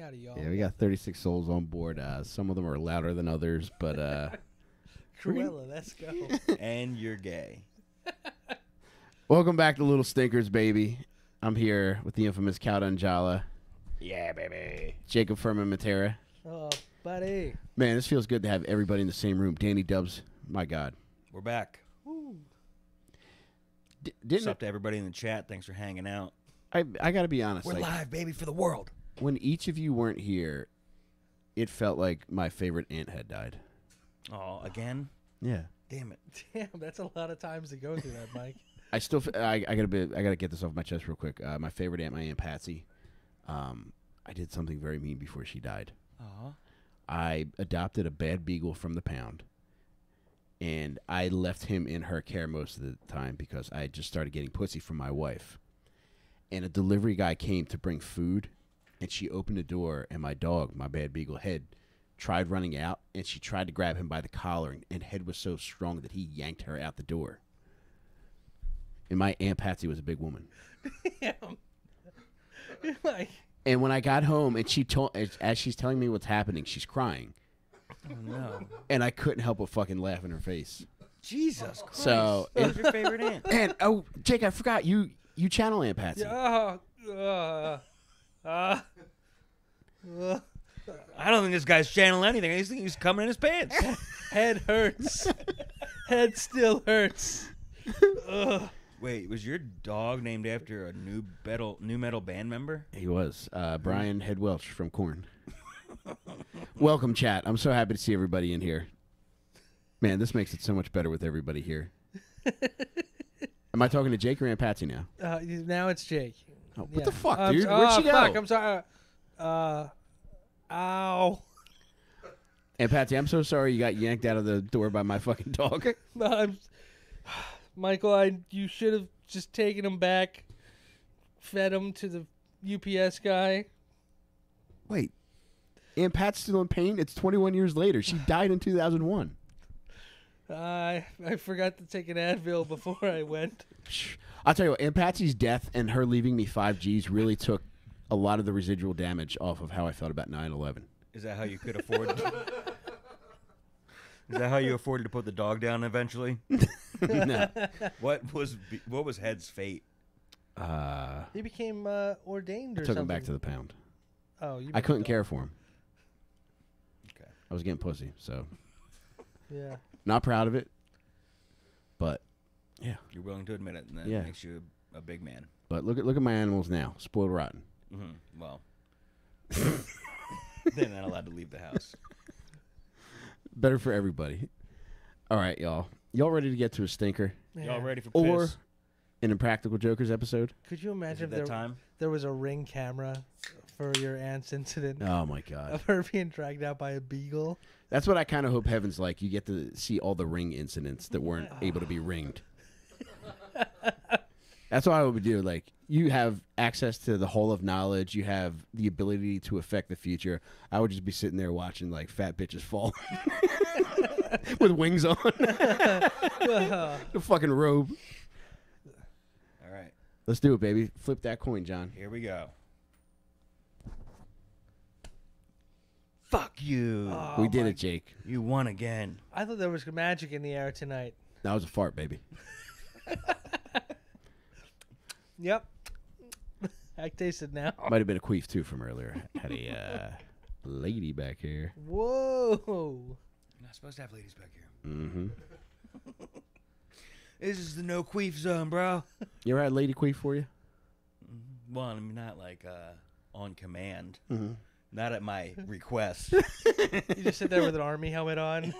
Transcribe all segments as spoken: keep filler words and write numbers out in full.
Howdy, y'all. Yeah, we got thirty-six souls on board. Uh, some of them are louder than others, but... Uh, Cruella, let's go. And you're gay. Welcome back to Little Stinkers, baby. I'm here with the infamous Cal Dunjala. Yeah, baby. Jacob Furman Matera. Oh, buddy. Man, this feels good to have everybody in the same room. Danny Dubs, my God. We're back. Woo. D didn't What's up to everybody in the chat? Thanks for hanging out. I, I got to be honest. We're like, live, baby, for the world. When each of you weren't here, it felt like my favorite aunt had died. Oh, again? Yeah. Damn it. Damn, that's a lot of times to go through that, Mike. I still, I, I gotta be, I gotta get this off my chest real quick. Uh, my favorite aunt, my Aunt Patsy. Um, I did something very mean before she died. Uh-huh. I adopted a bad beagle from the pound, and I left him in her care most of the time because I just started getting pussy from my wife. And a delivery guy came to bring food, and she opened the door, and my dog, my bad beagle head, tried running out, and she tried to grab him by the collar, and, and head was so strong that he yanked her out the door. And my Aunt Patsy was a big woman. Damn. Like, and when I got home, and she told, as, as she's telling me what's happening, she's crying. Oh no! And I couldn't help but fucking laugh in her face. Jesus Christ! So, that was your favorite aunt. And oh, Jake, I forgot you. You channel Aunt Patsy. Yeah, uh, uh, uh, uh. I don't think this guy's channeling anything. I just think he's coming in his pants. Head hurts. Head still hurts. Ugh. Wait, was your dog named after a new metal new metal band member? He was uh, Brian Head Welch from Korn. Welcome, chat. I'm so happy to see everybody in here. Man, this makes it so much better with everybody here. Am I talking to Jake or Aunt Patsy now? Uh, now it's Jake. Oh, what yeah. the fuck, um, dude? Where'd oh, she go? Fuck, I'm sorry. Uh, ow. Aunt Patsy, I'm so sorry you got yanked out of the door by my fucking dog. No, I'm... Michael, I you should have just taken him back, fed him to the U P S guy. Wait, Aunt Pat's still in pain? It's twenty-one years later. She died in two thousand one. Uh, I I forgot to take an Advil before I went. I'll tell you what, Aunt Patsy's death and her leaving me five G's really took a lot of the residual damage off of how I felt about nine eleven. Is that how you could afford to... Is that how you afforded to put the dog down eventually? No. What was what was Head's fate? Uh, he became uh, ordained or I took something. Took him back to the pound. Oh, you I couldn't dog. care for him. Okay. I was getting pussy, so. Yeah. Not proud of it, but yeah. You're willing to admit it, and that yeah. makes you a, a big man. But look at look at my animals now, spoiled rotten. Mm-hmm. Well, they're not allowed to leave the house. Better for everybody. All right, y'all. Y'all ready to get to a stinker? Yeah. Y'all ready for piss? Or an Impractical Jokers episode? Could you imagine if there, time? there was a ring camera for your aunt's incident? Oh, my God. Of her being dragged out by a beagle? That's what I kind of hope heaven's like. You get to see all the ring incidents that weren't oh. able to be ringed. That's what I would do. Like, you have access to the whole of knowledge. You have the ability to affect the future. I would just be sitting there watching, like, fat bitches fall. With wings on. The fucking robe. All right. Let's do it, baby. Flip that coin, John. Here we go. Fuck you. Oh, we did it, Jake. You won again. I thought there was magic in the air tonight. That was a fart, baby. Yep. I taste it now. Might have been a queef, too, from earlier. Had a uh, lady back here. Whoa. You're not supposed to have ladies back here. Mm-hmm. This is the no queef zone, bro. You ever had lady queef for you? Well, I mean, not like uh, on command. Mm-hmm. Not at my request. You just sit there with an army helmet on.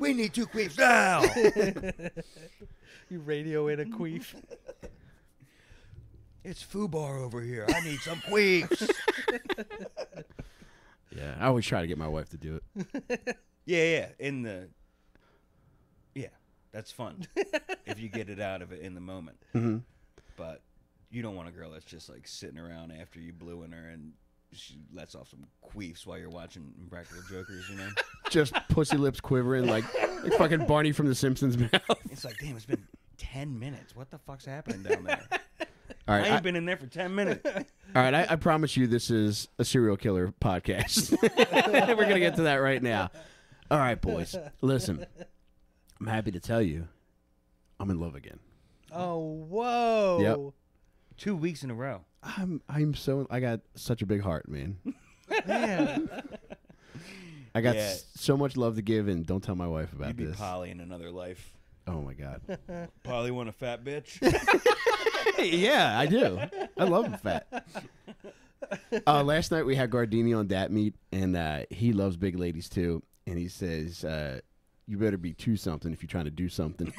We need two queefs now. You radio in a queef. It's FUBAR over here. I need some queefs. Yeah, I always try to get my wife to do it. Yeah, yeah, in the... Yeah, that's fun. If you get it out of it in the moment. Mm-hmm. But... You don't want a girl that's just like sitting around after you blew in her and she lets off some queefs while you're watching Impractical Jokers, you know? Just pussy lips quivering like, like fucking Barney from The Simpsons mouth. It's like, damn, it's been ten minutes. What the fuck's happening down there? All All right, I ain't I, been in there for ten minutes. All right, I, I promise you this is a serial killer podcast. We're going to get to that right now. All right, boys, listen. I'm happy to tell you I'm in love again. Oh, whoa. Yep. Two weeks in a row. I'm I'm so I got such a big heart, man. Man. I got yeah. s so much love to give, and don't tell my wife about You'd be this. Polly in another life. Oh my God. Polly want a fat bitch? Yeah, I do. I love him fat. Uh, last night we had Gardini on Dat Meat, and uh, he loves big ladies too. And he says, uh, "You better be two something if you're trying to do something."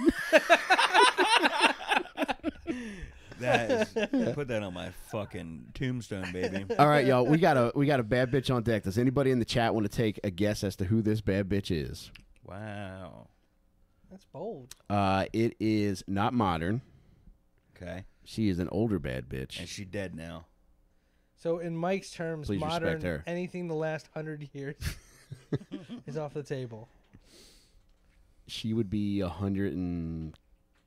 That is, put that on my fucking tombstone, baby. All right, y'all, we got a we got a bad bitch on deck. Does anybody in the chat want to take a guess as to who this bad bitch is? Wow, that's bold. Uh, it is not modern. Okay, she is an older bad bitch, and she's dead now. So, in Mike's terms, please modern respect her. Anything the last hundred years is off the table. She would be a hundred and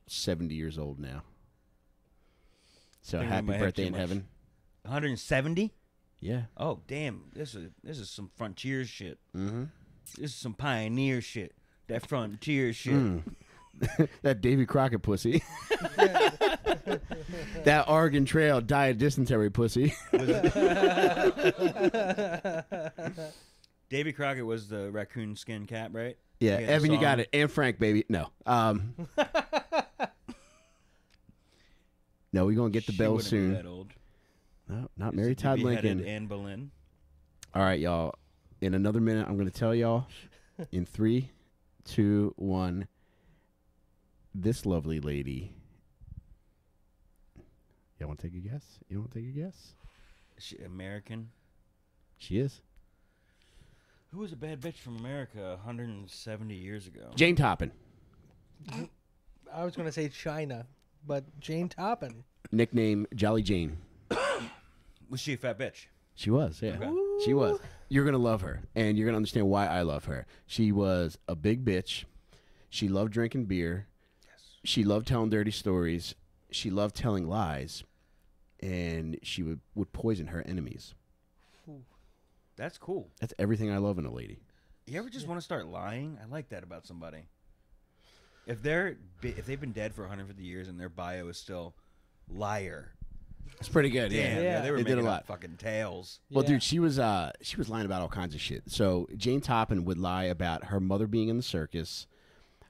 seventy years old now. So happy birthday in heaven. one hundred seventy? Yeah. Oh, damn. This is this is some frontier shit. Mm-hmm. This is some pioneer shit. That frontier shit. Mm. That Davy Crockett pussy. That Oregon Trail diet dysentery pussy. Davy Crockett was the raccoon skin cap, right? Yeah. You Evan, you got it. And Frank, baby. No. Um... No, we're going to get the she bell soon. Be that old. No, not Mary Todd Lincoln. Anne Boleyn. All right, y'all. In another minute, I'm going to tell y'all in three, two, one. This lovely lady. Y'all want to take a guess? You want to take a guess? Is she American? She is. Who was a bad bitch from America one hundred seventy years ago? Jane Toppan. I was going to say China. But Jane Toppan. Nickname Jolly Jane. Was she a fat bitch? She was, yeah. Okay. She was. You're going to love her, and you're going to understand why I love her. She was a big bitch. She loved drinking beer. Yes. She loved telling dirty stories. She loved telling lies, and she would, would poison her enemies. Ooh. That's cool. That's everything I love in a lady. You ever just yeah. want to start lying? I like that about somebody. If they're if they've been dead for one hundred fifty years and their bio is still liar, it's pretty good. Damn, yeah, yeah. they were they making did a lot up fucking tales. Well, yeah. dude, she was uh she was lying about all kinds of shit. So Jane Toppan would lie about her mother being in the circus,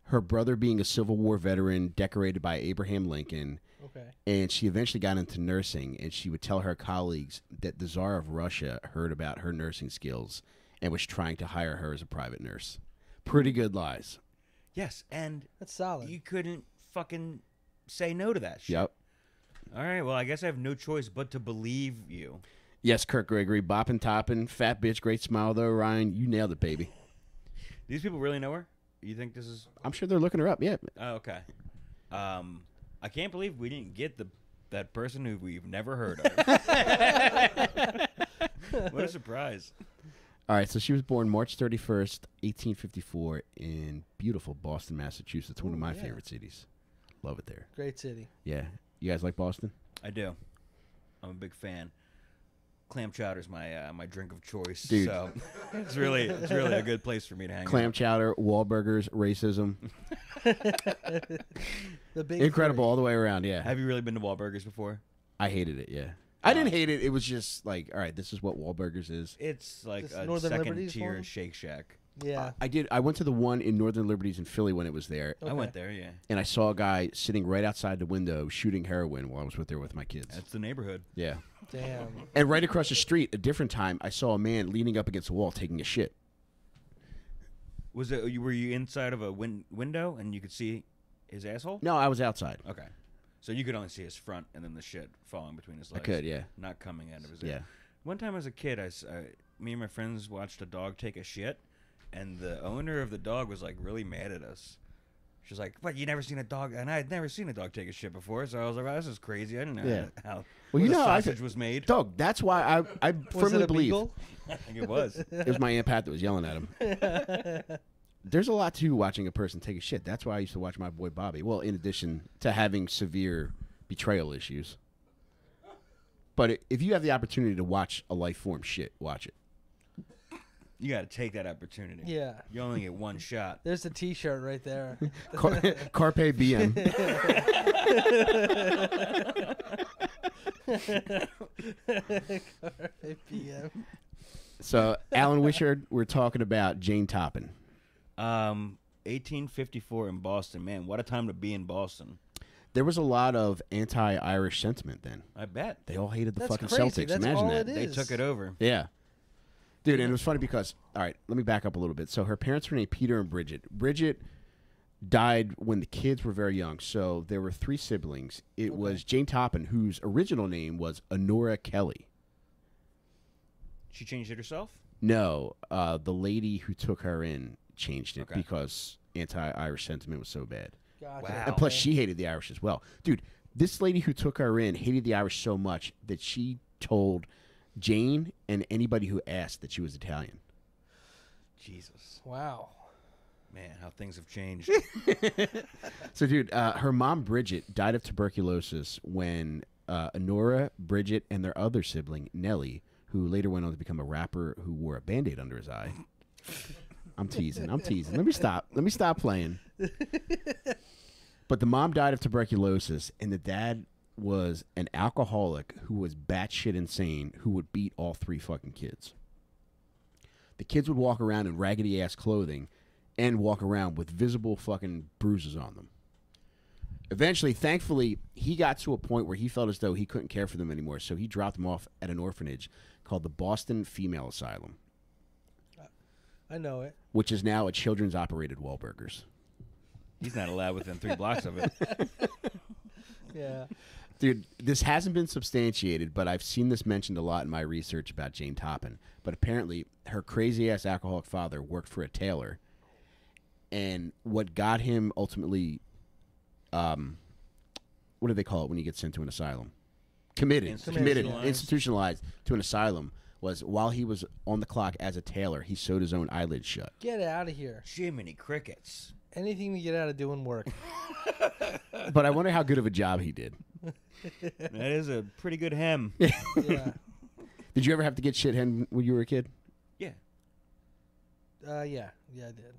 her brother being a Civil War veteran decorated by Abraham Lincoln. Okay. And she eventually got into nursing, and she would tell her colleagues that the Tsar of Russia heard about her nursing skills and was trying to hire her as a private nurse. Pretty good lies. Yes, and that's solid. You couldn't fucking say no to that shit. Yep. All right, well, I guess I have no choice but to believe you. Yes, Kirk Gregory, bopping, topping, fat bitch, great smile though, Ryan. You nailed it, baby. These people really know her? You think this is... I'm sure they're looking her up, yeah. Oh, okay. Um, I can't believe we didn't get the that person who we've never heard of. What a surprise. All right, so she was born March thirty-first, eighteen fifty-four in beautiful Boston, Massachusetts, one of my yeah. favorite cities. Love it there. Great city. Yeah. You guys like Boston? I do. I'm a big fan. Clam chowder's my uh, my drink of choice, dude. So it's really it's really a good place for me to hang Clam out. Clam chowder, Wahlburgers, racism. The big incredible theory. All the way around, yeah. Have you really been to Wahlburgers before? I hated it, yeah. I didn't hate it. It was just like, all right, this is what Wahlburgers is. It's like it's a second-tier Shake Shack. Yeah. Uh, I did. I went to the one in Northern Liberties in Philly when it was there. Okay. I went there, yeah. And I saw a guy sitting right outside the window shooting heroin while I was with there with my kids. That's the neighborhood. Yeah. Damn. And right across the street, a different time, I saw a man leaning up against the wall taking a shit. Was it? Were you inside of a win window and you could see his asshole? No, I was outside. Okay. So you could only see his front and then the shit falling between his legs. I could, yeah. Not coming out of his ear. Yeah. One time as a kid, I, I, me and my friends watched a dog take a shit, and the owner of the dog was, like, really mad at us. She was like, what, you never seen a dog? And I had never seen a dog take a shit before, so I was like, wow, this is crazy. I didn't know yeah. how well, you the know, sausage I, was made. Dog, that's why I, I firmly believe. Was it a beagle? I think it was. It was my Aunt Pat that was yelling at him. There's a lot to watching a person take a shit. That's why I used to watch my boy Bobby. Well, in addition to having severe betrayal issues. But if you have the opportunity to watch a life form shit, watch it. You got to take that opportunity. Yeah. You only get one shot. There's a T-shirt right there. Car Carpe diem. Carpe diem. So, Alan Wishard, we're talking about Jane Toppan. Um, eighteen fifty-four in Boston. Man, what a time to be in Boston. There was a lot of anti-Irish sentiment then. I bet. They all hated the That's fucking crazy. Celtics. That's Imagine that. They took it over. Yeah. Dude, and it was funny because, all right, let me back up a little bit. So her parents were named Peter and Bridget. Bridget died when the kids were very young. So there were three siblings. It okay. was Jane Toppan, whose original name was Honora Kelly. She changed it herself? No. Uh, the lady who took her in changed it okay. because anti-Irish sentiment was so bad. Gotcha. Wow. And plus, she hated the Irish as well. Dude, this lady who took her in hated the Irish so much that she told Jane and anybody who asked that she was Italian. Jesus. Wow. Man, how things have changed. So, dude, uh, her mom, Bridget, died of tuberculosis when uh, Honora, Bridget, and their other sibling, Nellie, who later went on to become a rapper who wore a Band-Aid under his eye. I'm teasing. I'm teasing. Let me stop. Let me stop playing. But the mom died of tuberculosis, and the dad was an alcoholic who was batshit insane, who would beat all three fucking kids. The kids would walk around in raggedy ass clothing and walk around with visible fucking bruises on them. Eventually, thankfully, he got to a point where he felt as though he couldn't care for them anymore, so he dropped them off at an orphanage called the Boston Female Asylum. I know it. Which is now a children's operated Wahlburgers. He's not allowed within three blocks of it. Yeah. Dude, this hasn't been substantiated, but I've seen this mentioned a lot in my research about Jane Toppan. But apparently, her crazy-ass alcoholic father worked for a tailor. And what got him ultimately, um, what do they call it when you get sent to an asylum? Committed. Institutionalized. Committed. Institutionalized to an asylum was while he was on the clock as a tailor, he sewed his own eyelid shut. Get out of here. Jiminy crickets. Anything to get out of doing work. But I wonder how good of a job he did. That is a pretty good hem. Yeah. Did you ever have to get shit hemmed when you were a kid? Yeah. Uh, yeah. Yeah, I did.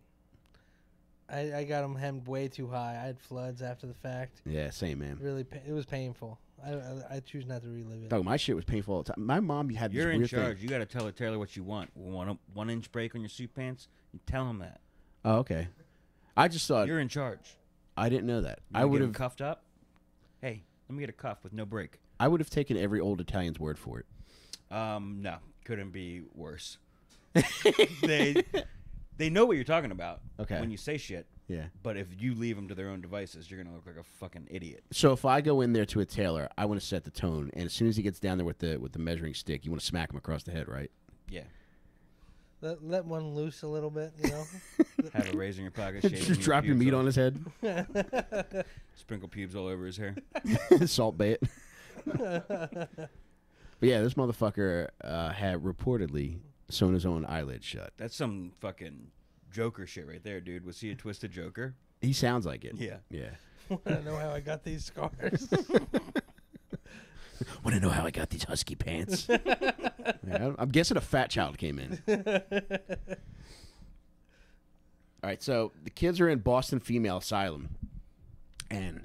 I, I got them hemmed way too high. I had floods after the fact. Yeah, same, man. Really, it was painful. I, I, I choose not to relive it. Dog, my shit was painful all the time. My mom had this You're in weird charge. Thing. You got to tell the tailor what you want. One, one inch break on your suit pants? You tell him that. Oh, okay. I just thought you're in charge. I didn't know that. You I would have cuffed up. Hey, let me get a cuff with no break. I would have taken every old Italian's word for it. Um, no, couldn't be worse. they they know what you're talking about. Okay. When you say shit. Yeah. But if you leave them to their own devices, you're gonna look like a fucking idiot. So if I go in there to a tailor, I want to set the tone, and as soon as he gets down there with the with the measuring stick, you want to smack him across the head, right? Yeah. Let, let one loose a little bit, you know. Have a razor in your pocket. Shave Just your drop your meat on his head. Sprinkle pubes all over his hair. Salt bait. But yeah, this motherfucker uh, had reportedly sewn his own eyelid shut. That's some fucking Joker shit right there, dude. Was he a twisted Joker? He sounds like it. Yeah. Yeah. Want to know how I got these scars? Want to know how I got these husky pants? Yeah, I'm guessing a fat child came in. All right, so the kids are in Boston Female Asylum, and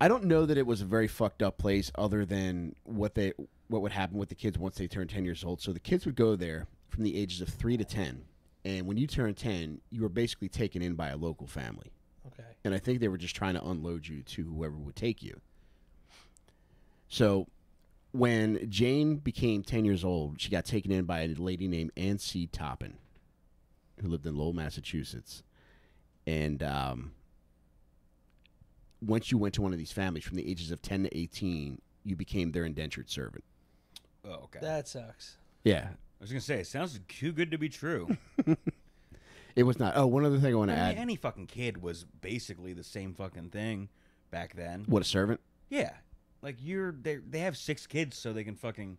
I don't know that it was a very fucked up place other than what they what would happen with the kids once they turned ten years old. So the kids would go there from the ages of three to ten, and when you turn ten, you were basically taken in by a local family. Okay. And I think they were just trying to unload you to whoever would take you. So when Jane became ten years old, she got taken in by a lady named Anne C. Toppan, who lived in Lowell, Massachusetts. And um, once you went to one of these families, from the ages of ten to eighteen, you became their indentured servant. Oh, okay. That sucks. Yeah. I was going to say, it sounds too good to be true. It was not. Oh, one other thing I want to add. Any fucking kid was basically the same fucking thing back then. What, a servant? Yeah. Like, you're, they, they have six kids so they can fucking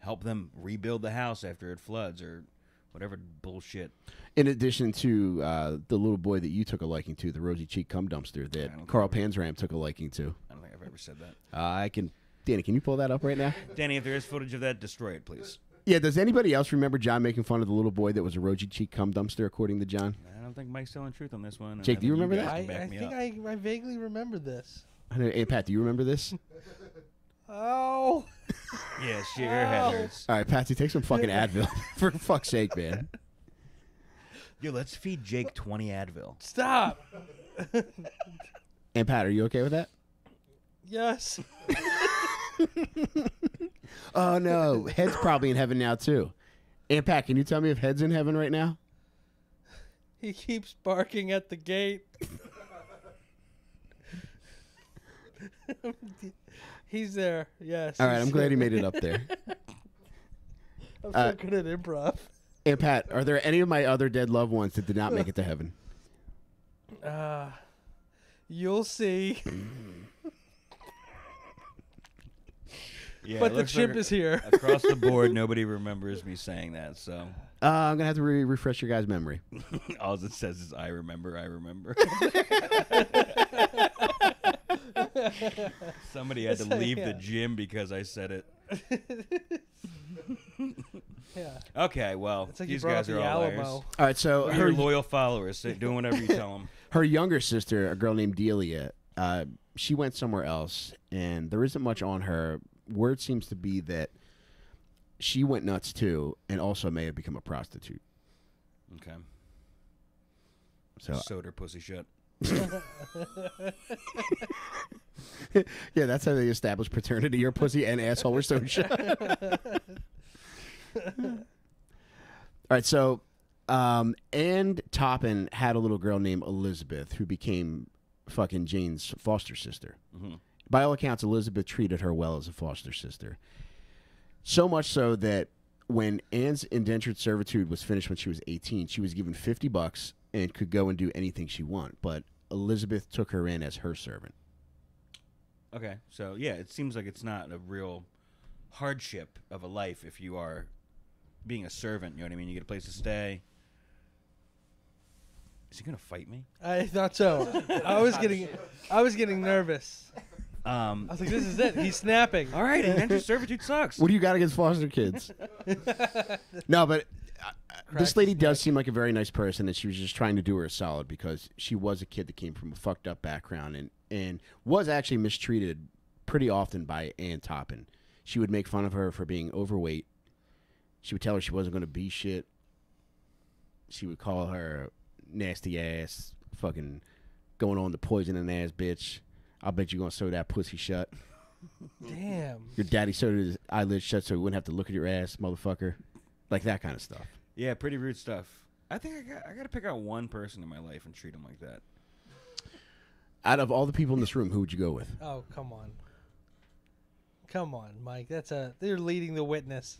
help them rebuild the house after it floods or whatever bullshit. In addition to uh, the little boy that you took a liking to, the rosy cheek cum dumpster that Carl Panzram took a liking to. I don't think I've ever said that. Uh, I can Danny, can you pull that up right now? Danny, if there is footage of that, destroy it, please. Yeah, does anybody else remember John making fun of the little boy that was a Roji Cheek cum dumpster, according to John? I don't think Mike's telling the truth on this one. Jake, do you remember that? I, I think I, I vaguely remember this. I know, hey, Pat, do you remember this? Oh. Yeah, shit, her head hurts. All right, Patsy, take some fucking Advil. For fuck's sake, man. Yo, let's feed Jake twenty Advil. Stop. And, Pat, are you okay with that? Yes. Oh, no. Head's probably in heaven now, too. Aunt Pat, can you tell me if Head's in heaven right now? He keeps barking at the gate. He's there, yes. All right, I'm glad he made it up there. I'm so uh, good at improv. Aunt Pat, are there any of my other dead loved ones that did not make it to heaven? Uh, you'll see. Yeah, but the chip like is here. Across the board, nobody remembers me saying that, so. Uh, I'm going to have to re refresh your guys' memory. All it says is, I remember, I remember. Somebody had to leave yeah. the gym because I said it. Yeah. Okay, well, like these guys are all liars. All right, so her loyal followers doing whatever you tell them. Her younger sister, a girl named Delia, uh, she went somewhere else, and there isn't much on her. Word seems to be that she went nuts too, and also may have become a prostitute. Okay. So soda pussy shit. Yeah, that's how they establish paternity. Your pussy and asshole were so shut. All right, so um, Anne Toppan had a little girl named Elizabeth who became fucking Jane's foster sister. Mm-hmm. By all accounts, Elizabeth treated her well as a foster sister. So much so that when Anne's indentured servitude was finished when she was eighteen, she was given fifty bucks and could go and do anything she wanted. But Elizabeth took her in as her servant. Okay. So, yeah, it seems like it's not a real hardship of a life if you are being a servant. You know what I mean? You get a place to stay. Is he going to fight me? I thought so. I was getting, I was getting nervous. Um, I was like, this is it. He's snapping. All right, indentured servitude sucks. What do you got against foster kids? No, but uh, this lady does seem like a very nice person, and she was just trying to do her a solid because she was a kid that came from a fucked up background and, and was actually mistreated pretty often by Anne Toppan. She would make fun of her for being overweight. She would tell her she wasn't going to be shit. She would call her nasty ass, fucking going on to poisoning ass bitch. I bet you're going to sew that pussy shut. Damn. Your daddy sewed his eyelids shut so he wouldn't have to look at your ass, motherfucker. Like that kind of stuff. Yeah, pretty rude stuff. I think I got, I got to pick out one person in my life and treat them like that. Out of all the people in this room, who would you go with? Oh, come on. Come on, Mike. That's a, they're leading the witness.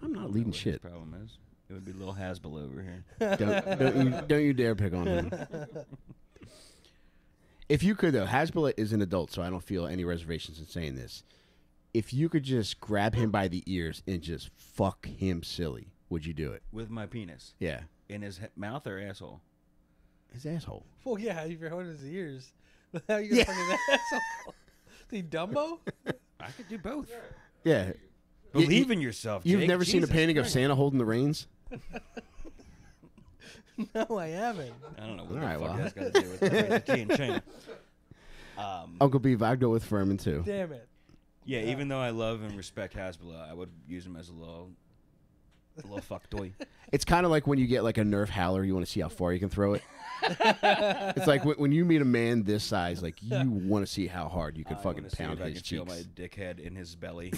I'm not leading shit. The problem is, it would be Lil Hasbell over here. Don't, don't, you, don't you dare pick on him. If you could, though, Hasbullah is an adult, so I don't feel any reservations in saying this. If you could just grab him by the ears and just fuck him silly, would you do it? With my penis? Yeah. In his mouth or asshole? His asshole. Well, yeah, if you're holding his ears. How are you going to fuck his asshole? Is he Dumbo? I could do both. Yeah. Believe you, in yourself, Jake. You've never Jesus seen a painting Christ. of Santa holding the reins? No, I haven't. I don't know what All the right, fuck well. that's got to do with that. Tea and chain. Um, Uncle B, I'd go with Furman, too. Damn it. Yeah, yeah, even though I love and respect Hasbullah, I would use him as a little, a little fuck toy. It's kind of like when you get like a Nerf howler, you want to see how far you can throw it. It's like w when you meet a man this size, like you want to see how hard you can I fucking pound his I can cheeks. Feel my dickhead in his belly.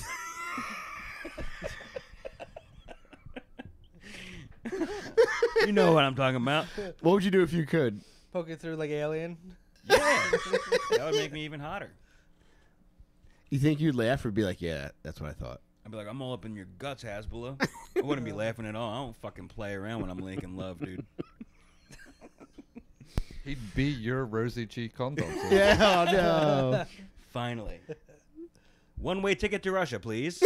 You know what I'm talking about. What would you do if you could? Poke it through like Alien? Yeah. That would make me even hotter. You think you'd laugh or be like, yeah, that's what I thought? I'd be like, I'm all up in your guts, Hasbullah. I wouldn't be laughing at all. I don't fucking play around when I'm linking love, dude. He'd be your Rosie G condom. Yeah, oh, no. Finally. One-way ticket to Russia, please.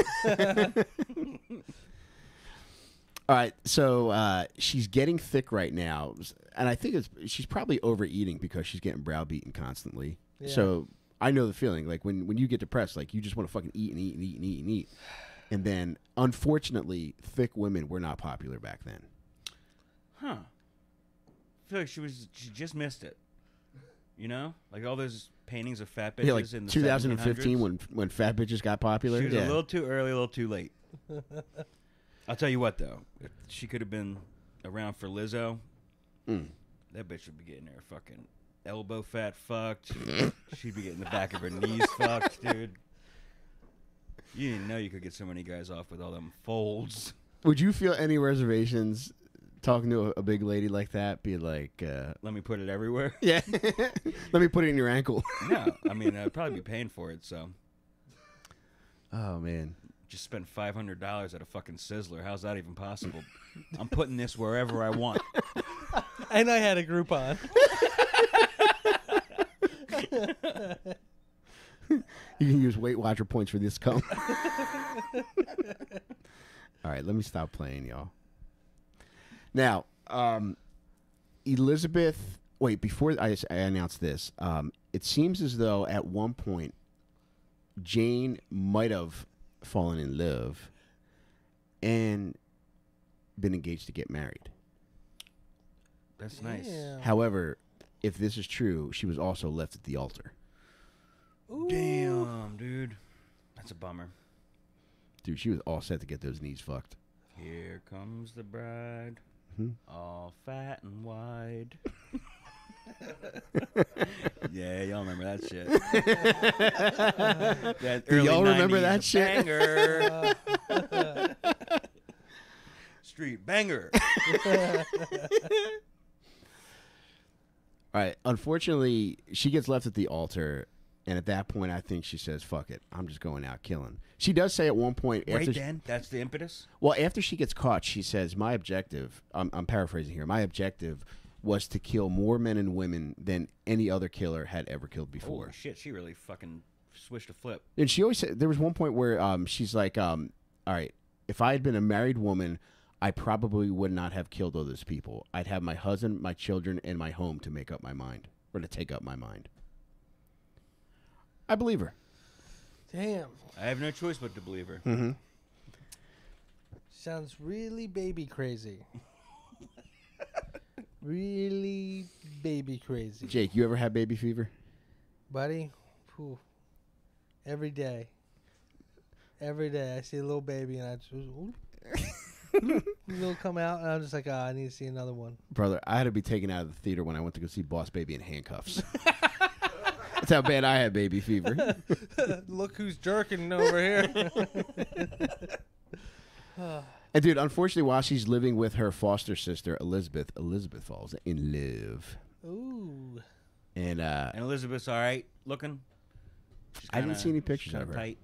All right, so uh, she's getting thick right now, and I think it's she's probably overeating because she's getting browbeaten constantly. Yeah. So I know the feeling. Like when, when you get depressed, like you just want to fucking eat and eat and eat and eat and eat. And then, unfortunately, thick women were not popular back then. Huh. I feel like she was she just missed it. You know, like all those paintings of fat bitches yeah, like in the two thousand fifteen seventeen hundreds. when when fat bitches got popular. She was yeah. a little too early, a little too late. I'll tell you what, though, if she could have been around for Lizzo. Mm. That bitch would be getting her fucking elbow fat fucked. She'd be getting the back of her knees fucked, dude. You didn't know you could get so many guys off with all them folds. Would you feel any reservations talking to a, a big lady like that? Be like, uh, let me put it everywhere. Yeah, let me put it in your ankle. No, I mean I'd probably be paying for it. So, oh man, just spend five hundred dollars at a fucking Sizzler. How's that even possible? I'm putting this wherever I want. And I had a Groupon. You can use Weight Watcher points for this cum. All right, let me stop playing, y'all. Now, um, Elizabeth, wait, before I, I announce this, um, it seems as though at one point Jane might have fallen in love and been engaged to get married. That's nice. Yeah. However, if this is true, she was also left at the altar. Ooh. Damn, dude. That's a bummer. Dude, she was all set to get those knees fucked. Here comes the bride, mm-hmm. all fat and wide. Yeah, y'all remember that shit. That do y'all remember that shit? Banger. Street banger. All right, unfortunately, she gets left at the altar. And at that point, I think she says, fuck it. I'm just going out killing. She does say at one point. Right after then? She, that's the impetus? Well, after she gets caught, she says, my objective, I'm, I'm paraphrasing here, my objective was to kill more men and women than any other killer had ever killed before. Oh, shit. She really fucking swished a flip. And she always said, there was one point where um, she's like, um, all right, if I had been a married woman, I probably would not have killed all those people. I'd have my husband, my children, and my home to make up my mind, or to take up my mind. I believe her. Damn. I have no choice but to believe her. Mm-hmm. Sounds really baby crazy. Really baby crazy. Jake, you ever had baby fever? Buddy, poof. Every day. Every day I see a little baby and I just... They'll come out and I'm just like, oh, I need to see another one. Brother, I had to be taken out of the theater when I went to go see Boss Baby in handcuffs. That's how bad I had baby fever. Look who's jerking over here. And, dude, unfortunately, while she's living with her foster sister, Elizabeth, Elizabeth falls in love. Ooh. And uh, and Elizabeth's all right looking. She's kinda, I didn't see any pictures of her. Tight.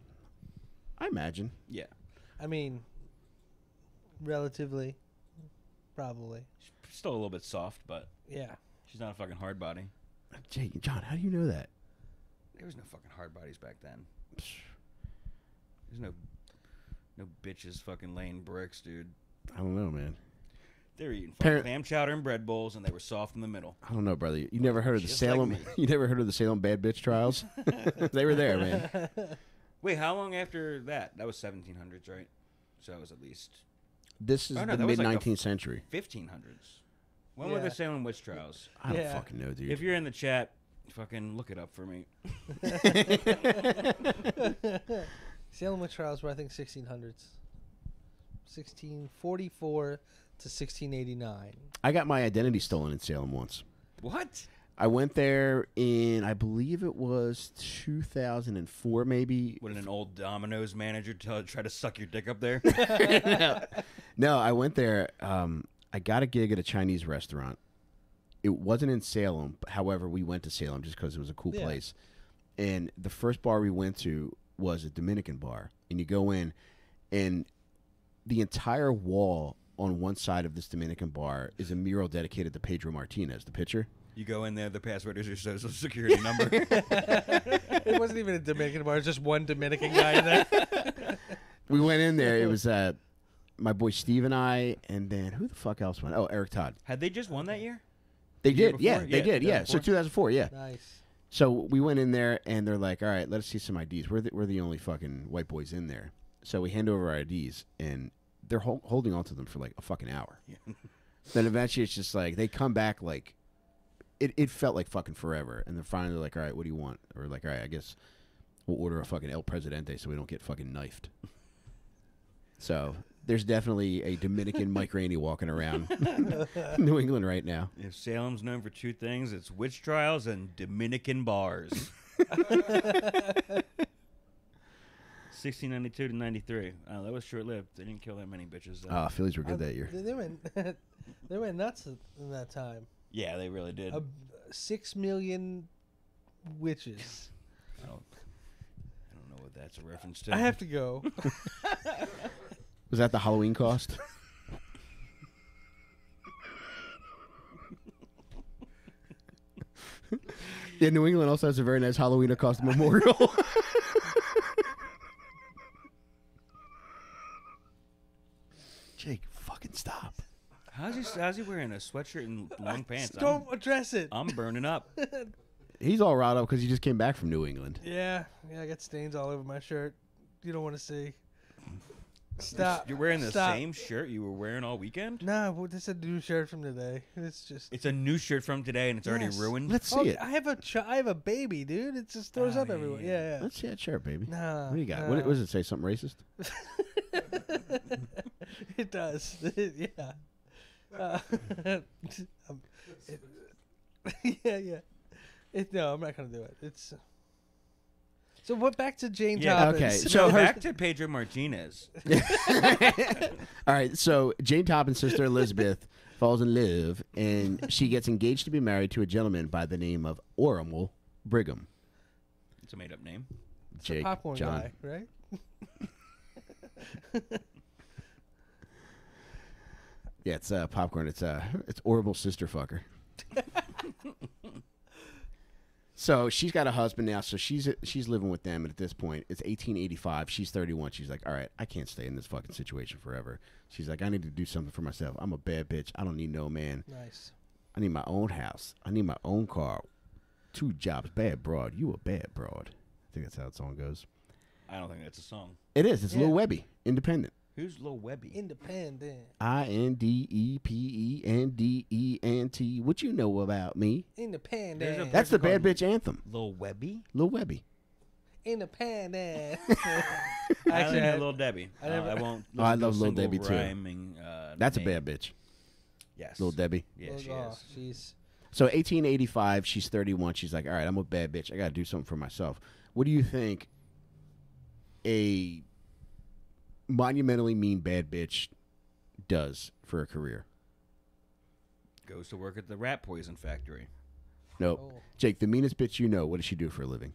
I imagine. Yeah. I mean, relatively, probably. She's still a little bit soft, but yeah, she's not a fucking hard body. Jake and John, how do you know that? There was no fucking hard bodies back then. There's no no bitches fucking laying bricks, dude. I don't know, man. They were eating fucking Parent clam chowder and bread bowls, and they were soft in the middle. I don't know, brother. You never heard of the Just Salem? Like you never heard of the Salem bad bitch trials? They were there, man. Wait, how long after that? That was seventeen hundreds, right? So that was at least. This is oh, no, the mid nineteenth like century. fifteen hundreds. When yeah. were the Salem witch trials? I don't yeah. fucking know, dude. If you're in the chat, fucking look it up for me. Salem witch trials were, I think, sixteen hundreds. sixteen forty-four to sixteen eighty-nine. I got my identity stolen in Salem once. What? I went there in, I believe it was two thousand four, maybe. When an old Domino's manager try to suck your dick up there? No. No, I went there... Um, I got a gig at a Chinese restaurant. It wasn't in Salem. However, we went to Salem just because it was a cool yeah. place. And the first bar we went to was a Dominican bar. And you go in, and the entire wall on one side of this Dominican bar is a mural dedicated to Pedro Martinez, the pitcher. You go in there, the password is your social security number. It wasn't even a Dominican bar. It was just one Dominican guy in there. We went in there. It was... Uh, my boy Steve and I, and then who the fuck else went? Oh, Eric Todd. Had they just won that year? They the did, year yeah, they yeah, did, yeah. So two thousand four, yeah. Nice. So we went in there, and they're like, all right, let's see some I Ds. We're the, we're the only fucking white boys in there. So we hand over our I Ds, and they're ho holding on to them for like a fucking hour. Yeah. Then eventually it's just like, they come back like, it, it felt like fucking forever. And they're finally like, all right, what do you want? Or like, all right, I guess we'll order a fucking El Presidente so we don't get fucking knifed. So there's definitely a Dominican Mike Randy walking around New England right now. If Salem's known for two things, it's witch trials and Dominican bars. sixteen ninety-two to ninety-three. Oh, that was short-lived. They didn't kill that many bitches. Though. Oh, Phillies were good I, that year. They went, they went nuts in that time. Yeah, they really did. Uh, six million witches. I don't, I don't know what that's a reference to. I have to go. Was that the Halloween cost? Yeah, New England also has a very nice Halloween Holocaust memorial. Jake, fucking stop. How's he, how's he wearing a sweatshirt and long pants? Don't I'm, address it. I'm burning up. He's all riled up because he just came back from New England. Yeah. Yeah, I got stains all over my shirt. You don't want to see. Stop. You're wearing the stop. Same shirt you were wearing all weekend? No, nah, this is a new shirt from today. It's just. It's a new shirt from today and it's yes. already ruined. Let's see oh, it. I have, a ch I have a baby, dude. It just throws oh, up yeah, everywhere. Yeah. Yeah, yeah. Let's see that shirt, baby. Nah. What do you got? Nah. What, what does it say? Something racist? It does. It, yeah. Uh, um, it, yeah, yeah. It, no, I'm not gonna do it. It's uh, so. What? Back to Jane yeah, Toppan. Okay. So back to Pedro Martinez. All right. So Jane Toppan's sister Elizabeth falls in love, and she gets engaged to be married to a gentleman by the name of Orimal Brigham. It's a made-up name. It's Jake, a popcorn John, guy, right? Yeah, it's uh, popcorn. It's uh, it's Orimal sister fucker. So she's got a husband now. So she's she's living with them. And at this point, it's eighteen eighty-five. She's thirty-one. She's like, all right, I can't stay in this fucking situation forever. She's like, I need to do something for myself. I'm a bad bitch. I don't need no man. Nice. I need my own house. I need my own car. Two jobs. Bad broad. You a bad broad. I think that's how the song goes. I don't think that's a song. It is. It's yeah. Lil Webby. Independent. Who's Lil Webby? Independent. I N D E P E N D E N T. What you know about me? Independent. That's the bad bitch anthem. Lil Webby? Lil Webby. Independent. Actually, I only know Lil Debbie. I, never, uh, I won't. Oh, I love Lil Debbie, rhyming, too. Uh, That's name. A bad bitch. Yes. Lil Debbie. Yeah, Lil she oh, is. She's... So eighteen eighty-five, she's thirty-one. She's like, all right, I'm a bad bitch. I got to do something for myself. What do you think a... monumentally mean bad bitch does for a career? Goes to work at the rat poison factory. No. Oh. Jake, the meanest bitch you know, what does she do for a living?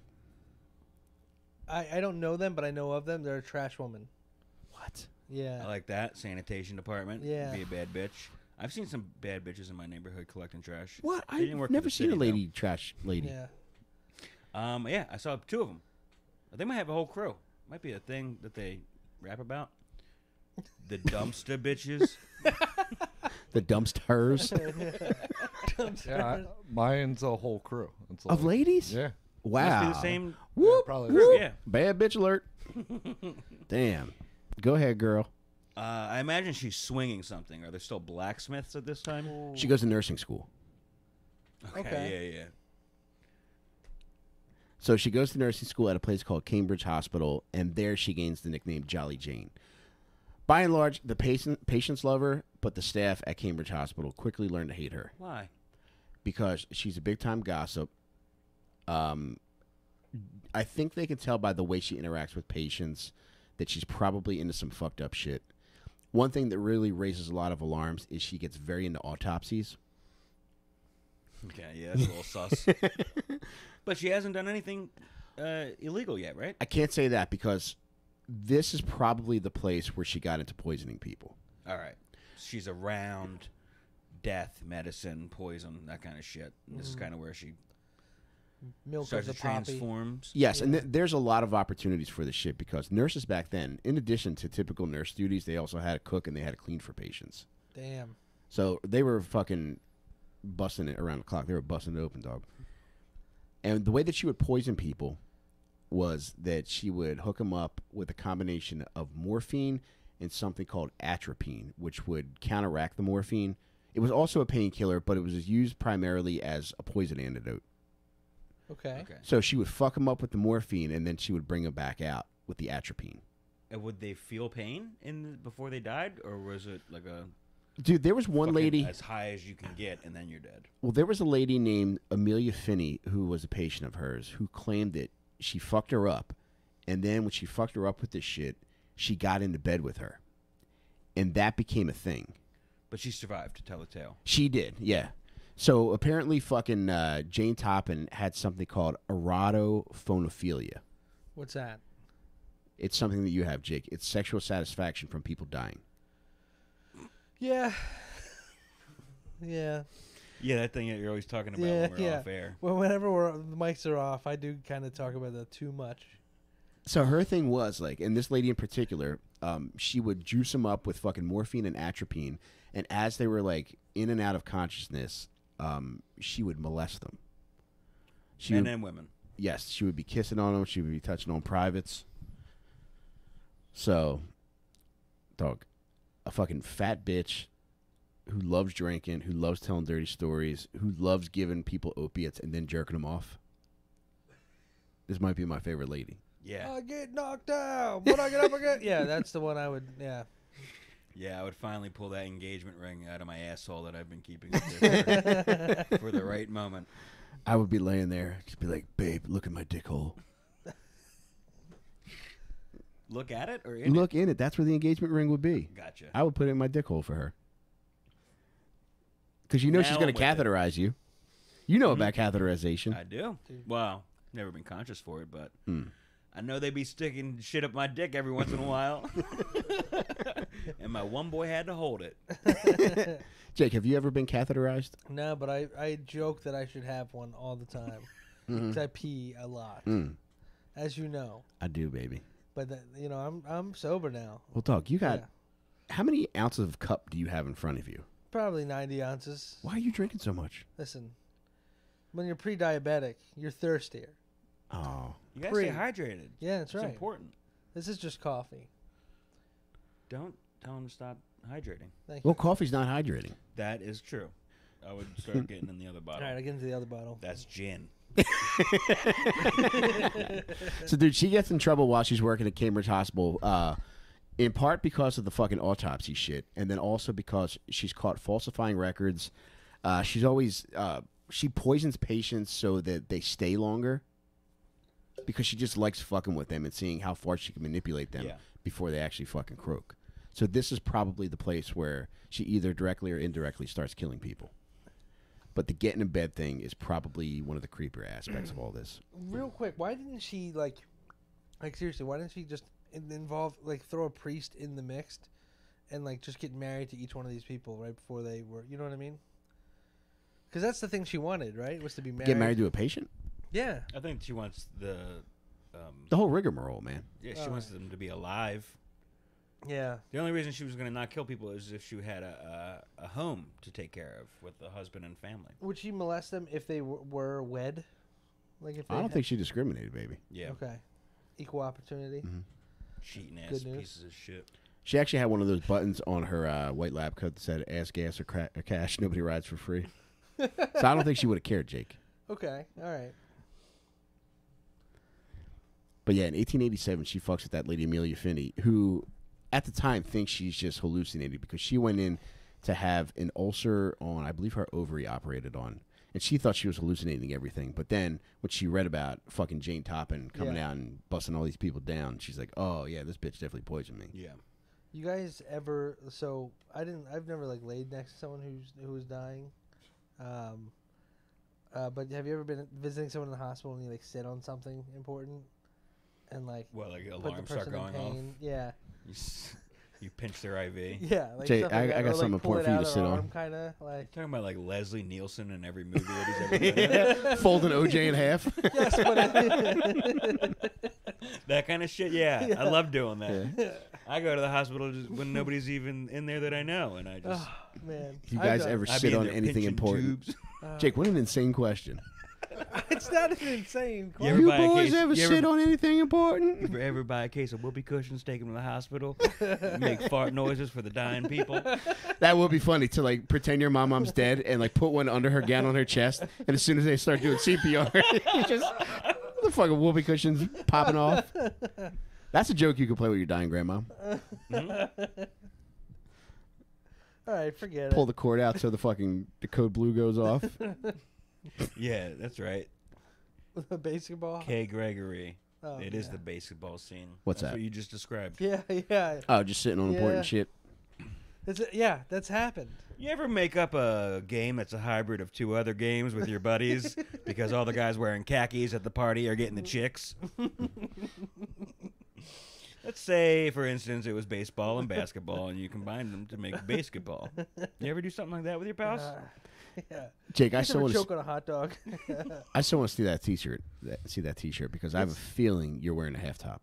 I, I don't know them, but I know of them. They're a trash woman. What? Yeah. I like that. Sanitation department. Yeah. Be a bad bitch. I've seen some bad bitches in my neighborhood collecting trash. What? They I've didn't work never the seen city, a lady though. Trash lady. Yeah. Um, yeah, I saw two of them. They might have a whole crew. Might be a thing that they... rap about the dumpster bitches, the dumpsters. Dumpster. Yeah, I, mine's a whole crew it's of like, ladies. Yeah, wow. Must be the same. Whoop, yeah, whoop. Yeah. Bad bitch alert. Damn. Go ahead, girl. Uh, I imagine she's swinging something. Are there still blacksmiths at this time? Ooh. She goes to nursing school. Okay. Okay. Yeah. Yeah. So she goes to nursing school at a place called Cambridge Hospital, and there she gains the nickname Jolly Jane. By and large, the patient, patients love her, but the staff at Cambridge Hospital quickly learn to hate her. Why? Because she's a big-time gossip. Um, I think they can tell by the way she interacts with patients that she's probably into some fucked-up shit. One thing that really raises a lot of alarms is she gets very into autopsies. Okay, yeah, that's a little sus. But she hasn't done anything uh, illegal yet, right? I can't say that because this is probably the place where she got into poisoning people. All right. She's around death, medicine, poison, that kind of shit. Mm. This is kind of where she Milk starts to transform. Yes, yeah. And th there's a lot of opportunities for this shit because nurses back then, in addition to typical nurse duties, they also had to cook and they had to clean for patients. Damn. So they were fucking... busting it around the clock. They were busting it open, dog. And the way that she would poison people was that she would hook them up with a combination of morphine and something called atropine, which would counteract the morphine. It was also a painkiller, but it was used primarily as a poison antidote. Okay. okay. So she would fuck them up with the morphine, and then she would bring them back out with the atropine. And would they feel pain in the, before they died, or was it like a... Dude, there was one lady... As high as you can get, and then you're dead. Well, there was a lady named Amelia Finney, who was a patient of hers, who claimed that she fucked her up, and then when she fucked her up with this shit, she got into bed with her. And that became a thing. But she survived to tell the tale. She did, yeah. So apparently fucking uh, Jane Toppan had something called erotophonophilia. What's that? It's something that you have, Jake. It's sexual satisfaction from people dying. Yeah. yeah. Yeah, that thing that you're always talking about yeah, when we're yeah. off air. Well, whenever we're, the mics are off, I do kind of talk about that too much. So her thing was, like, and this lady in particular, um, she would juice them up with fucking morphine and atropine, and as they were, like, in and out of consciousness, um, she would molest them. She Men would, and women. Yes, she would be kissing on them. She would be touching on privates. So, dog, a fucking fat bitch who loves drinking, who loves telling dirty stories, who loves giving people opiates and then jerking them off. This might be my favorite lady. Yeah. I get knocked down, but I get up again. Yeah, that's the one I would, yeah. Yeah, I would finally pull that engagement ring out of my asshole that I've been keeping up there for, for the right moment. I would be laying there, just be like, babe, look at my dick hole. Look at it or in Look it? in it. That's where the engagement ring would be. Gotcha. I would put it in my dick hole for her. Because you know now she's going to catheterize it. you. You know mm-hmm. about catheterization. I do. Wow. Never been conscious for it, but mm. I know they be sticking shit up my dick every once in a while. And my one boy had to hold it. Jake, have you ever been catheterized? No, but I, I joke that I should have one all the time. Because mm-hmm. I pee a lot. Mm. As you know. I do, baby. But the, you know, I'm I'm sober now. Well, dog, you got yeah. how many ounces of cup do you have in front of you? Probably ninety ounces. Why are you drinking so much? Listen, when you're pre-diabetic, you're thirstier. Oh, you gotta stay hydrated. Yeah, that's right. It's important. This is just coffee. Don't tell him to stop hydrating. Thank well, you. coffee's not hydrating. That is true. I would start getting in the other bottle. All right, I get into the other bottle. That's gin. So, dude, she gets in trouble while she's working at Cambridge Hospital, uh, in part because of the fucking autopsy shit, and then also because she's caught falsifying records. Uh, she's always uh, she poisons patients so that they stay longer because she just likes fucking with them and seeing how far she can manipulate them yeah. before they actually fucking croak. So this is probably the place where she either directly or indirectly starts killing people. But the getting in bed thing is probably one of the creepier aspects of all this. Real quick, why didn't she, like, like seriously, why didn't she just involve, like, throw a priest in the mix and, like, just get married to each one of these people right before they were, you know what I mean? Because that's the thing she wanted, right? Was to be married. Get married to a patient? Yeah. I think she wants the... Um, the whole rigmarole, man. Yeah, she oh. wants them to be alive. Yeah. The only reason she was going to not kill people is if she had a, a a home to take care of with the husband and family. Would she molest them if they w were wed? Like if they I don't think she discriminated, baby. Yeah. Okay. Equal opportunity. Mm-hmm. Cheating ass pieces of shit. She actually had one of those buttons on her uh, white lab coat that said "ass, gas, or, cra or cash. Nobody rides for free." So I don't think she would have cared, Jake. Okay. All right. But yeah, in eighteen eighty-seven, she fucks with that lady Amelia Finney, who. At the time, thinks she's just hallucinating because she went in to have an ulcer on, I believe her ovary operated on, and she thought she was hallucinating everything. But then when she read about fucking Jane Toppan coming yeah. out and busting all these people down, she's like, "Oh yeah, this bitch definitely poisoned me." Yeah. You guys ever? So I didn't. I've never like laid next to someone who's who was dying. Um, uh, but have you ever been visiting someone in the hospital and you like sit on something important and like? Well, like alarms start going off. Yeah. You, s you pinch their I V. Yeah. Like Jay, I, like I got something like important for you to sit on. Kind of like you're talking about like Leslie Nielsen in every movie that he's ever done. Yeah. Folding O J in half. Yes, but that kind of shit. Yeah, yeah, I love doing that. Yeah. I go to the hospital just when nobody's even in there that I know, and I just. Oh, man. You guys ever sit on anything important? Uh, Jake, what an insane question. It's not an insane question. You, you boys case, ever you shit ever, on anything important? Ever buy a case of whoopee cushions, take them to the hospital, make fart noises for the dying people? That would be funny, to like pretend your mom mom's dead and like put one under her gown on her chest, and as soon as they start doing C P R, just the fucking whoopee cushions popping off. That's a joke you could play with your dying grandma. Mm-hmm. All right, forget Pull it. Pull the cord out so the fucking the code blue goes off. Yeah, that's right. The basketball? K. Gregory. Oh, it yeah. is the basketball scene. What's that's that? What you just described. Yeah, yeah. Oh, just sitting on yeah. important shit. It's a, yeah, that's happened. You ever make up a game that's a hybrid of two other games with your buddies because all the guys wearing khakis at the party are getting the chicks? Let's say, for instance, it was baseball and basketball, and you combined them to make basketball. You ever do something like that with your pals? Uh, yeah. Jake, I still want to choke on a hot dog. I still want to see that T-shirt. That, see that T-shirt because it's... I have a feeling you're wearing a half top.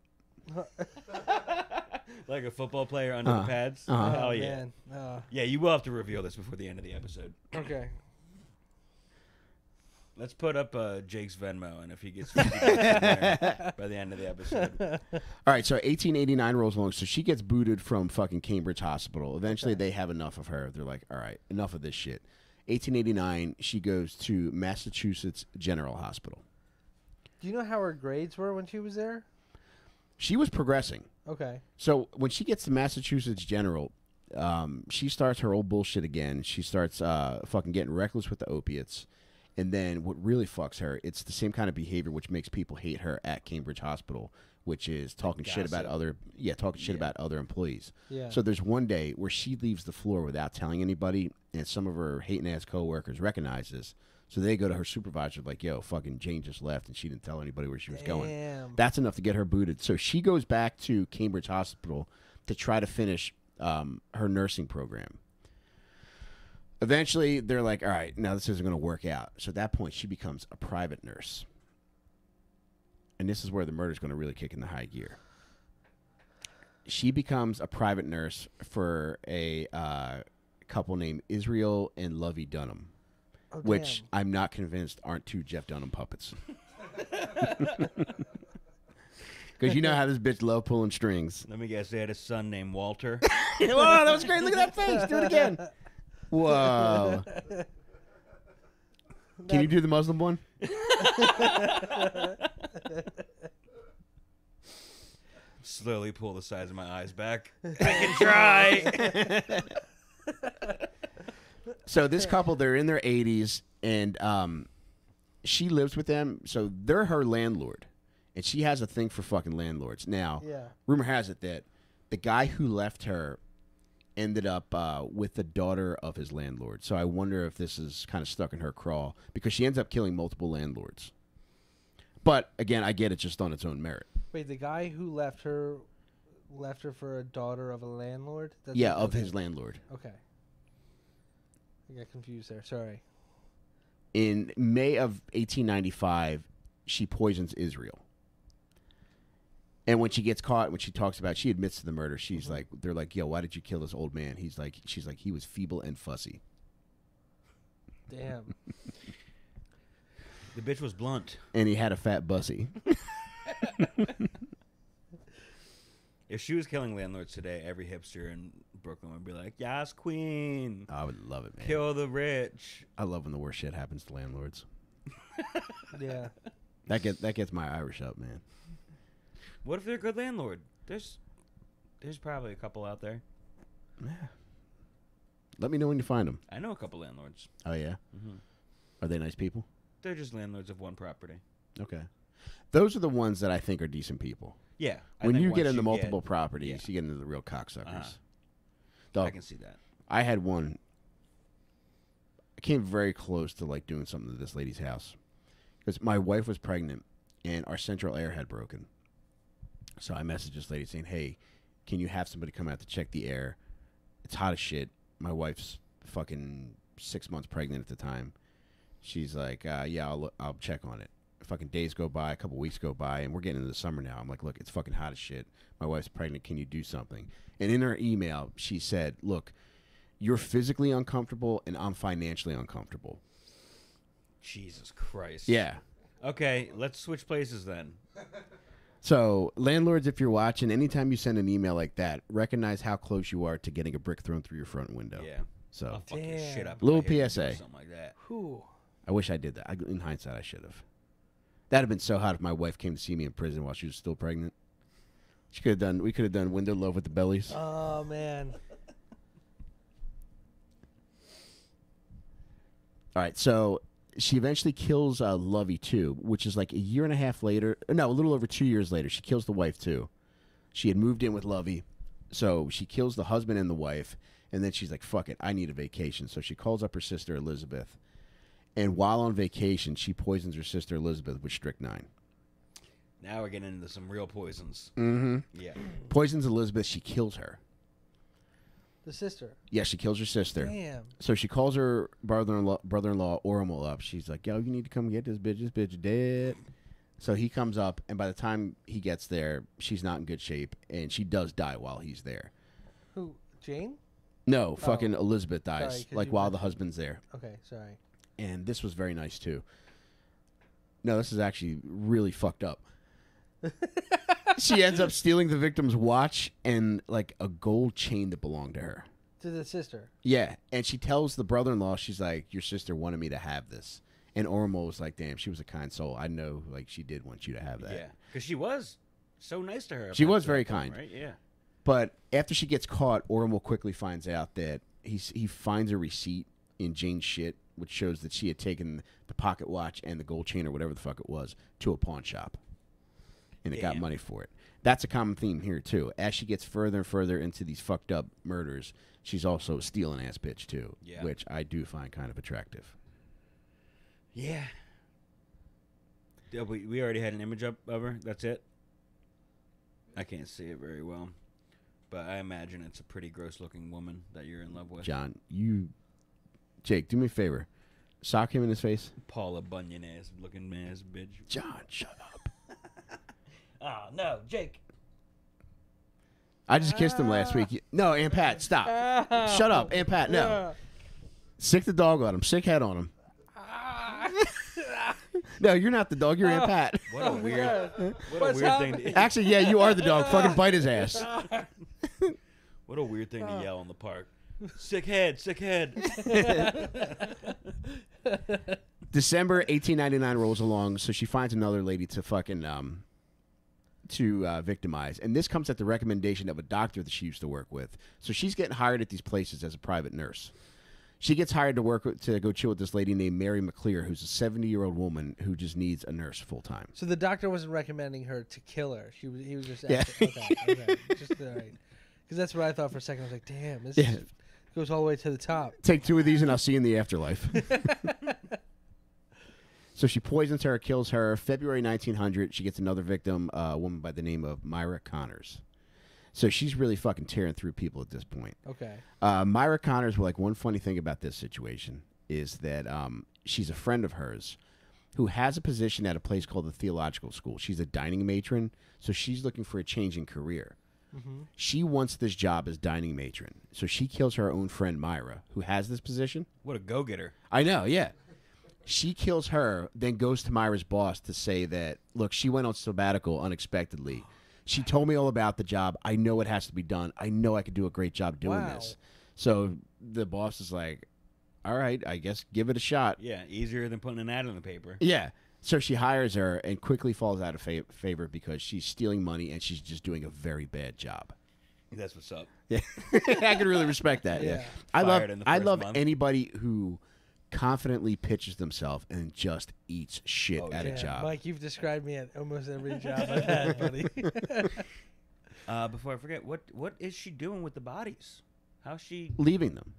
Like a football player under uh, the pads. Uh -huh. Oh, oh yeah. Uh. Yeah, you will have to reveal this before the end of the episode. Okay. Let's put up uh, Jake's Venmo, and if he gets fifty there by the end of the episode. All right, so eighteen eighty-nine rolls along. So she gets booted from fucking Cambridge Hospital. Eventually, okay. they have enough of her. They're like, all right, enough of this shit. eighteen eighty-nine, she goes to Massachusetts General Hospital. Do you know how her grades were when she was there? She was progressing. Okay. So when she gets to Massachusetts General, um, she starts her old bullshit again. She starts uh, fucking getting reckless with the opiates. And then what really fucks her, it's the same kind of behavior which makes people hate her at Cambridge Hospital, which is talking Gossip. shit about other yeah, talking shit yeah. about other employees. Yeah. So there's one day where she leaves the floor without telling anybody, and some of her hating ass coworkers recognize this. So they go to her supervisor like, yo, fucking Jane just left and she didn't tell anybody where she was Damn. going. That's enough to get her booted. So she goes back to Cambridge Hospital to try to finish um, her nursing program. Eventually, they're like, all right, now this isn't going to work out. So at that point, she becomes a private nurse. And this is where the murder's going to really kick in the high gear. She becomes a private nurse for a uh, couple named Israel and Lovey Dunham, oh, which damn. I'm not convinced aren't two Jeff Dunham puppets. Because you know how this bitch love pulling strings. Let me guess, they had a son named Walter. Wow, that was great. Look at that face. Do it again. Whoa. That... Can you do the Muslim one? Slowly pull the sides of my eyes back. I can try. So this couple, they're in their eighties, and um, she lives with them. So they're her landlord, and she has a thing for fucking landlords. Now, yeah. rumor has it that the guy who left her ended up uh, with the daughter of his landlord. So I wonder if this is kind of stuck in her craw, because she ends up killing multiple landlords. But, again, I get it just on its own merit. Wait, the guy who left her left her for a daughter of a landlord? That's yeah, of his landlord. Okay. I got confused there. Sorry. In May of eighteen ninety-five, she poisons Israel. And when she gets caught, when she talks about, she admits to the murder. She's mm-hmm. like, they're like, yo, why did you kill this old man? He's like, she's like, he was feeble and fussy. Damn. The bitch was blunt. And he had a fat bussy. If she was killing landlords today, every hipster in Brooklyn would be like, yes, queen. I would love it, man. Kill the rich. I love when the worst shit happens to landlords. Yeah. That gets, that gets my Irish up, man. What if they're a good landlord? There's there's probably a couple out there. Yeah. Let me know when you find them. I know a couple landlords. Oh, yeah? Mm-hmm. Are they nice people? They're just landlords of one property. Okay. Those are the ones that I think are decent people. Yeah. I when you get into you multiple get, properties, yeah. you get into the real cocksuckers. Uh-huh. So I can see that. I had one. I came very close to like doing something to this lady's house. Because my wife was pregnant, and our central air had broken. So I messaged this lady saying, hey, can you have somebody come out to check the air? It's hot as shit. My wife's fucking six months pregnant at the time. She's like, uh, yeah, I'll, I'll check on it. Fucking days go by, a couple weeks go by, and we're getting into the summer now. I'm like, look, it's fucking hot as shit. My wife's pregnant. Can you do something? And in her email, she said, look, you're physically uncomfortable, and I'm financially uncomfortable. Jesus Christ. Yeah. Okay, let's switch places then. So, landlords, if you're watching, anytime you send an email like that, recognize how close you are to getting a brick thrown through your front window. Yeah. So, I'll fuck your shit up. Little P S A. Something like that. Whew. I wish I did that. I, in hindsight, I should have. That'd have been so hot if my wife came to see me in prison while she was still pregnant. She could have done. We could have done window love with the bellies. Oh man. All right, so she eventually kills uh, Lovey too, which is like a year and a half later. No, a little over two years later, she kills the wife too. She had moved in with Lovey, so she kills the husband and the wife, and then she's like, "Fuck it, I need a vacation." So she calls up her sister Elizabeth, and while on vacation, she poisons her sister Elizabeth with strychnine. Now we're getting into some real poisons. Mm-hmm. Yeah. Poisons Elizabeth. She kills her. The sister. Yeah, she kills her sister. Damn. So she calls her brother-in-law, brother-in-law Orimal up. She's like, yo, you need to come get this bitch. This bitch dead. So he comes up, and by the time he gets there, she's not in good shape, and she does die while he's there. Who? Jane? No, oh. fucking Elizabeth dies, sorry, like, while the husband's there. Okay, sorry. And this was very nice, too. No, this is actually really fucked up. She ends up stealing the victim's watch and, like, a gold chain that belonged to her. To the sister? Yeah. And she tells the brother-in-law, she's like, your sister wanted me to have this. And Orimal was like, damn, she was a kind soul. I know, like, she did want you to have that. Yeah. Because she was so nice to her. She was very kind. Right? Yeah. But after she gets caught, Orimal quickly finds out that he, he finds a receipt in Jane's shit, which shows that she had taken the pocket watch and the gold chain or whatever the fuck it was to a pawn shop. And it Damn. got money for it. That's a common theme here, too. As she gets further and further into these fucked up murders, she's also a stealing ass bitch, too, yeah. which I do find kind of attractive. Yeah. We, we already had an image up of her. That's it. I can't see it very well, but I imagine it's a pretty gross-looking woman that you're in love with. John, you... Jake, do me a favor. Sock him in his face. Paula Bunyan-ass looking ass bitch. John, shut up. Oh, no, Jake. I just kissed him last week. No, Aunt Pat, stop. Ow. Shut up, Aunt Pat, no. Yeah. Sick the dog on him. Sick head on him. Ah. No, you're not the dog. You're oh. Aunt Pat. What a weird, what a weird thing to... Actually, yeah, you are the dog. Fucking bite his ass. What a weird thing to yell in the park. Sick head, sick head. December eighteen ninety-nine rolls along, so she finds another lady to fucking... um. to uh, victimize, and this comes at the recommendation of a doctor that she used to work with. So she's getting hired at these places as a private nurse. She gets hired to work with, to go chill with this lady named Mary McClear, who's a seventy-year-old woman who just needs a nurse full time. So the doctor wasn't recommending her to kill her. She was, he was just yeah. asking, okay, okay, just all right. Because that's what I thought for a second. I was like, damn, this yeah. is, goes all the way to the top. Take two of these, and I'll see you in the afterlife. So she poisons her, kills her. February nineteen hundred, she gets another victim, uh, a woman by the name of Myra Connors. So she's really fucking tearing through people at this point. Okay. Uh, Myra Connors, well, like, one funny thing about this situation is that um, she's a friend of hers who has a position at a place called the Theological School. She's a dining matron, so she's looking for a change in career. Mm-hmm. She wants this job as dining matron, so she kills her own friend Myra, who has this position. What a go-getter. I know, yeah. She kills her, then goes to Myra's boss to say that, look, she went on sabbatical unexpectedly. She told me all about the job. I know it has to be done. I know I could do a great job doing wow. this. So the boss is like, all right, I guess give it a shot. Yeah, easier than putting an ad on the paper. Yeah. So she hires her and quickly falls out of fa favor because she's stealing money and she's just doing a very bad job. That's what's up. Yeah. I can really respect that. Yeah. yeah. I love, I love month. anybody who... confidently pitches themselves and just eats shit oh, at yeah. a job. Mike, you've described me at almost every job I've had, buddy. uh, before I forget, what what is she doing with the bodies? How's she leaving them?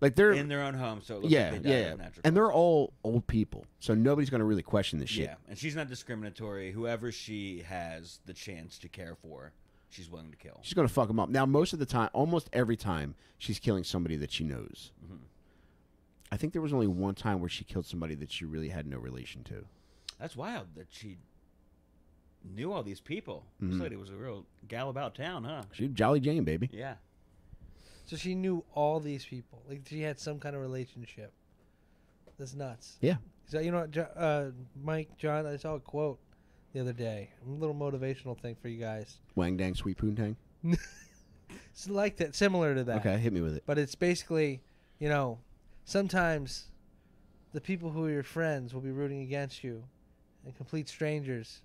Like they're in their own home, so it looks yeah, like they died yeah, of natural and causes. They're all old people, so nobody's going to really question this shit. Yeah, and she's not discriminatory. Whoever she has the chance to care for, she's willing to kill. She's going to fuck them up. Now, most of the time, almost every time, she's killing somebody that she knows. Mm-hmm. I think there was only one time where she killed somebody that she really had no relation to. That's wild that she knew all these people. Mm-hmm. This lady was a real gal about town, huh? She Jolly Jane, baby. Yeah. So she knew all these people. Like, she had some kind of relationship. That's nuts. Yeah. So, you know, uh, Mike, John, I saw a quote the other day. A little motivational thing for you guys. Wang dang sweet poontang? It's like that, similar to that. Okay, hit me with it. But it's basically, you know, sometimes the people who are your friends will be rooting against you, and complete strangers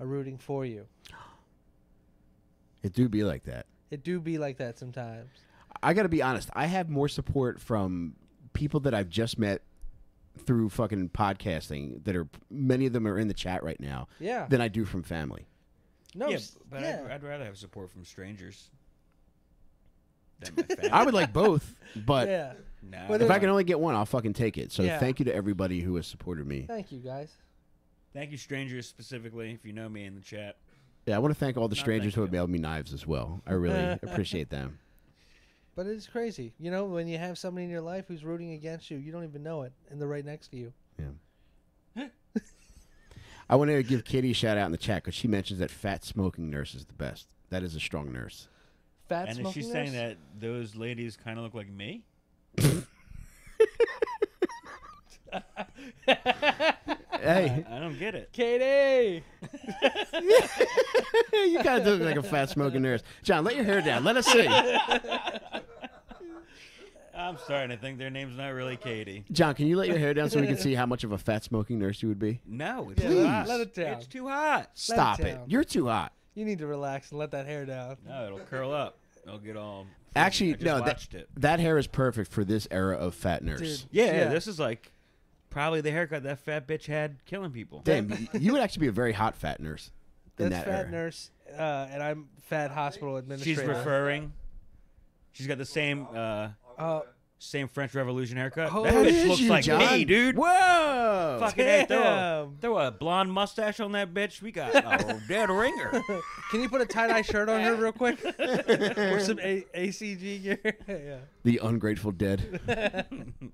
are rooting for you. It do be like that. It do be like that sometimes. I got to be honest. I have more support from people that I've just met through fucking podcasting that are, many of them are in the chat right now, yeah, than I do from family. No, yeah, but yeah. I'd, I'd rather have support from strangers than my family. I would like both, but yeah. nah. if I can only get one, I'll fucking take it. So yeah. thank you to everybody who has supported me. Thank you, guys. Thank you, strangers, specifically, if you know me in the chat. Yeah, I want to thank all the Not strangers who have mailed me knives as well. I really appreciate them. But it's crazy. You know, when you have somebody in your life who's rooting against you, you don't even know it, and they're right next to you. Yeah. I want to give Kitty a shout-out in the chat because she mentions that fat smoking nurse is the best. That is a strong nurse. Fat and smoking nurse? And is she saying that those ladies kind of look like me? Hey, I don't get it. Katie! You kind of look like a fat smoking nurse. John, let your hair down. Let us see. I'm starting to think their name's not really Katie. John, can you let your hair down so we can see how much of a fat smoking nurse you would be? No, it's too hot. Let it down. It's too hot. Stop it. You're too hot. You need to relax and let that hair down. No, it'll curl up. It'll get all... Actually, no, that, that hair is perfect for this era of fat nurse. Dude, yeah, yeah, this is like probably the haircut that fat bitch had killing people. Damn, you would actually be a very hot fat nurse in That's that fat era. nurse, uh, and I'm fat hospital administrator. She's referring. She's got the same... Uh, Uh, Same French Revolution haircut. Oh, that bitch looks you, like John? me, dude. Whoa! Fucking damn. Hey, throw, throw a blonde mustache on that bitch. We got a dead ringer. Can you put a tie-dye shirt on her real quick? Or some A C G gear? Yeah. The Ungrateful Dead.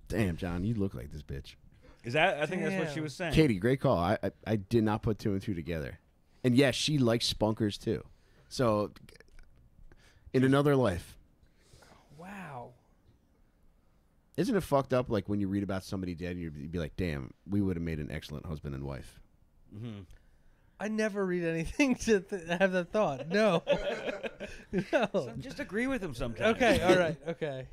Damn, John, you look like this bitch. Is that? I think damn. that's what she was saying. Katie, great call. I, I I did not put two and two together. And yes, she likes spunkers too. So, in another life. Isn't it fucked up, like, when you read about somebody dead, and you'd be like, damn, we would have made an excellent husband and wife? Mm-hmm. I never read anything to th have that thought. No. No. So just agree with him sometimes. Okay, all right, okay.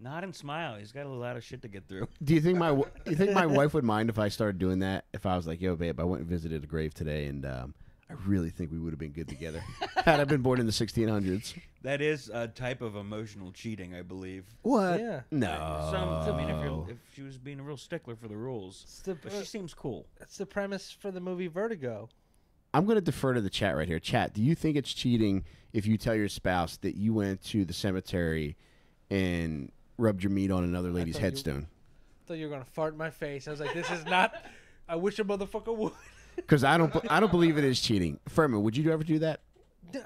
Nod and smile. He's got a lot of shit to get through. Do you think my w you think my wife would mind if I started doing that? If I was like, yo, babe, I went and visited a grave today, and um, I really think we would have been good together had I been born in the sixteen hundreds. That is a type of emotional cheating, I believe. What? Yeah. No. Some, I mean, if, you're, if she was being a real stickler for the rules, the, but she seems cool. That's the premise for the movie Vertigo. I'm going to defer to the chat right here. Chat, do you think it's cheating if you tell your spouse that you went to the cemetery and rubbed your meat on another lady's I headstone? You, I thought you were going to fart in my face. I was like, this is not... I wish a motherfucker would. Because I don't, I don't believe it is cheating. Furman, would you ever do that?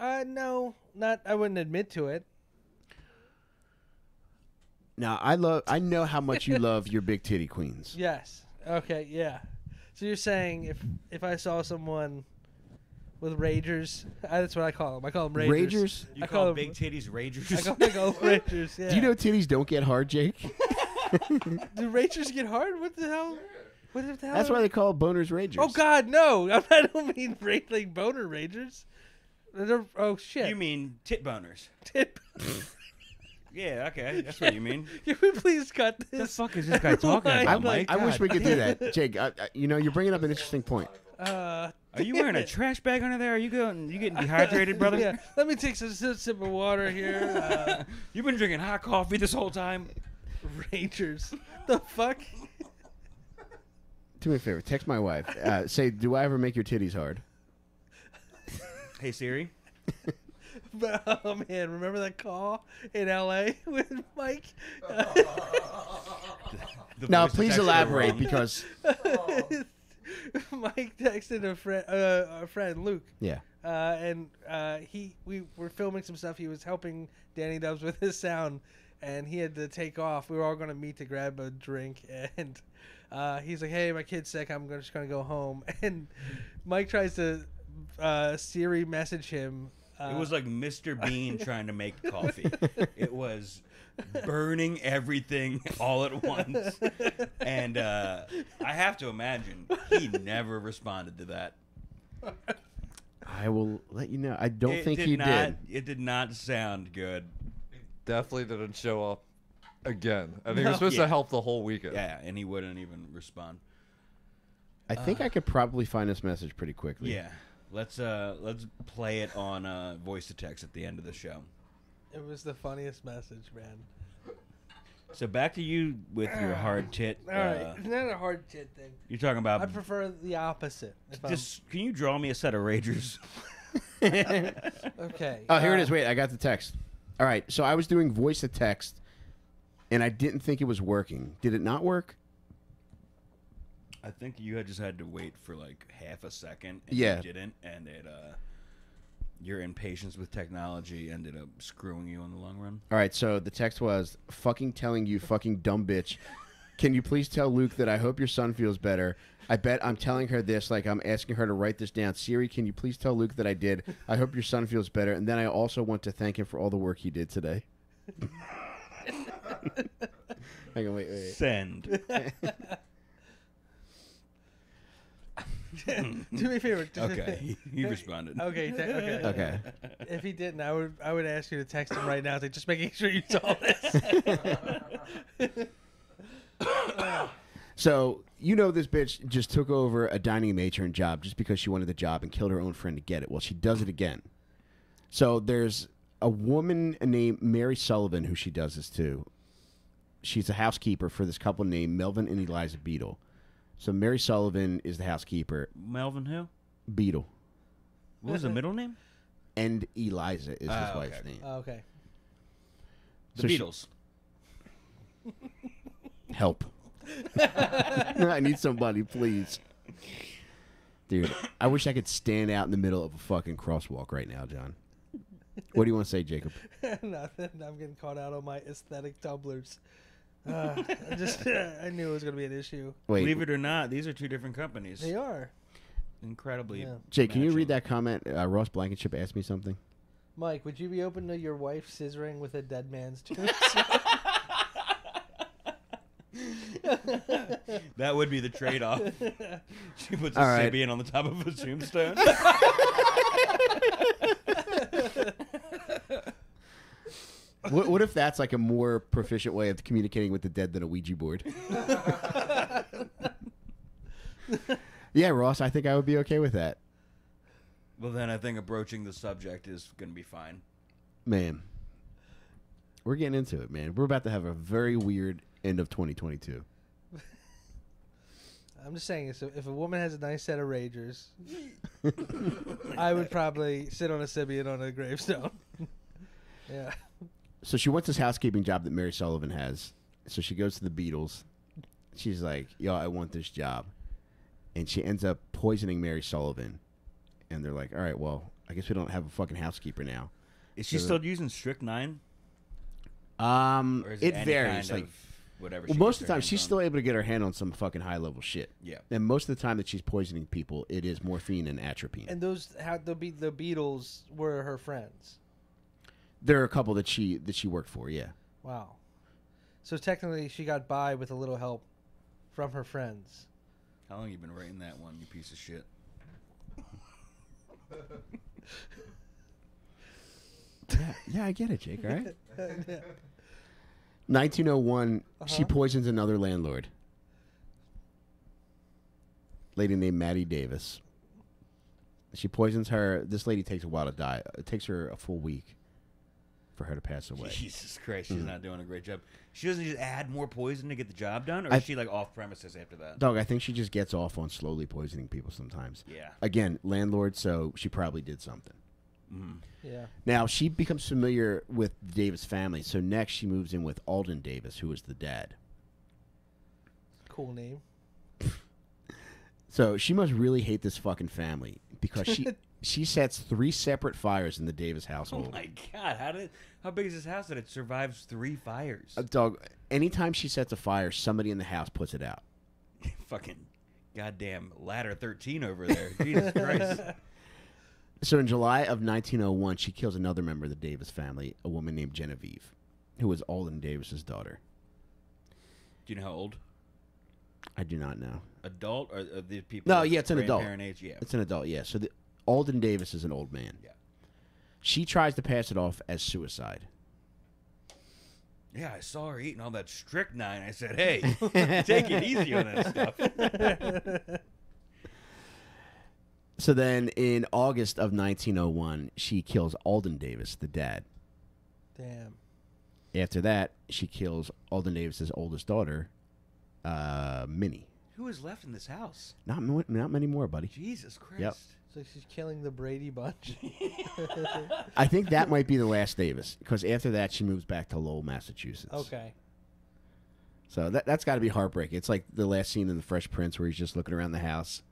Uh, no, not. I wouldn't admit to it. Now I love. I know how much you love your big titty queens. Yes. Okay. Yeah. So you're saying if if I saw someone with ragers, I, that's what I call them. I call them ragers. Ragers. You I call, call them big titties ragers. I call them old ragers. Yeah. Do you know titties don't get hard, Jake? Do ragers get hard? What the hell? What the hell? That's why they call boners ragers. Oh, God, no. I don't mean like boner ragers. They're, oh, shit. You mean tit boners. Tit boners. Yeah, okay. That's what you mean. Can we please cut this? The fuck is this guy talking about, I'm like, Mike? I wish we could do that. Jake, I, I, you know, you're bringing up an interesting point. Uh, are you wearing it. a trash bag under there? Are you going? You getting dehydrated, brother? Yeah. Let me take some sip of water here. Uh, You've been drinking hot coffee this whole time. Ragers. The fuck? Do me a favor. Text my wife. Uh, say, do I ever make your titties hard? Hey, Siri. Oh, man. Remember that call in L A with Mike? Now, please elaborate because... Mike texted a friend, uh, our friend Luke. Yeah. Uh, and uh, he, we were filming some stuff. He was helping Danny Dubs with his sound, and he had to take off. We were all going to meet to grab a drink, and... Uh, he's like, hey, my kid's sick. I'm just going to go home. And Mike tries to uh, Siri message him Uh, it was like Mister Bean trying to make coffee. It was burning everything all at once. And uh, I have to imagine he never responded to that. I will let you know. I don't it think did he not, did. It did not sound good. It definitely didn't show up again. I think no. he was supposed yeah. to help the whole weekend. Yeah, and he wouldn't even respond. I think uh, I could probably find this message pretty quickly. Yeah. Let's uh let's play it on uh voice to text at the end of the show. It was the funniest message, man. So back to you with your hard tit. All right, uh, it's not a hard tit thing. You're talking about. I prefer the opposite. Just can you draw me a set of Ragers? Okay. Oh, here uh, it is. Wait, I got the text. All right, so I was doing voice to text, and I didn't think it was working. Did it not work? I think you had just had to wait for like half a second, and yeah. you didn't, and it uh, your impatience with technology ended up screwing you in the long run. All right, so the text was, fucking telling you, fucking dumb bitch, can you please tell Luke that I hope your son feels better? I bet I'm telling her this like I'm asking her to write this down. Siri, can you please tell Luke that I did? I hope your son feels better, and then I also want to thank him for all the work he did today. I can wait, wait. Send. Do me a favor. Okay, you responded. Okay, okay, okay. If he didn't, I would, I would ask you to text him right now. Like, just making sure you saw this. So you know this bitch just took over a dining matron job just because she wanted the job and killed her own friend to get it. Well, she does it again. So there's a woman named Mary Sullivan who she does this to. She's a housekeeper for this couple named Melvin and Eliza Beadle. So Mary Sullivan is the housekeeper. Melvin who? Beadle. What was the middle name? And Eliza is uh, his wife's okay. name. Uh, okay. The so Beatles. She... Help. I need somebody, please. Dude, I wish I could stand out in the middle of a fucking crosswalk right now, John. What do you want to say, Jacob? Nothing. I'm getting caught out on my aesthetic tumblers. uh, I just uh, I knew it was gonna be an issue. Wait. Believe it or not, these are two different companies. They are incredibly. Yeah. Jake, can you read that comment? Uh, Ross Blankenship asked me something. Mike, would you be open to your wife scissoring with a dead man's tombstone? That would be the trade-off. She puts a right. Sibian on the top of a tombstone. What, what if that's like a more proficient way of communicating with the dead than a Ouija board? Yeah, Ross, I think I would be okay with that. Well, then I think approaching the subject is going to be fine. Man, we're getting into it, man. We're about to have a very weird end of twenty twenty-two. I'm just saying, so if a woman has a nice set of Ragers, I would probably sit on a Sibian on a gravestone. Yeah. So she wants this housekeeping job that Mary Sullivan has. So she goes to the Beatles. She's like, yo, I want this job. And she ends up poisoning Mary Sullivan. And they're like, all right, well, I guess we don't have a fucking housekeeper now. Is so she still using strychnine? Um, or is it, it varies. Kind of like, whatever she well, most of the time, she's on. still able to get her hand on some fucking high-level shit. Yeah. And most of the time that she's poisoning people, it is morphine and atropine. And those how the, the Beatles were her friends. There are a couple that she that she worked for, yeah. Wow. So technically, she got by with a little help from her friends. How long have you been writing that one, you piece of shit? yeah, yeah, I get it, Jake, all right? yeah. nineteen oh one, uh-huh. She poisons another landlord. Lady named Maddie Davis. She poisons her. This lady takes a while to die. It takes her a full week for her to pass away. Jesus Christ, she's mm-hmm. not doing a great job. She doesn't just add more poison to get the job done, or I, is she like off premises after that? Dog, I think she just gets off on slowly poisoning people sometimes. Yeah. Again, landlord, so she probably did something. Mm-hmm. Yeah. Now, she becomes familiar with the Davis family, so next she moves in with Alden Davis, who is the dad. Cool name. So she must really hate this fucking family because she... She sets three separate fires in the Davis household. Oh, my God. How did? How big is this house that it survives three fires? Uh, dog, anytime she sets a fire, somebody in the house puts it out. Fucking goddamn ladder thirteen over there. Jesus Christ. So in July of nineteen oh one, she kills another member of the Davis family, a woman named Genevieve, who was Alden Davis's daughter. Do you know how old? I do not know. Adult? Or are these people? No, yeah, it's an adult. Age? Yeah. It's an adult, yeah. So the, Alden Davis is an old man. Yeah. She tries to pass it off as suicide. Yeah, I saw her eating all that strychnine. I said, hey, take it easy on that stuff. So then in August of nineteen oh one, she kills Alden Davis, the dad. Damn. After that, she kills Alden Davis's oldest daughter, uh, Minnie. Who is left in this house? Not, not many more, buddy. Jesus Christ. Yep. So she's killing the Brady Bunch. I think that might be the last Davis, because after that, she moves back to Lowell, Massachusetts. Okay. So that, that's got to be heartbreaking. It's like the last scene in The Fresh Prince where he's just looking around the house.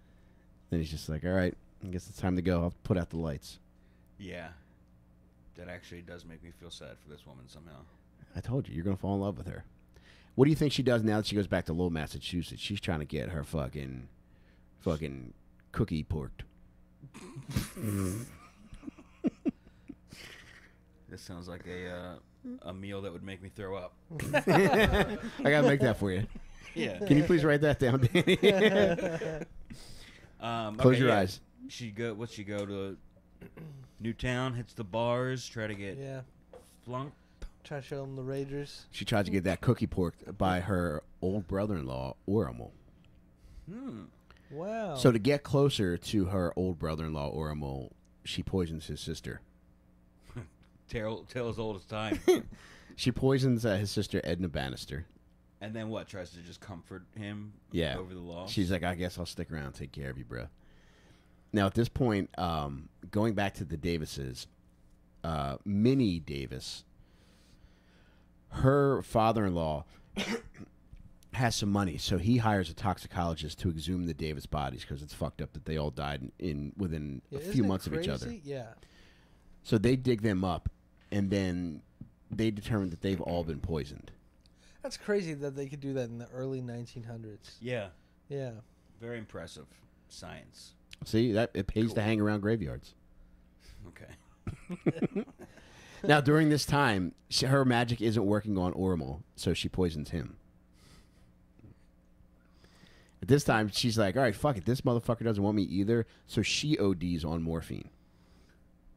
And he's just like, all right, I guess it's time to go. I'll put out the lights. Yeah. That actually does make me feel sad for this woman somehow. I told you, you're going to fall in love with her. What do you think she does now that she goes back to Lowell, Massachusetts? She's trying to get her fucking, fucking cookie porked. This sounds like a, uh, a meal that would make me throw up. I got to make that for you. Yeah. Can you please write that down, Danny? Um, Close okay, your yeah. eyes. She go. What's she go to? Newtown, hits the bars. Try to get yeah. flunked. Try to show them the Ragers. She tried to get that cookie porked by her old brother-in-law, Orimal. Hmm. Wow. So to get closer to her old brother-in-law, Orimal, she poisons his sister. Tale as old as time. She poisons uh, his sister, Edna Bannister. And then what? Tries to just comfort him yeah. over the loss? She's like, I guess I'll stick around and take care of you, bro. Now, at this point, um, going back to the Davises, uh, Minnie Davis, her father-in-law has some money, so he hires a toxicologist to exhume the Davis bodies because it's fucked up that they all died in, in within yeah, a few months crazy? of each other. Yeah. So they dig them up, and then they determine that they've all been poisoned. That's crazy that they could do that in the early nineteen hundreds. Yeah. Yeah. Very impressive science. See, that it pays cool. to hang around graveyards. Okay. Now, during this time, she, her magic isn't working on Orimal, so she poisons him. At this time, she's like, all right, fuck it. This motherfucker doesn't want me either, so she O Ds on morphine.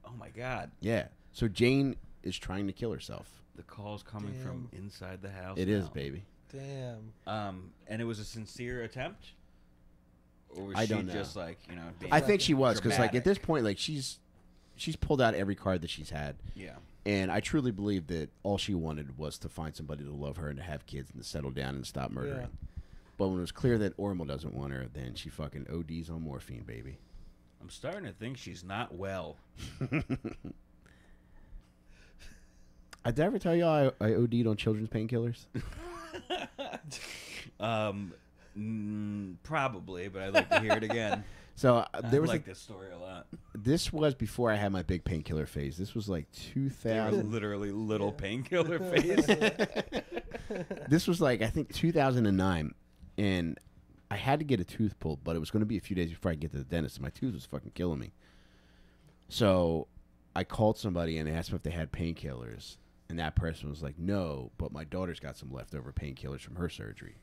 Oh, my God. Yeah. So Jane is trying to kill herself. The call's coming Damn. from inside the house. It now. is, baby. Damn. Um, and it was a sincere attempt? Or was I she don't know. just like, you know, being I think she was, because like at this point, like she's she's pulled out every card that she's had. Yeah. And I truly believe that all she wanted was to find somebody to love her and to have kids and to settle down and stop murdering. Yeah. But when it was clear that Orimal doesn't want her, then she fucking O Ds on morphine, baby. I'm starting to think she's not well. Did I ever tell you I, I OD'd on children's painkillers? um, mm, probably, but I'd like to hear it again. So uh, there I was like this story a lot. This was before I had my big painkiller phase. This was like two thousand. Literally little yeah. painkiller phase. This was like I think two thousand nine, and I had to get a tooth pulled, but it was going to be a few days before I could get to the dentist, and my tooth was fucking killing me. So I called somebody and asked them if they had painkillers. And that person was like, no, but my daughter's got some leftover painkillers from her surgery.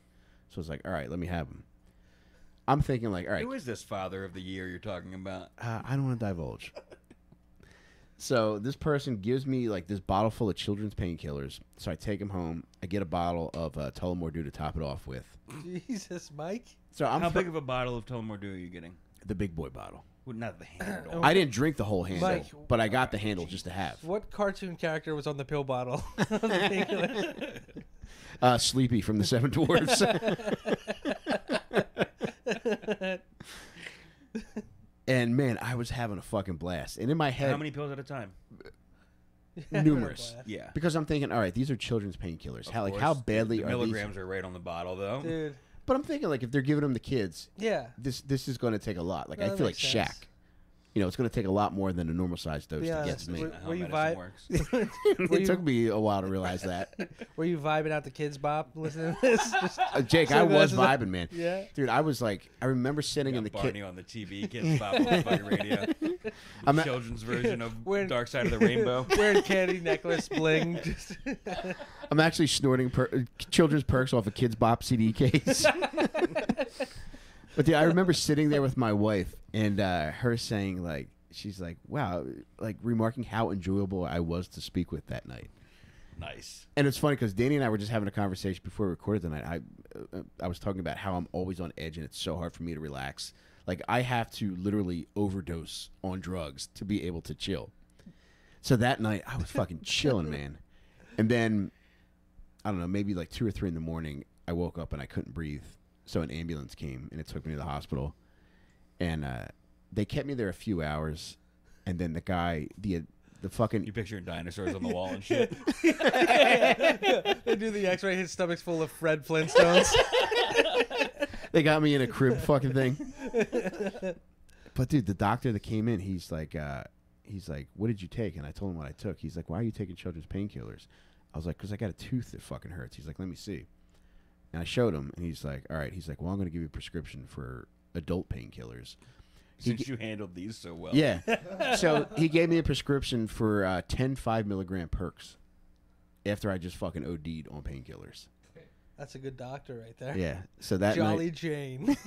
So I was like, all right, let me have them. I'm thinking like, all right. Who is this father of the year you're talking about? Uh, I don't want to divulge. So this person gives me like this bottle full of children's painkillers. So I take them home. I get a bottle of uh, Tullamore Dew to top it off with. Jesus, Mike. So I'm How big of a bottle of Tullamore Dew are you getting? The big boy bottle. Well, not the handle. I didn't drink the whole handle, Mike, but I got right, the handle geez. just to have. What cartoon character was on the pill bottle? uh, Sleepy from the Seven Dwarfs. And, man, I was having a fucking blast. And in my head. How many pills at a time? Numerous. Yeah. Because I'm thinking, all right, these are children's painkillers. How, like, how badly the are milligrams these? Milligrams are right on the bottle, though. Dude. But I'm thinking, like, if they're giving them to kids, yeah, this this is going to take a lot. Like, no, I feel like sense. Shaq. you know, it's going to take a lot more than a normal size dose yeah, to get to me. Were, were you vibe- works. It you- took me a while to realize that. Were you vibing out the kids, Bob, listening to this? Just uh, Jake, I was vibing, a- man. Yeah. Dude, I was like, I remember sitting in the kitchen. Barney kid- on the T V, Kids Bob on the fucking radio. The I'm children's a- version of wearing, Dark Side of the Rainbow. Wearing candy necklace bling. I'm actually snorting per- children's perks off a Kids Bop C D case. But yeah, I remember sitting there with my wife and uh, her saying, like, she's like, wow, like remarking how enjoyable I was to speak with that night. Nice. And it's funny because Danny and I were just having a conversation before we recorded the night. I, uh, I was talking about how I'm always on edge and it's so hard for me to relax. Like, I have to literally overdose on drugs to be able to chill. So that night, I was fucking chilling, man. And then, I don't know, maybe like two or three in the morning, I woke up and I couldn't breathe. So an ambulance came, and it took me to the hospital. And uh, they kept me there a few hours, and then the guy, the the fucking... You're picturing dinosaurs on the wall and shit. yeah, yeah, yeah. They do the x-ray, his stomach's full of Fred Flintstones. They got me in a crib fucking thing. But, dude, the doctor that came in, he's like, uh, he's like, what did you take? And I told him what I took. He's like, why are you taking children's painkillers? I was like, because I got a tooth that fucking hurts. He's like, let me see. And I showed him, and he's like, all right. He's like, well, I'm going to give you a prescription for adult painkillers. Since g- you handled these so well. Yeah. So he gave me a prescription for uh, ten five-milligram perks after I just fucking OD'd on painkillers. That's a good doctor right there. Yeah. So that Jolly night, Jane.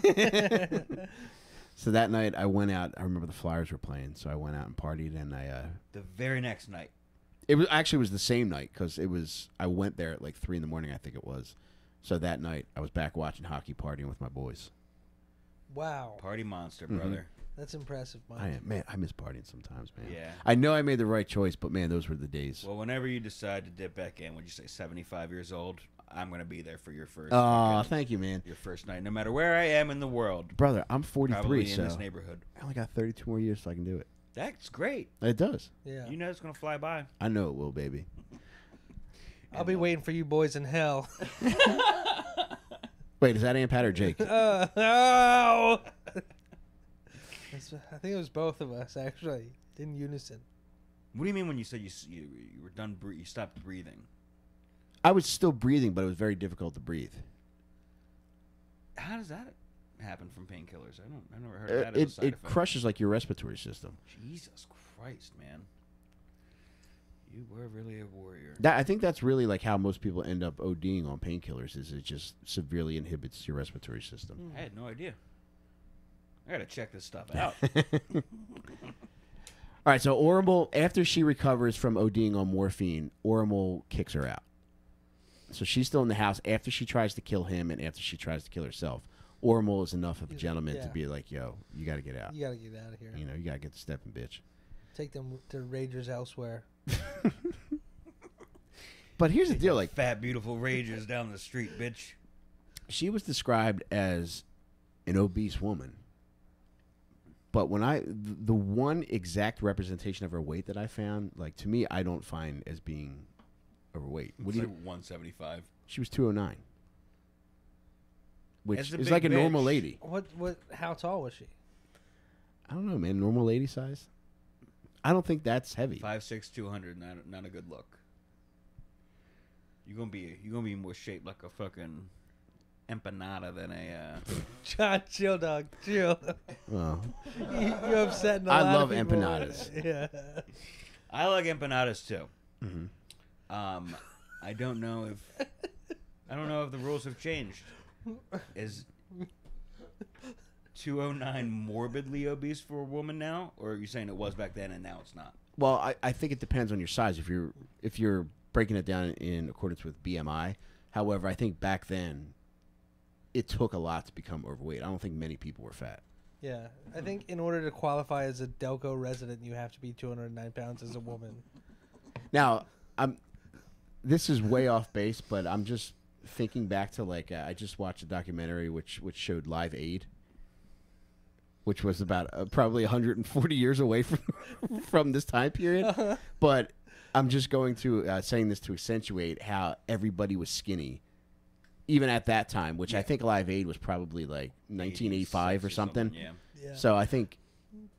So that night, I went out. I remember the Flyers were playing, so I went out and partied, and I... Uh, the very next night. It was actually it was the same night, because it was... I went there at like three in the morning, I think it was. So that night, I was back watching hockey, partying with my boys. Wow. Party monster, brother. Mm-hmm. That's impressive, Mike. I am, man, I miss partying sometimes, man. Yeah. I know I made the right choice, but, man, those were the days. Well, whenever you decide to dip back in, would you say seventy-five years old, I'm going to be there for your first night. Oh, thank you, man. Your first night, no matter where I am in the world. Brother, I'm forty-three, probably in so this neighborhood. I only got thirty-two more years so I can do it. That's great. It does. Yeah. You know it's going to fly by. I know it will, baby. I'll be waiting for you boys in hell. Wait, is that Aunt Pat or Jake? Uh, no! I think it was both of us, actually, in unison. What do you mean when you said you you, you were done, you stopped breathing? I was still breathing, but it was very difficult to breathe. How does that happen from painkillers? I don't, I've never heard of that. It, as a side it effect. Crushes like your respiratory system. Jesus Christ, man. You were really a warrior. That, I think that's really like how most people end up ODing on painkillers is it just severely inhibits your respiratory system. I had no idea. I got to check this stuff out. All right, so Orimal, after she recovers from ODing on morphine, Orimal kicks her out. So she's still in the house after she tries to kill him and after she tries to kill herself. Orimal is enough of a gentleman yeah. to be like, yo, you got to get out. You got to get out of here. You know, you got to get the stepping bitch. Take them to Ragers elsewhere. But here's the deal, like fat beautiful Ragers down the street, bitch. She was described as an obese woman, but when I the one exact representation of her weight that I found, like to me, I don't find as being overweight. What do you? Like one seventy-five. She was two oh nine, which is like a bitch. Normal lady. What? What? How tall was she? I don't know, man. Normal lady size. I don't think that's heavy. five six, two hundred, not, not a good look. You're going to be you're gonna be more shaped like a fucking empanada than a... Uh... John, chill, dog, chill. Oh. you, you're upsetting a I lot love of empanadas. Yeah. I like empanadas, too. Mm-hmm. Um, I don't know if... I don't know if the rules have changed. Is... two oh nine morbidly obese for a woman now, or are you saying it was back then and now it's not? Well, I, I think it depends on your size if you're if you're breaking it down in accordance with B M I. However, I think back then it took a lot to become overweight. I don't think many people were fat. Yeah, I think in order to qualify as a Delco resident, you have to be two oh nine pounds as a woman. Now, I'm this is way off base, but I'm just thinking back to like uh, I just watched a documentary which which showed Live Aid. Which was about uh, probably one hundred forty years away from from this time period. Uh-huh. But I'm just going to uh, saying this to accentuate how everybody was skinny, even at that time, which yeah. I think Live Aid was probably like nineteen eighty-five or something. Or something yeah. Yeah. So I think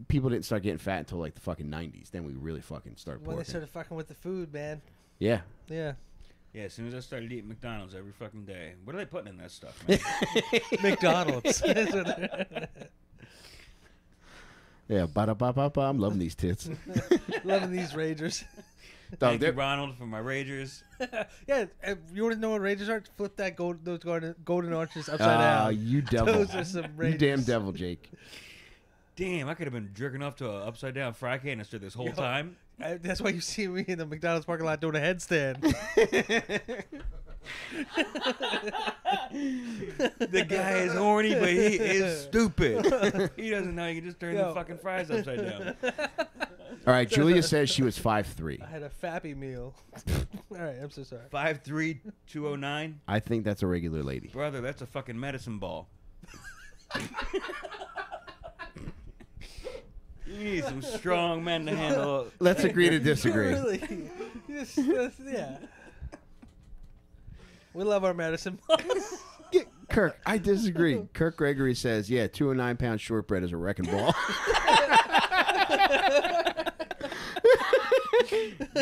people didn't start getting fat until like the fucking nineties. Then we really fucking started. Well, porking. They started fucking with the food, man. Yeah. Yeah. Yeah, as soon as I started eating McDonald's every fucking day. What are they putting in that stuff, man? McDonald's. Yeah, ba-da-ba-ba-ba. I'm loving these tits. Loving these Ragers. Thank you, Ronald, for my Ragers. Yeah, you want to know what Ragers are? Flip that gold, those garden, golden arches upside uh, down. Oh, you devil. Those are some Ragers. You damn devil, Jake. Damn, I could have been jerking off to an upside-down fry canister this whole Yo, time. I, that's why you see me in the McDonald's parking lot doing a headstand. The guy is horny, but he is stupid. He doesn't know you can just turn Yo. the fucking fries upside down. All right, Julia says she was five three. I had a fappy meal. All right, I'm so sorry. five three, two oh nine? I think that's a regular lady. Brother, that's a fucking medicine ball. You need some strong men to handle it. Let's agree to disagree. Really? Just, just, yeah. We love our medicine balls. Kirk, I disagree. Kirk Gregory says, yeah, two oh nine pound shortbread is a wrecking ball.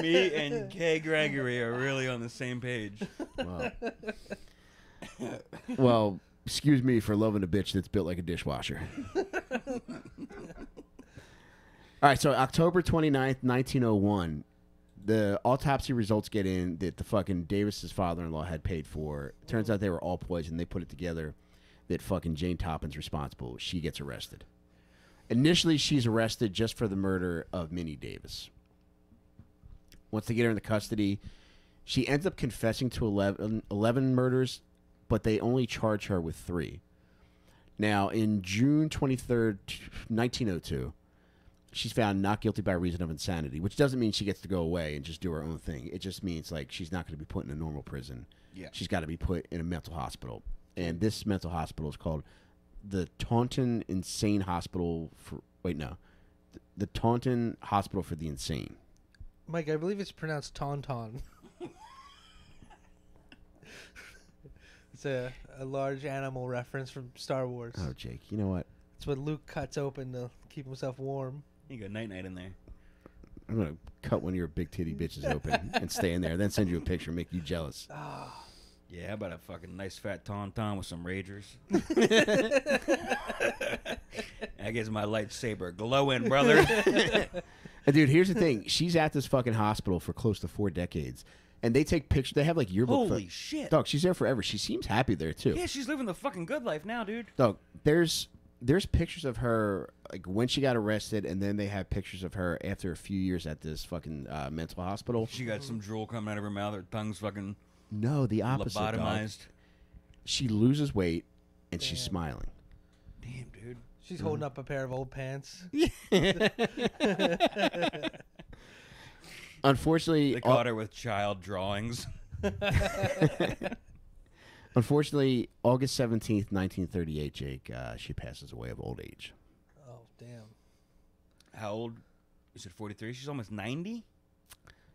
Me and Kay Gregory are really on the same page. Wow. Well, excuse me for loving a bitch that's built like a dishwasher. All right, so October twenty-ninth, nineteen oh one, the autopsy results get in that the fucking Davis's father-in-law had paid for. Turns out they were all poisoned. They put it together that fucking Jane Toppan's responsible. She gets arrested. Initially, she's arrested just for the murder of Minnie Davis. Once they get her into custody, she ends up confessing to eleven, eleven murders, but they only charge her with three. Now, in June twenty-third, nineteen oh two... she's found not guilty by reason of insanity, which doesn't mean she gets to go away and just do her own thing. It just means, like, she's not going to be put in a normal prison. Yeah. She's got to be put in a mental hospital. And this mental hospital is called the Taunton Insane Hospital for... Wait, no. The, the Taunton Hospital for the Insane. Mike, I believe it's pronounced Tauntaun. It's a, a large animal reference from Star Wars. Oh, Jake, you know what? It's what Luke cuts open to keep himself warm. You got night-night in there. I'm going to cut one of your big titty bitches open and stay in there, then send you a picture and make you jealous. Oh. Yeah, how about a fucking nice fat tauntaun with some Ragers? That gets my lightsaber glowing, brother. And dude, here's the thing. She's at this fucking hospital for close to four decades. And they take pictures. They have, like, yearbook. Holy shit. Dog, she's there forever. She seems happy there, too. Yeah, she's living the fucking good life now, dude. Dog, there's... There's pictures of her, like, when she got arrested, and then they have pictures of her after a few years at this fucking uh, mental hospital. She got some drool coming out of her mouth. Her tongue's fucking... No, the opposite. Lobotomized. Dog. She loses weight, and Damn. she's smiling. Damn, dude. She's mm. holding up a pair of old pants. Unfortunately... They caught her with child drawings. Unfortunately, August seventeenth, nineteen thirty-eight, Jake, uh, she passes away of old age. Oh, damn. How old? Is it forty-three? She's almost ninety?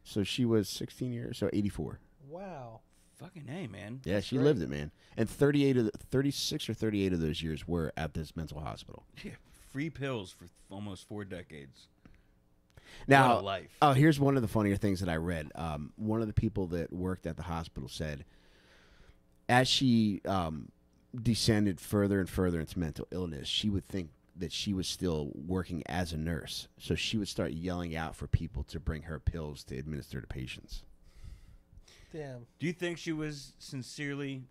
So she was sixteen years, so eighty-four. Wow. Fucking A, man. Yeah, That's she great. lived it, man. And thirty-eight of the, thirty-six or thirty-eight of those years were at this mental hospital. Yeah, free pills for almost four decades. Now, what a life. Oh, here's one of the funnier things that I read. Um, one of the people that worked at the hospital said... As she um, descended further and further into mental illness, she would think that she was still working as a nurse. So she would start yelling out for people to bring her pills to administer to patients. Damn. Do you think she was sincerely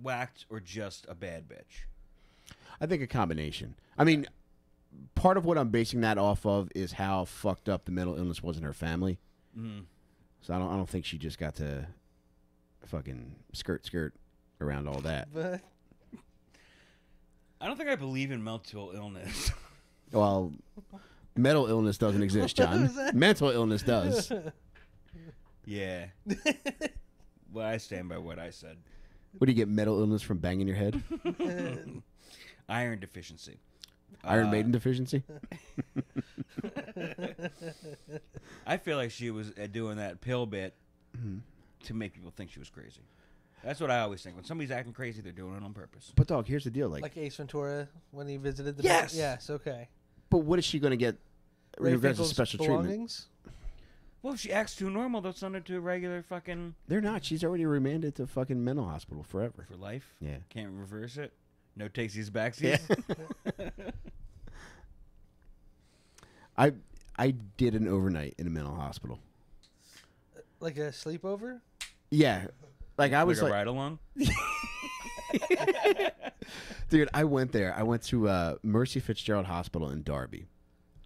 whacked or just a bad bitch? I think a combination. I mean, part of what I'm basing that off of is how fucked up the mental illness was in her family. Mm-hmm. So I don't, I don't think she just got to fucking skirt skirt around all that. But I don't think I believe in mental illness. Well, mental illness doesn't exist, John. Mental illness does. Yeah. Well, I stand by what I said. What do you get mental illness from banging your head? Iron deficiency. Iron uh, Maiden deficiency? I feel like she was doing that pill bit mm-hmm. to make people think she was crazy. That's what I always think. When somebody's acting crazy, they're doing it on purpose. But, dog, here's the deal. Like, like Ace Ventura when he visited the... Yes! Yes, okay. But what is she going to get in regards to special belongings? treatment? Well, if she acts too normal, they'll send her to a regular fucking... They're not. She's already remanded to a fucking mental hospital forever. For life? Yeah. Can't reverse it? No takesies, backsies? Yeah. I, I did an overnight in a mental hospital. Like a sleepover? Yeah. Like I was like... a like, ride-along? Dude, I went there. I went to uh, Mercy Fitzgerald Hospital in Darby.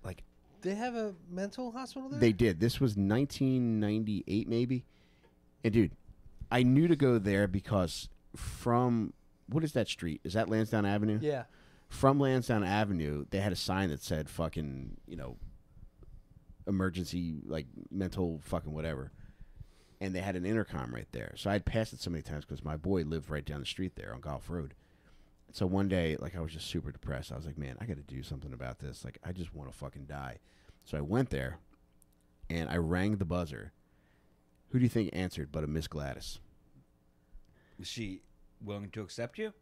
Like, they have a mental hospital there? They did. This was nineteen ninety-eight, maybe. And, dude, I knew to go there because from... What is that street? Is that Lansdowne Avenue? Yeah. From Lansdowne Avenue, they had a sign that said fucking, you know, emergency, like, mental fucking whatever. And they had an intercom right there. So I'd passed it so many times because my boy lived right down the street there on Golf Road. So one day, like, I was just super depressed. I was like, man, I got to do something about this. Like, I just want to fucking die. So I went there, and I rang the buzzer. Who do you think answered but a Miss Gladys? Was she willing to accept you?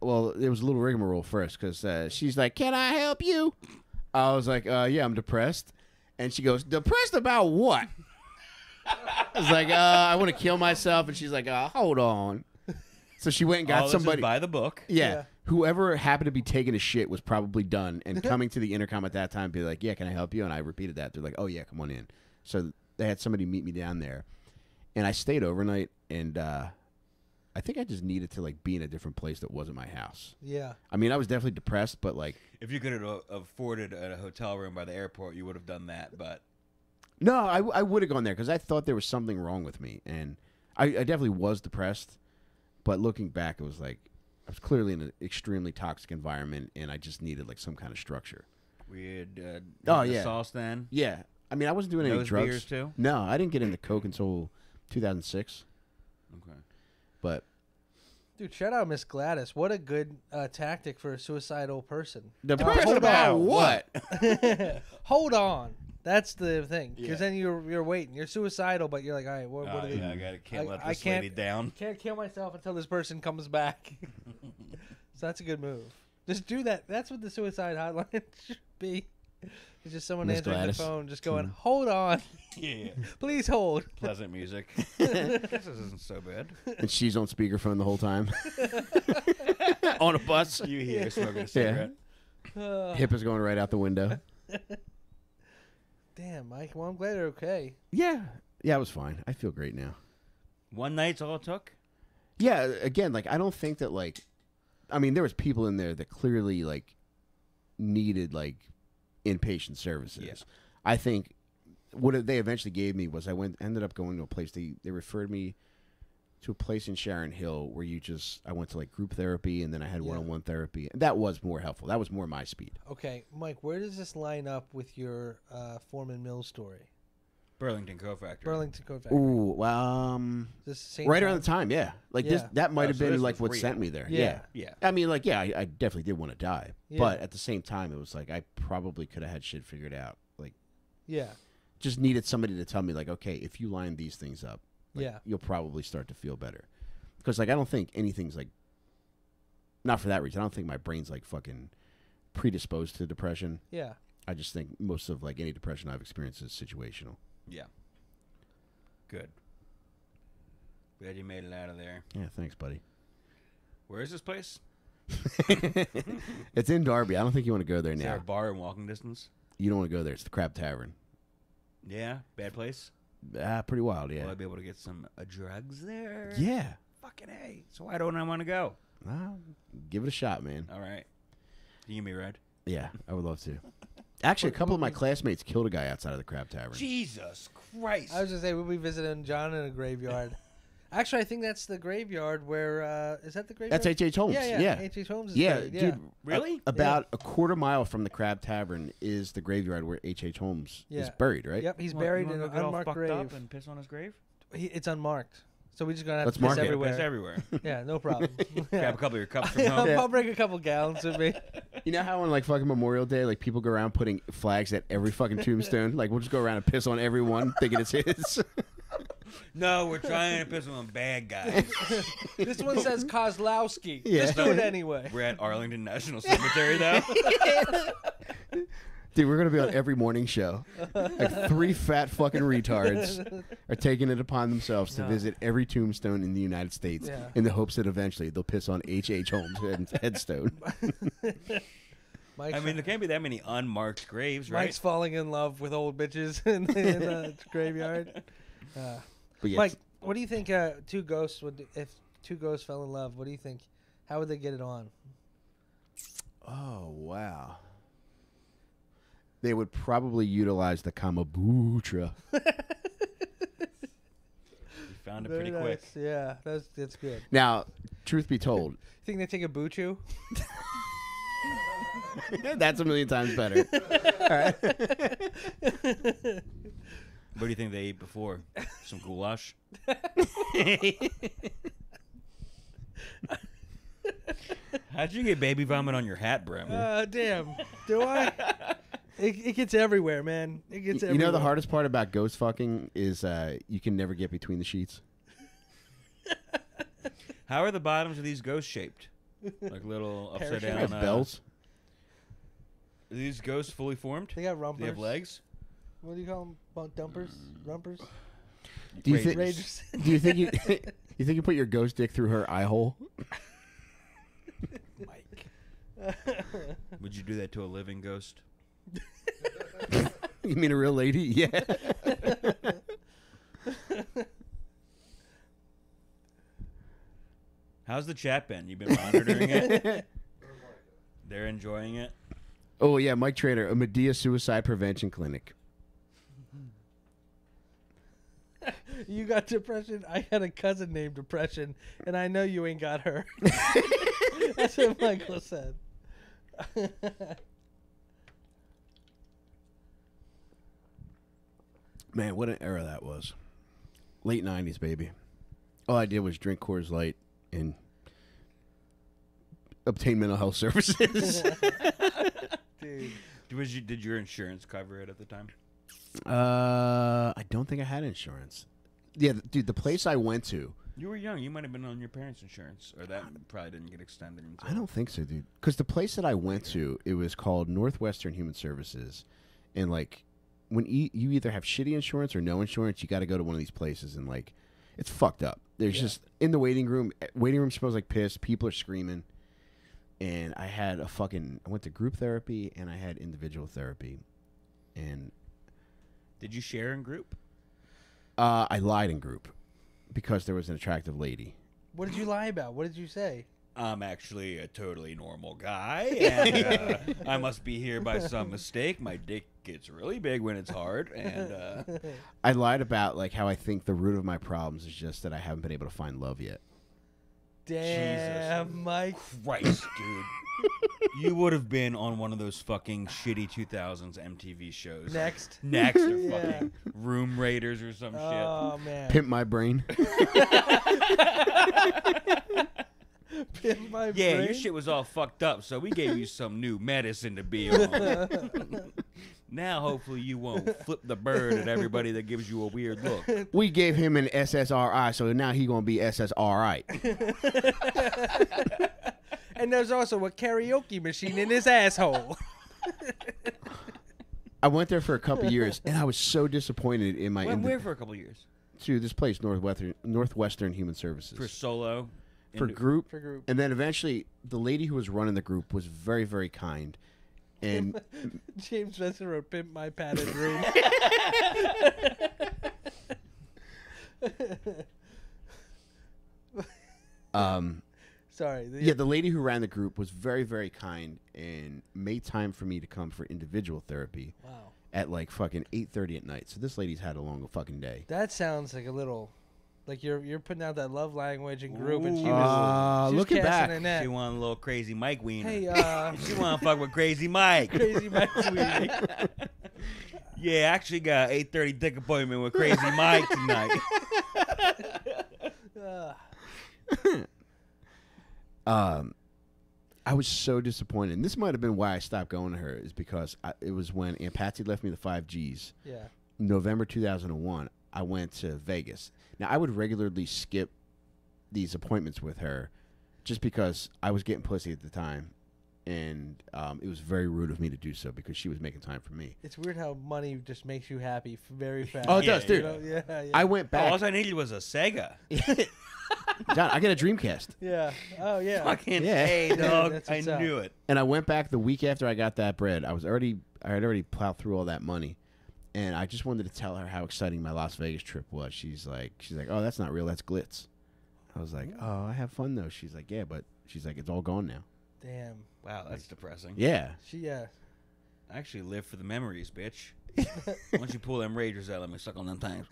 Well, there was a little rigmarole first because uh, she's like, can I help you? I was like, uh, yeah, I'm depressed. And she goes, depressed about what? I was like, uh, I want to kill myself. And she's like, uh, hold on. So she went and got oh, somebody. By the book. Yeah, yeah. Whoever happened to be taking a shit was probably done and coming to the intercom at that time, be like, yeah, can I help you? And I repeated that. They're like, oh, yeah, come on in. So they had somebody meet me down there. And I stayed overnight. And uh, I think I just needed to, like, be in a different place that wasn't my house. Yeah. I mean, I was definitely depressed, but, like. If you could have afforded a hotel room by the airport, you would have done that. But. No, I, I would have gone there because I thought there was something wrong with me. And I, I definitely was depressed. But looking back, it was like I was clearly in an extremely toxic environment, and I just needed like some kind of structure. Weird. Uh, oh yeah. Sauce then. Yeah. I mean, I wasn't doing Those any drugs. Beers too? No, I didn't get into coke until two thousand six. Okay. But. Dude, shout out Miss Gladys. What a good uh, tactic for a suicidal person. Depressed uh, about what? Hold on. That's the thing, because yeah. then you're you're waiting. You're suicidal, but you're like, all right, what, what uh, are they? Yeah, I gotta can't I, let this I can't, lady down. Can't kill myself until this person comes back. So that's a good move. Just do that. That's what the suicide hotline should be. It's just someone Miz answering Gladys. The phone, just going, hold on. Yeah. Please hold. Pleasant music. This isn't so bad. And she's on speakerphone the whole time. On a bus. You hear smoking a cigarette. Yeah. Uh, Hip is going right out the window. Damn, Mike. Well, I'm glad you're okay. Yeah. Yeah, I was fine. I feel great now. One night's all it took? Yeah. Again, like, I don't think that, like, I mean, there was people in there that clearly, like, needed, like, inpatient services. Yeah. I think what they eventually gave me was I went, ended up going to a place. They, they referred me to a place in Sharon Hill where you just, I went to, like, group therapy, and then I had one-on-one yeah. therapy. That was more helpful. That was more my speed. Okay, Mike, where does this line up with your uh, Foreman Mills story? Burlington Co-Factory. Burlington Co-Factory. Ooh, well, um, this same right time? Around the time, yeah. Like, yeah. This, that might oh, have so been, like, what real. Sent me there. Yeah. yeah. yeah. I mean, like, yeah, I, I definitely did want to die. Yeah. But at the same time, it was like, I probably could have had shit figured out. Like, yeah. Just needed somebody to tell me, like, okay, if you line these things up, like, yeah, you'll probably start to feel better, because like I don't think anything's like, not for that reason. I don't think my brain's like fucking predisposed to depression. Yeah, I just think most of like any depression I've experienced is situational. Yeah. Good. Glad you made it out of there. Yeah, thanks, buddy. Where is this place? It's in Darby. I don't think you want to go there is now. Is there a bar in walking distance? You don't want to go there. It's the Crab Tavern. Yeah, bad place. Ah, uh, pretty wild, yeah. Will I be able to get some uh, drugs there? Yeah. Fucking A. So why don't I want to go? Well, give it a shot, man. All right. Can you give me a ride? Yeah, I would love to. Actually, a couple of my classmates killed a guy outside of the Crab Tavern. Jesus Christ. I was going to say, we'll be visiting John in a graveyard. Actually, I think that's the graveyard where, uh, is that the graveyard? That's H H. Holmes. Yeah, yeah. H H. Holmes is yeah, yeah, dude. Really? A about yeah. a quarter mile from the Crab Tavern is the graveyard where H H. Holmes yeah. is buried, right? Yep, he's well, buried in an unmarked grave. Up and piss on his grave? He, it's unmarked. So we're just going to have Let's to piss mark everywhere. Piss everywhere. Yeah, no problem. Yeah. Grab a couple of your cups from home. I'll bring a couple gallons with me. You know how on like fucking Memorial Day, like people go around putting flags at every fucking tombstone? Like we'll just go around and piss on everyone thinking it's his. No, we're trying to piss on bad guys. This one says Kozlowski. Yeah. Just do it anyway. We're at Arlington National Cemetery, though. Dude, we're going to be on every morning show. Like three fat fucking retards are taking it upon themselves to no. visit every tombstone in the United States yeah. in the hopes that eventually they'll piss on H H Holmes' headstone. I mean, there can't be that many unmarked graves, right? Mike's falling in love with old bitches in the, in the graveyard. Uh, but yeah, Mike, what do you think uh, two ghosts would do? If two ghosts fell in love, what do you think? How would they get it on? Oh, wow. They would probably utilize the Kamabutra. You found it Very pretty nice. quick. Yeah, that's that's good. Now, truth be told. You think they take a buchu? That's a million times better. All right. What do you think they ate before? Some goulash? How'd you get baby vomit on your hat, Brent? Uh, damn. Do I? It, it gets everywhere, man. It gets everywhere. You know the hardest part about ghost fucking is uh, you can never get between the sheets. How are the bottoms of these ghosts shaped? Like little upside down uh, bells. Are these ghosts fully formed? They got rumpers. They have legs. What do you call them? Dumpers? Rumpers? Do you, th do you think you you think you put your ghost dick through her eye hole? Mike, would you do that to a living ghost? You mean a real lady? Yeah. How's the chat been? You've been monitoring it? They're enjoying it. Oh yeah, Mike Trainer, a Medea Suicide Prevention Clinic. You got depression. I had a cousin named Depression, and I know you ain't got her. That's what Michael said. Man, what an era that was. Late nineties, baby. All I did was drink Coors Light and obtain mental health services. Dude. Was you, did your insurance cover it at the time? Uh, I don't think I had insurance. Yeah, th dude, the place I went to. You were young. You might have been on your parents' insurance, or that probably didn't get extended. Until I don't think so, dude. Because the place that I went to, it was called Northwestern Human Services, and like, when e you either have shitty insurance or no insurance, you got to go to one of these places, and like, it's fucked up. There's yeah. just in the waiting room. Waiting room smells like piss. People are screaming, and I had a fucking. I went to group therapy and I had individual therapy, and did you share in group? Uh, I lied in group because there was an attractive lady. What did you lie about? What did you say? I'm actually a totally normal guy, and uh, I must be here by some mistake. My dick gets really big when it's hard, and uh, I lied about like how I think the root of my problems is just that I haven't been able to find love yet. Damn, Jesus Mike, Christ, dude, you would have been on one of those fucking shitty two thousands M T V shows. Next, next, or yeah. fucking Room Raiders or some oh, shit. Oh man, Pimp My Brain. My yeah, brain? Your shit was all fucked up, so we gave you some new medicine to be on. Now, hopefully, you won't flip the bird at everybody that gives you a weird look. We gave him an S S R I, so now he's going to be S S R I. And there's also a karaoke machine in his asshole. I went there for a couple years, and I was so disappointed in my... Went where for a couple years? To this place, Northwestern, Northwestern Human Services. For solo... For group, for group, and then eventually the lady who was running the group was very, very kind. And James Benson wrote "Pimp My Padded Room." um, sorry. The, yeah, the lady who ran the group was very, very kind and made time for me to come for individual therapy. Wow. At like fucking eight thirty at night. So this lady's had a long fucking day. That sounds like a little. Like you're you're putting out that love language in group, and she was uh, she looking was back. Her net. She wanted a little crazy Mike wiener. Hey, uh, she wanted to fuck with crazy Mike. Crazy Mike wiener. Yeah, I actually got an eight thirty dick appointment with crazy Mike tonight. um, I was so disappointed. And this might have been why I stopped going to her. Is because I, it was when Aunt Patsy left me the five G's. Yeah. November two thousand and one. I went to Vegas. Now, I would regularly skip these appointments with her just because I was getting pussy at the time And um, it was very rude of me to do so because she was making time for me. It's weird how money just makes you happy very fast. Oh, it yeah, does, dude. You know? yeah, yeah. I went back. Oh, all I needed was a Sega. John, I got a Dreamcast. Yeah. Oh, yeah. Fucking yeah. Hey, dog. I up. knew it. And I went back the week after I got that bread. I was already, I had already plowed through all that money. And I just wanted to tell her how exciting my Las Vegas trip was. She's like, she's like, oh, that's not real. That's glitz. I was like, oh, I have fun, though. She's like, yeah, but she's like, it's all gone now. Damn. Wow, that's like, depressing. Yeah. She, yeah. Uh, I actually live for the memories, bitch. Once you pull them ragers out, let me suck on them things.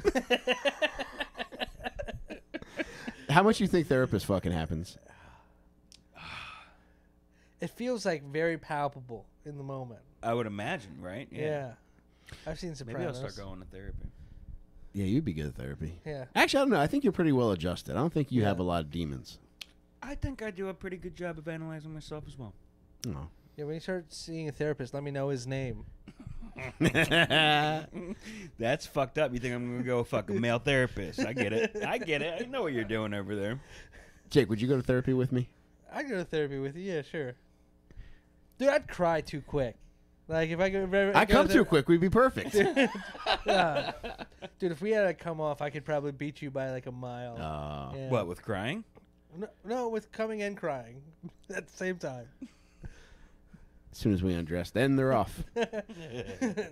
How much you think therapist fucking happens? It feels like very palpable in the moment. I would imagine, right? Yeah. yeah. I've seen Sopranos. Maybe I'll start going to therapy. Yeah, you'd be good at therapy. Yeah. Actually, I don't know. I think you're pretty well adjusted. I don't think you yeah. have a lot of demons. I think I do a pretty good job of analyzing myself as well. No. Yeah, when you start seeing a therapist, let me know his name. That's fucked up. You think I'm going to go fuck a male therapist. I get it. I get it. I know what you're doing over there. Jake, would you go to therapy with me? I'd go to therapy with you. Yeah, sure. Dude, I'd cry too quick. Like, if I could remember, I come too quick, we'd be perfect. Dude, uh, dude, if we had to come off, I could probably beat you by like a mile. Uh, yeah. What, with crying? No, no, with coming and crying at the same time. As soon as we undress, then they're off. Yeah.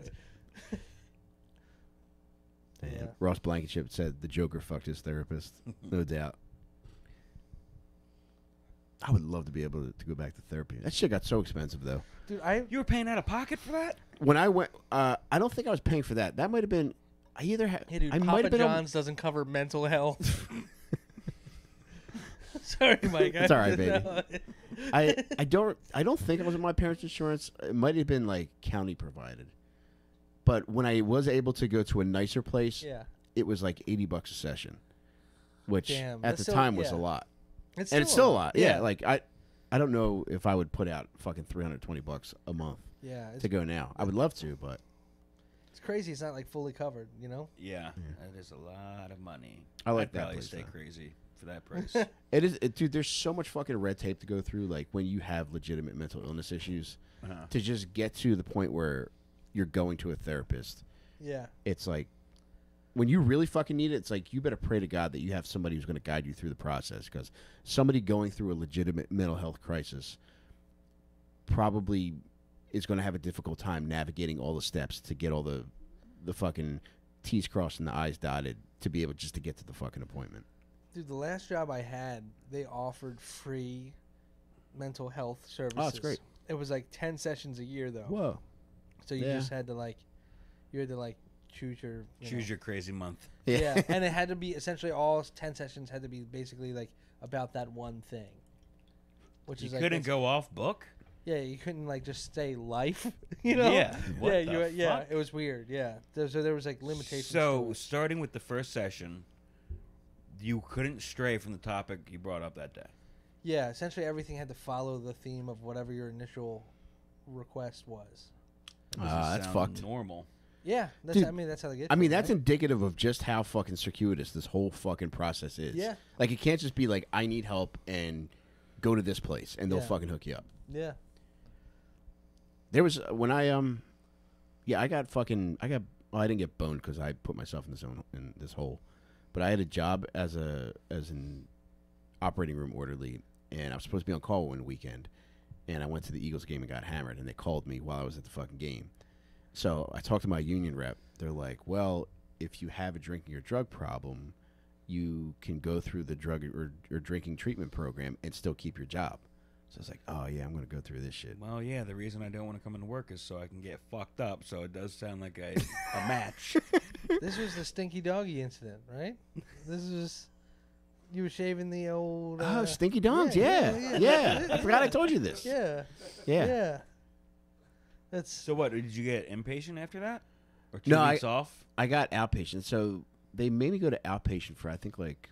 Ross Blankenship said the Joker fucked his therapist. No doubt. I would love to be able to, to go back to therapy. That shit got so expensive, though. Dude, I you were paying out of pocket for that? When I went, uh, I don't think I was paying for that. That might have been, I either had. Hey, dude, I Papa been John's doesn't cover mental health. Sorry, Mike. It's all right, baby. I I don't I don't think it was in my parents' insurance. It might have been like county provided, but when I was able to go to a nicer place, yeah. it was like eighty bucks a session, which Damn, at the still, time was yeah. a lot. It's still and it's still a lot. lot. Yeah, yeah, like I, I don't know if I would put out fucking three hundred twenty bucks a month. Yeah, to go now. I would love to, but it's crazy. It's not like fully covered, you know. Yeah, yeah. That is a lot of money. I like I'd that. Probably place, stay though. crazy. For that price. It is it, dude, there's so much fucking red tape to go through, like when you have legitimate mental illness issues, uh-huh. to just get to the point where you're going to a therapist. Yeah. It's like when you really fucking need it, it's like you better pray to God that you have somebody who's going to guide you through the process, because somebody going through a legitimate mental health crisis probably is going to have a difficult time navigating all the steps to get all the the fucking T's crossed and the I's dotted to be able just to get to the fucking appointment. Dude, the last job I had, they offered free mental health services. Oh, that's great. It was like ten sessions a year, though. Whoa. So you yeah. just had to, like, you had to, like, choose your... You choose know. your crazy month. Yeah. yeah. And it had to be, essentially, all ten sessions had to be basically, like, about that one thing. Which you is, like, couldn't go off book? Yeah, you couldn't, like, just say life, you know? Yeah. What yeah, the you, fuck? Yeah, it was weird, yeah. So there was, like, limitations. So starting with the first session... You couldn't stray from the topic you brought up that day. Yeah, essentially everything had to follow the theme of whatever your initial request was. Uh, that's fucked. Normal. Yeah, that's Dude, I mean that's how they get. I mean it, that's right? indicative of just how fucking circuitous this whole fucking process is. Yeah, like it can't just be like I need help and go to this place and they'll yeah. fucking hook you up. Yeah. There was when I um, yeah, I got fucking I got well, I didn't get boned because I put myself in this own in this hole. But I had a job as a as an operating room orderly, and I was supposed to be on call one weekend, and I went to the Eagles game and got hammered, and they called me while I was at the fucking game. So I talked to my union rep. They're like, well, if you have a drinking or drug problem, you can go through the drug or, or drinking treatment program and still keep your job. So I was like, oh, yeah, I'm going to go through this shit. Well, yeah, the reason I don't want to come into work is so I can get fucked up, so it does sound like a, a match. This was the Stinky Doggy incident, right? This was, you were shaving the old... Uh, oh, Stinky Dogs, yeah. Yeah, yeah, yeah. yeah. I forgot I told you this. Yeah. Yeah. yeah. That's So what, did you get inpatient after that? Or two no, weeks I, off? I got outpatient. So they made me go to outpatient for, I think, like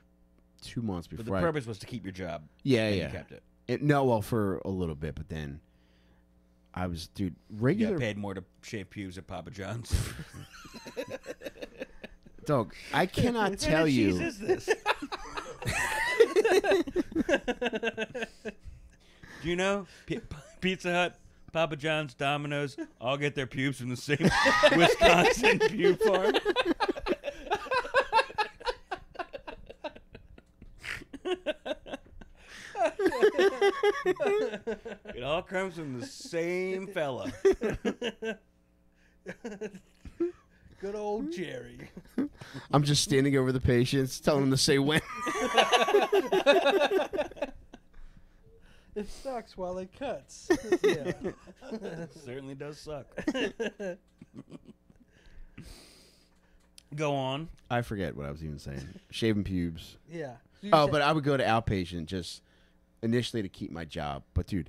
two months before. But the purpose I, was to keep your job. Yeah, yeah. You kept it. It, no, well, for a little bit, but then I was, dude, regular... You got paid more to shave pubes at Papa John's. Dog, I cannot tell you... What is this? Do you know? P Pizza Hut, Papa John's, Domino's, all get their pubes from the same Wisconsin pube farm. It all comes from the same fella. Good old Jerry. I'm just standing over the patients, telling them to say when. It sucks while it cuts. Yeah. It certainly does suck. Go on. I forget what I was even saying. Shaving pubes. Yeah. Oh, but I would go to outpatient just initially to keep my job. But, dude,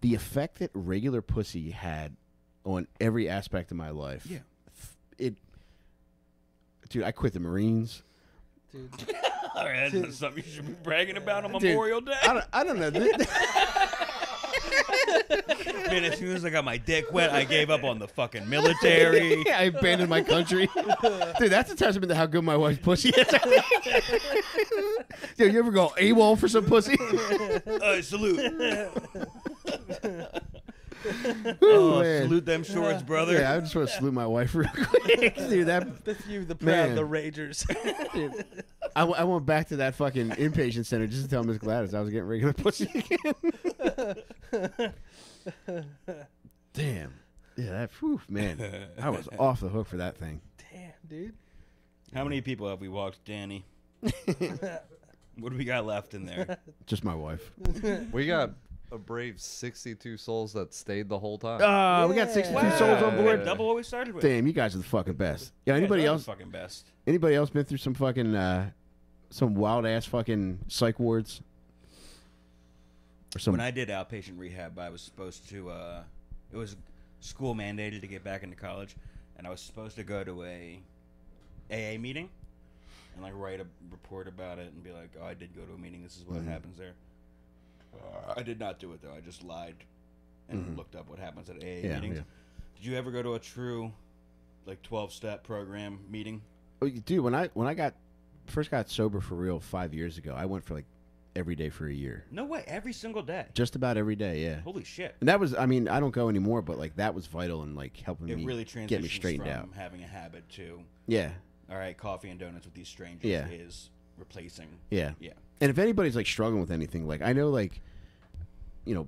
the effect that regular pussy had on every aspect of my life. Yeah. It, dude, I quit the Marines. Dude. All right, that's something you should be bragging about on Memorial Dude, Day. I don't, I don't know. Man, as soon as I got my dick wet, I gave up on the fucking military. Yeah, I abandoned my country. Dude, that's a testament to how good my wife's pussy is. Dude, you ever go AWOL for some pussy? Uh, salute. Oh, man. Salute them shorts, brother. Yeah, I just want to salute my wife real quick. Dude, that, that's you, the proud, man. The ragers. Dude, I, I went back to that fucking inpatient center just to tell Miss Gladys I was getting regular pussy again. Damn. Yeah, that, whew, man. I was off the hook for that thing. Damn, dude. How many people have we walked, Danny? What do we got left in there? Just my wife. We got... a brave sixty-two souls that stayed the whole time. Oh, yeah. We got sixty-two wow. souls on board. Double what we started with. Damn, you guys are the fucking best. Yeah, anybody yeah, else? Fucking best. Anybody else been through some fucking, uh, some wild ass fucking psych wards? Or some... When I did outpatient rehab, I was supposed to. Uh, it was school mandated to get back into college, and I was supposed to go to a A A meeting and like write a report about it and be like, "Oh, I did go to a meeting. This is what mm-hmm. happens there." Uh, I did not do it, though. I just lied and mm-hmm. looked up what happens at A A yeah, meetings. Yeah. Did you ever go to a true, like, twelve-step program meeting? Oh, you do. When I when I got first got sober for real five years ago, I went for, like, every day for a year. No way. Every single day? Just about every day, yeah. Holy shit. And that was, I mean, I don't go anymore, but, like, that was vital in, like, helping it me really get me straightened out. It really transitions from having a habit to, yeah. all right, coffee and donuts with these strangers yeah. is replacing. Yeah. Yeah. And if anybody's, like, struggling with anything, like, I know, like, you know,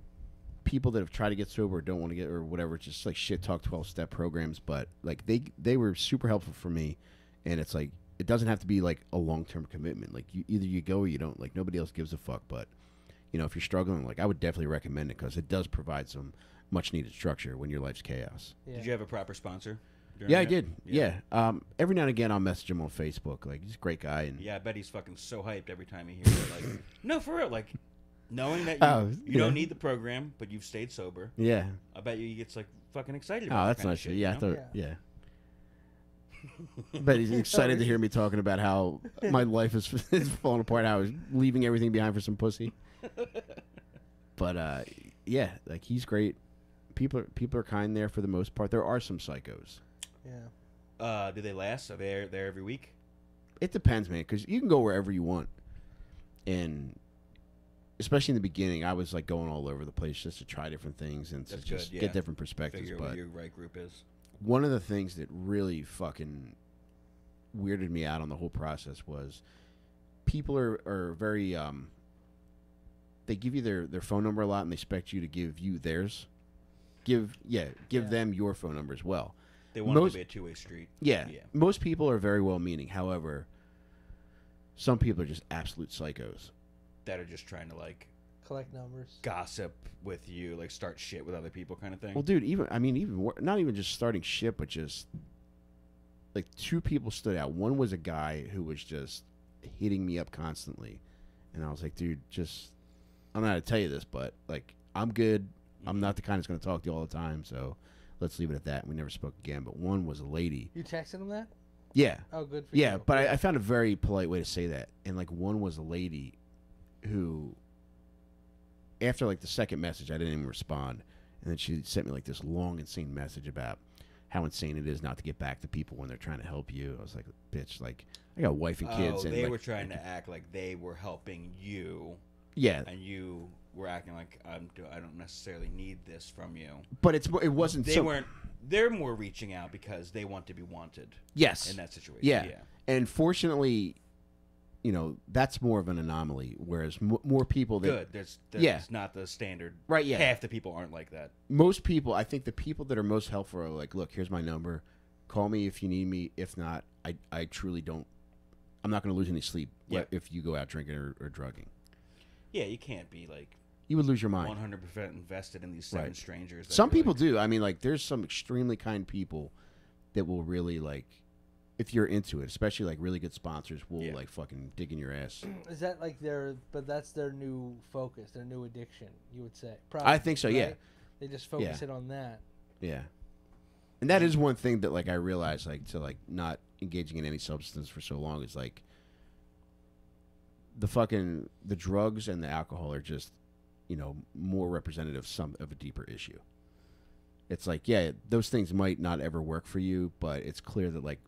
people that have tried to get sober or don't want to get or whatever, just, like, shit-talk twelve-step programs, but, like, they they were super helpful for me, and it's, like, it doesn't have to be, like, a long-term commitment. Like, you, either you go or you don't. Like, nobody else gives a fuck, but, you know, if you're struggling, like, I would definitely recommend it because it does provide some much-needed structure when your life's chaos. Yeah. Did you have a proper sponsor? Yeah, I did. Yeah. yeah. Um, every now and again, I'll message him on Facebook. Like, he's a great guy. And yeah, I bet he's fucking so hyped every time he hears it. Like, no, for real. Like, knowing that you, oh, you yeah. don't need the program, but you've stayed sober. Yeah. I bet you he gets, like, fucking excited about it. Oh, that's not shit. Yeah, you know? I thought, yeah. yeah. But he's excited to hear me talking about how my life is, is falling apart, how I was leaving everything behind for some pussy. But, uh, yeah, like, he's great. People are, people are kind there for the most part. There are some psychos. Yeah. Uh, do they last? Are they there every week? It depends, man, because you can go wherever you want. And especially in the beginning, I was, like, going all over the place just to try different things and That's to good, just yeah. get different perspectives. Figure but what your right group is. One of the things that really fucking weirded me out on the whole process was people are, are very um, – they give you their, their phone number a lot, and they expect you to give you theirs. Give yeah, give yeah. them your phone number as well. They want most, to be a two way street. Yeah, yeah, most people are very well meaning. However, some people are just absolute psychos that are just trying to like collect numbers, gossip with you, like start shit with other people, kind of thing. Well, dude, even I mean, even not even just starting shit, but just like two people stood out. One was a guy who was just hitting me up constantly, and I was like, dude, just I don't know how to tell you this, but like I'm good. I'm not the kind that's going to talk to you all the time, so let's leave it at that. We never spoke again, but one was a lady. You texted him that? Yeah. Oh, good for yeah, you. Yeah, but I, I found a very polite way to say that. And, like, one was a lady who, after, like, the second message, I didn't even respond. And then she sent me, like, this long, insane message about how insane it is not to get back to people when they're trying to help you. I was like, bitch, like, I got a wife and kids. Oh, and they like, were trying to act like they were helping you. Yeah. And you... were acting like I'm, I don't necessarily need this from you. But it's it wasn't. They so, weren't. They're more reaching out because they want to be wanted. Yes. In that situation. Yeah. yeah. And fortunately, you know, that's more of an anomaly. Whereas m more people that good. There's, there's yeah. not the standard. Right. Yeah. Half the people aren't like that. Most people, I think, the people that are most helpful are like, look, here's my number. Call me if you need me. If not, I I truly don't. I'm not going to lose any sleep yep. if you go out drinking or, or drugging. Yeah, you can't be like. You would lose your mind. one hundred percent invested in these seven right. strangers. Some people like, do. I mean, like, there's some extremely kind people that will really like, if you're into it, especially like really good sponsors, will yeah. like fucking dig in your ass. Is that like their? But that's their new focus, their new addiction. You would say. Probably, I think so. Right? Yeah. They just focus yeah. it on that. Yeah. And that is one thing that, like, I realized, like, to, like, not engaging in any substance for so long is, like, the fucking, the drugs and the alcohol are just, you know, more representative of some of a deeper issue. It's like, yeah, those things might not ever work for you, but it's clear that, like,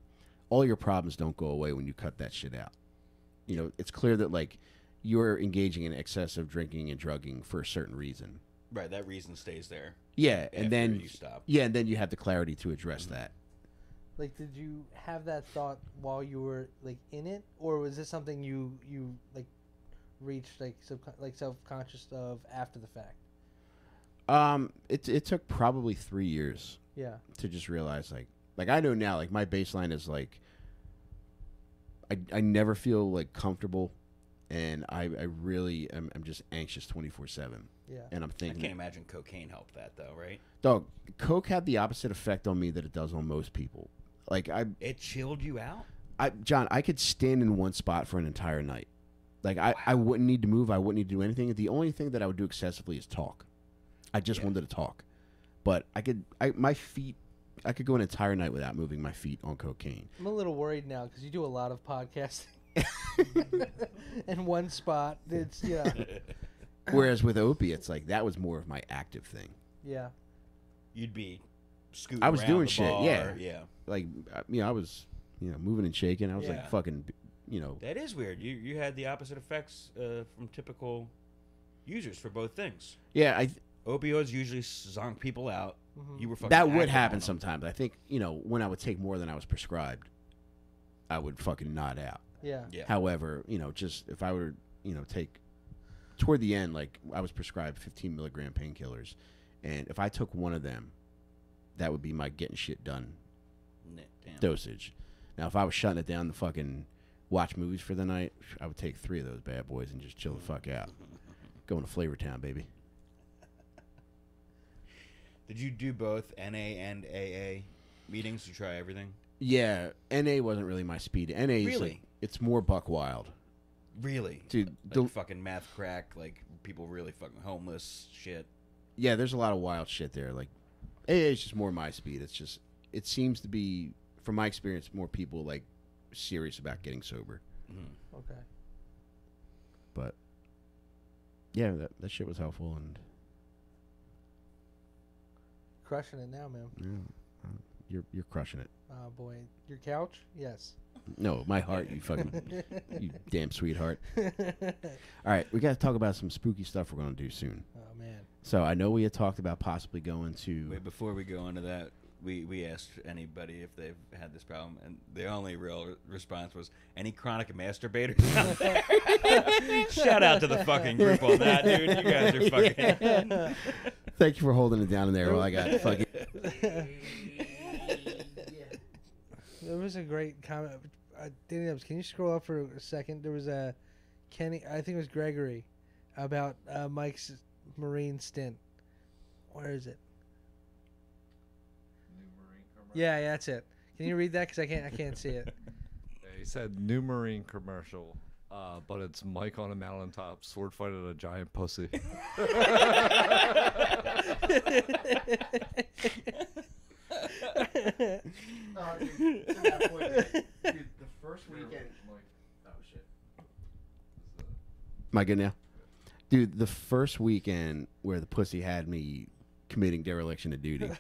all your problems don't go away when you cut that shit out. You know, it's clear that, like, you're engaging in excessive drinking and drugging for a certain reason. Right, that reason stays there. Yeah, and then you stop. Yeah, and then you have the clarity to address mm-hmm. that. Like, did you have that thought while you were like in it, or was this something you you like reached like sub like self conscious of after the fact? Um, it it took probably three years. Yeah. To just realize, like, like I know now, like my baseline is like. I I never feel like comfortable. And I, I really am I'm just anxious twenty-four seven. Yeah. And I'm thinking. I can't imagine cocaine helped that, though, right? Dog, coke had the opposite effect on me that it does on most people. Like, I. It chilled you out? I, John, I could stand in one spot for an entire night. Like, wow. I, I wouldn't need to move. I wouldn't need to do anything. The only thing that I would do excessively is talk. I just yeah. wanted to talk. But I could. I My feet. I could go an entire night without moving my feet on cocaine. I'm a little worried now because you do a lot of podcasting. In one spot, it's yeah. Whereas with opiates, like that was more of my active thing. Yeah, you'd be. I was doing shit. Bar, yeah, yeah. Like, you know, I was, you know, moving and shaking. I was yeah. like fucking, you know. That is weird. You you had the opposite effects uh, from typical users for both things. Yeah, I. Opioids usually zonk people out. Mm-hmm. You were fucking. That would happen sometimes. I think, you know, when I would take more than I was prescribed, I would fucking nod out. Yeah. yeah. However, you know, just if I were, you know, take toward the end, like I was prescribed fifteen milligram painkillers, and if I took one of them, that would be my getting shit done Damn. dosage. Now, if I was shutting it down to fucking watch movies for the night, I would take three of those bad boys and just chill the fuck out. Going to Flavortown, baby. Did you do both N A and A A meetings to try everything? Yeah, N A wasn't really my speed. N A really? Is like, it's more buck wild. Really? Dude, like fucking math crack, like people really fucking homeless shit. Yeah, there's a lot of wild shit there. Like A A is just more my speed. It's just, it seems to be, from my experience, more people like serious about getting sober. Mm-hmm. Okay. But yeah, that, that shit was helpful and crushing it now, man. Yeah. You're you're crushing it. Oh boy, your couch? Yes. No, my heart. You fucking, you damn sweetheart. All right, we got to talk about some spooky stuff we're gonna do soon. Oh man. So I know we had talked about possibly going to. Wait, before we go into that, we we asked anybody if they've had this problem, and the only real response was any chronic masturbators out there. Shout out to the fucking group on that, dude. You guys are fucking. Yeah. Thank you for holding it down in there while I got fucking. There was a great comment. Uh, Danny Dubs, can you scroll up for a second? There was a Kenny, I think it was Gregory, about uh, Mike's Marine stint. Where is it? New Marine commercial. Yeah, yeah, that's it. Can you read that? Because I can't, I can't see it. He said new Marine commercial, uh, but it's Mike on a mountaintop sword fight at a giant pussy. uh, dude, to that point, dude, dude, the first weekend. Oh shit! Am I good now? Dude, the first weekend where the pussy had me committing dereliction of duty.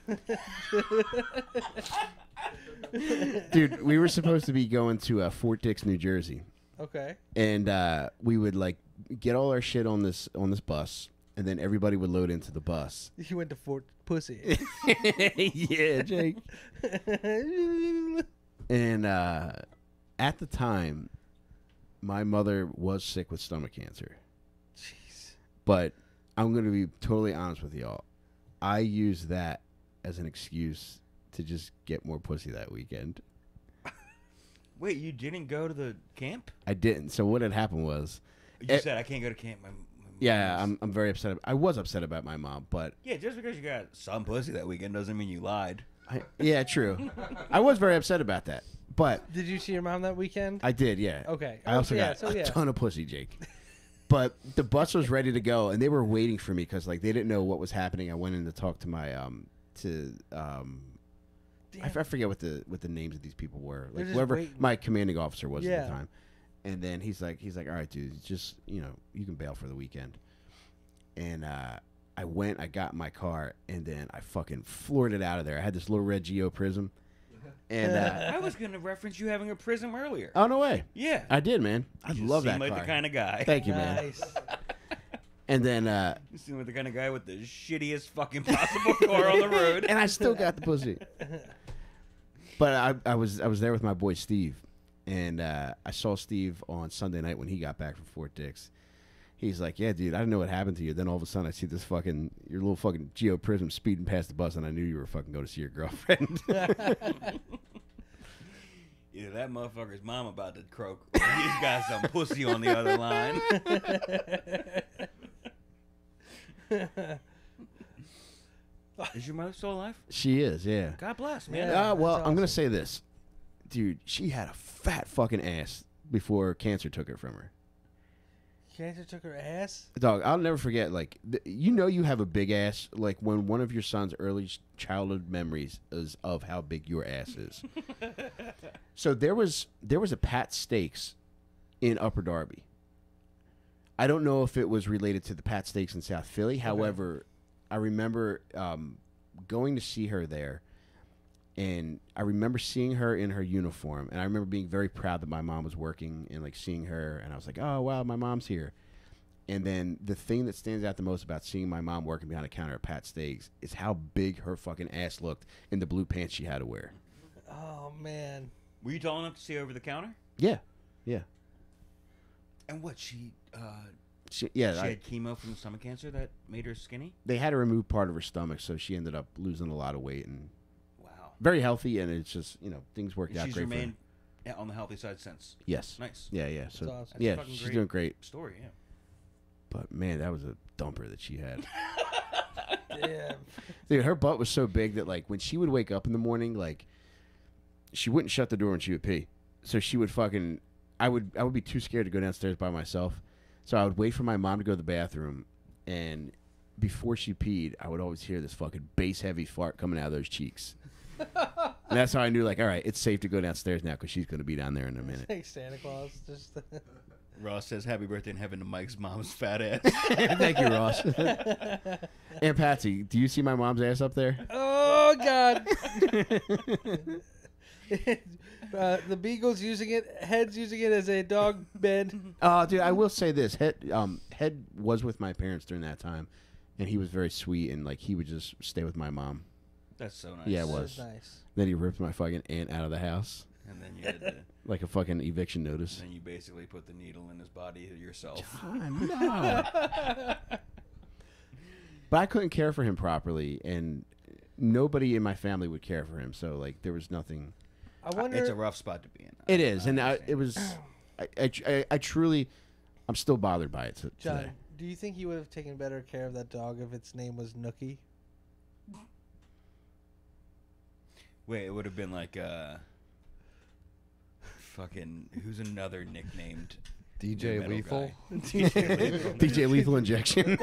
Dude, we were supposed to be going to uh, Fort Dix, New Jersey. Okay. And uh, we would like get all our shit on this on this bus, And then everybody would load into the bus. He went to Fort Pussy. Yeah, Jake. And uh, at the time, my mother was sick with stomach cancer. Jeez. But I'm going to be totally honest with y'all. I used that as an excuse to just get more pussy that weekend. Wait, you didn't go to the camp? I didn't. So what had happened was... You it, said, I can't go to camp. My, my yeah, I'm, I'm very upset. I was upset about my mom, but... Yeah, just because you got some pussy that weekend doesn't mean you lied. I, yeah, true. I was very upset about that, but... Did you see your mom that weekend? I did, yeah. Okay. I also yeah, got so, yeah. a ton of pussy, Jake. But the bus was ready to go, and they were waiting for me because, like, they didn't know what was happening. I went in to talk to my... um to um. I, I forget what the what the names of these people were. Like whoever waiting. my commanding officer was yeah. at the time. And then he's like, he's like, all right, dude, just, you know, you can bail for the weekend. And uh, I went, I got in my car, and then I fucking floored it out of there. I had this little red Geo Prism. And uh, I was going to reference you having a Prism earlier. Oh, no way. Yeah. I did, man. I you love that like car. You seem like the kind of guy. Thank you, nice. man. And then... Uh, you seem like the kind of guy with the shittiest fucking possible car on the road. And I still got the pussy. But I, I was I was there with my boy Steve, and uh, I saw Steve on Sunday night when he got back from Fort Dix. He's like, "Yeah, dude, I didn't know what happened to you." Then all of a sudden, I see this fucking your little fucking Geo Prism speeding past the bus, and I knew you were fucking going to see your girlfriend. Either that motherfucker's mom about to croak, or he's got some pussy on the other line. Is your mother still alive? She is, yeah. God bless, man. Yeah, uh, well, awesome. I'm going to say this. Dude, she had a fat fucking ass before cancer took it from her. Cancer took her ass? Dog, I'll never forget, like, th you know you have a big ass, like, when one of your son's early childhood memories is of how big your ass is. So there was, there was a Pat Steaks in Upper Darby. I don't know if it was related to the Pat Steaks in South Philly. Okay. However... I remember um, going to see her there, and I remember seeing her in her uniform, and I remember being very proud that my mom was working and, like, seeing her, and I was like, oh, wow, my mom's here. And then the thing that stands out the most about seeing my mom working behind a counter at Pat Steaks is how big her fucking ass looked in the blue pants she had to wear. Oh, man. Were you tall enough to see over the counter? Yeah, yeah. And what, she... Uh She, yeah, she I, had chemo from stomach cancer that made her skinny? They had to remove part of her stomach, so she ended up losing a lot of weight. And wow. Very healthy, and it's just, you know, things worked and out she's great. She's remained for her. on the healthy side since. Yes. Nice. Yeah, yeah. So, that's awesome. Yeah, That's she's great doing great. Story, yeah. But, man, that was a dumper that she had. Damn. Dude, her butt was so big that, like, when she would wake up in the morning, like, she wouldn't shut the door when she would pee. So she would fucking, I would, I would be too scared to go downstairs by myself. So I would wait for my mom to go to the bathroom, and before she peed, I would always hear this fucking bass-heavy fart coming out of those cheeks. And that's how I knew, like, all right, it's safe to go downstairs now because she's going to be down there in a minute. Like Santa Claus. Just Ross says, happy birthday in heaven to Mike's mom's fat ass. Thank you, Ross. And Patsy, do you see my mom's ass up there? Oh, God. Uh, the beagle's using it. Head's using it as a dog bed. Uh, dude, I will say this. Head, um, Head was with my parents during that time, and he was very sweet, and, like, he would just stay with my mom. That's so nice. Yeah, it was. So nice. Then he ripped my fucking aunt out of the house. And then you had to... Like a fucking eviction notice. And then you basically put the needle in his body yourself. John, no. But I couldn't care for him properly, and nobody in my family would care for him, so, like, there was nothing... I wonder, it's a rough spot to be in. It is, and I, it was. I, I, I truly, I'm still bothered by it. John, today. Do you think you would have taken better care of that dog if its name was Nookie? Wait, it would have been like, uh, fucking who's another nicknamed D J Lethal? D J Lethal, D J Lethal Injection.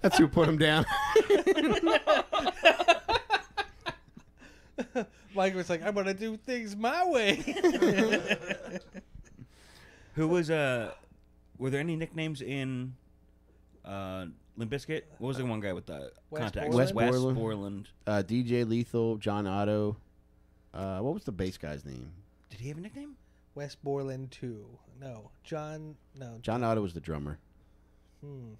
That's who put him down. Mike was like, I'm going to do things my way. Who was, uh, were there any nicknames in uh, Limp Bizkit? What was the one guy with the West contacts? Borland? West, West Borland. Borland. Uh, D J Lethal, John Otto. Uh, what was the bass guy's name? Did he have a nickname? Westmoreland two. No, John. No, John Otto was the drummer. Hmm.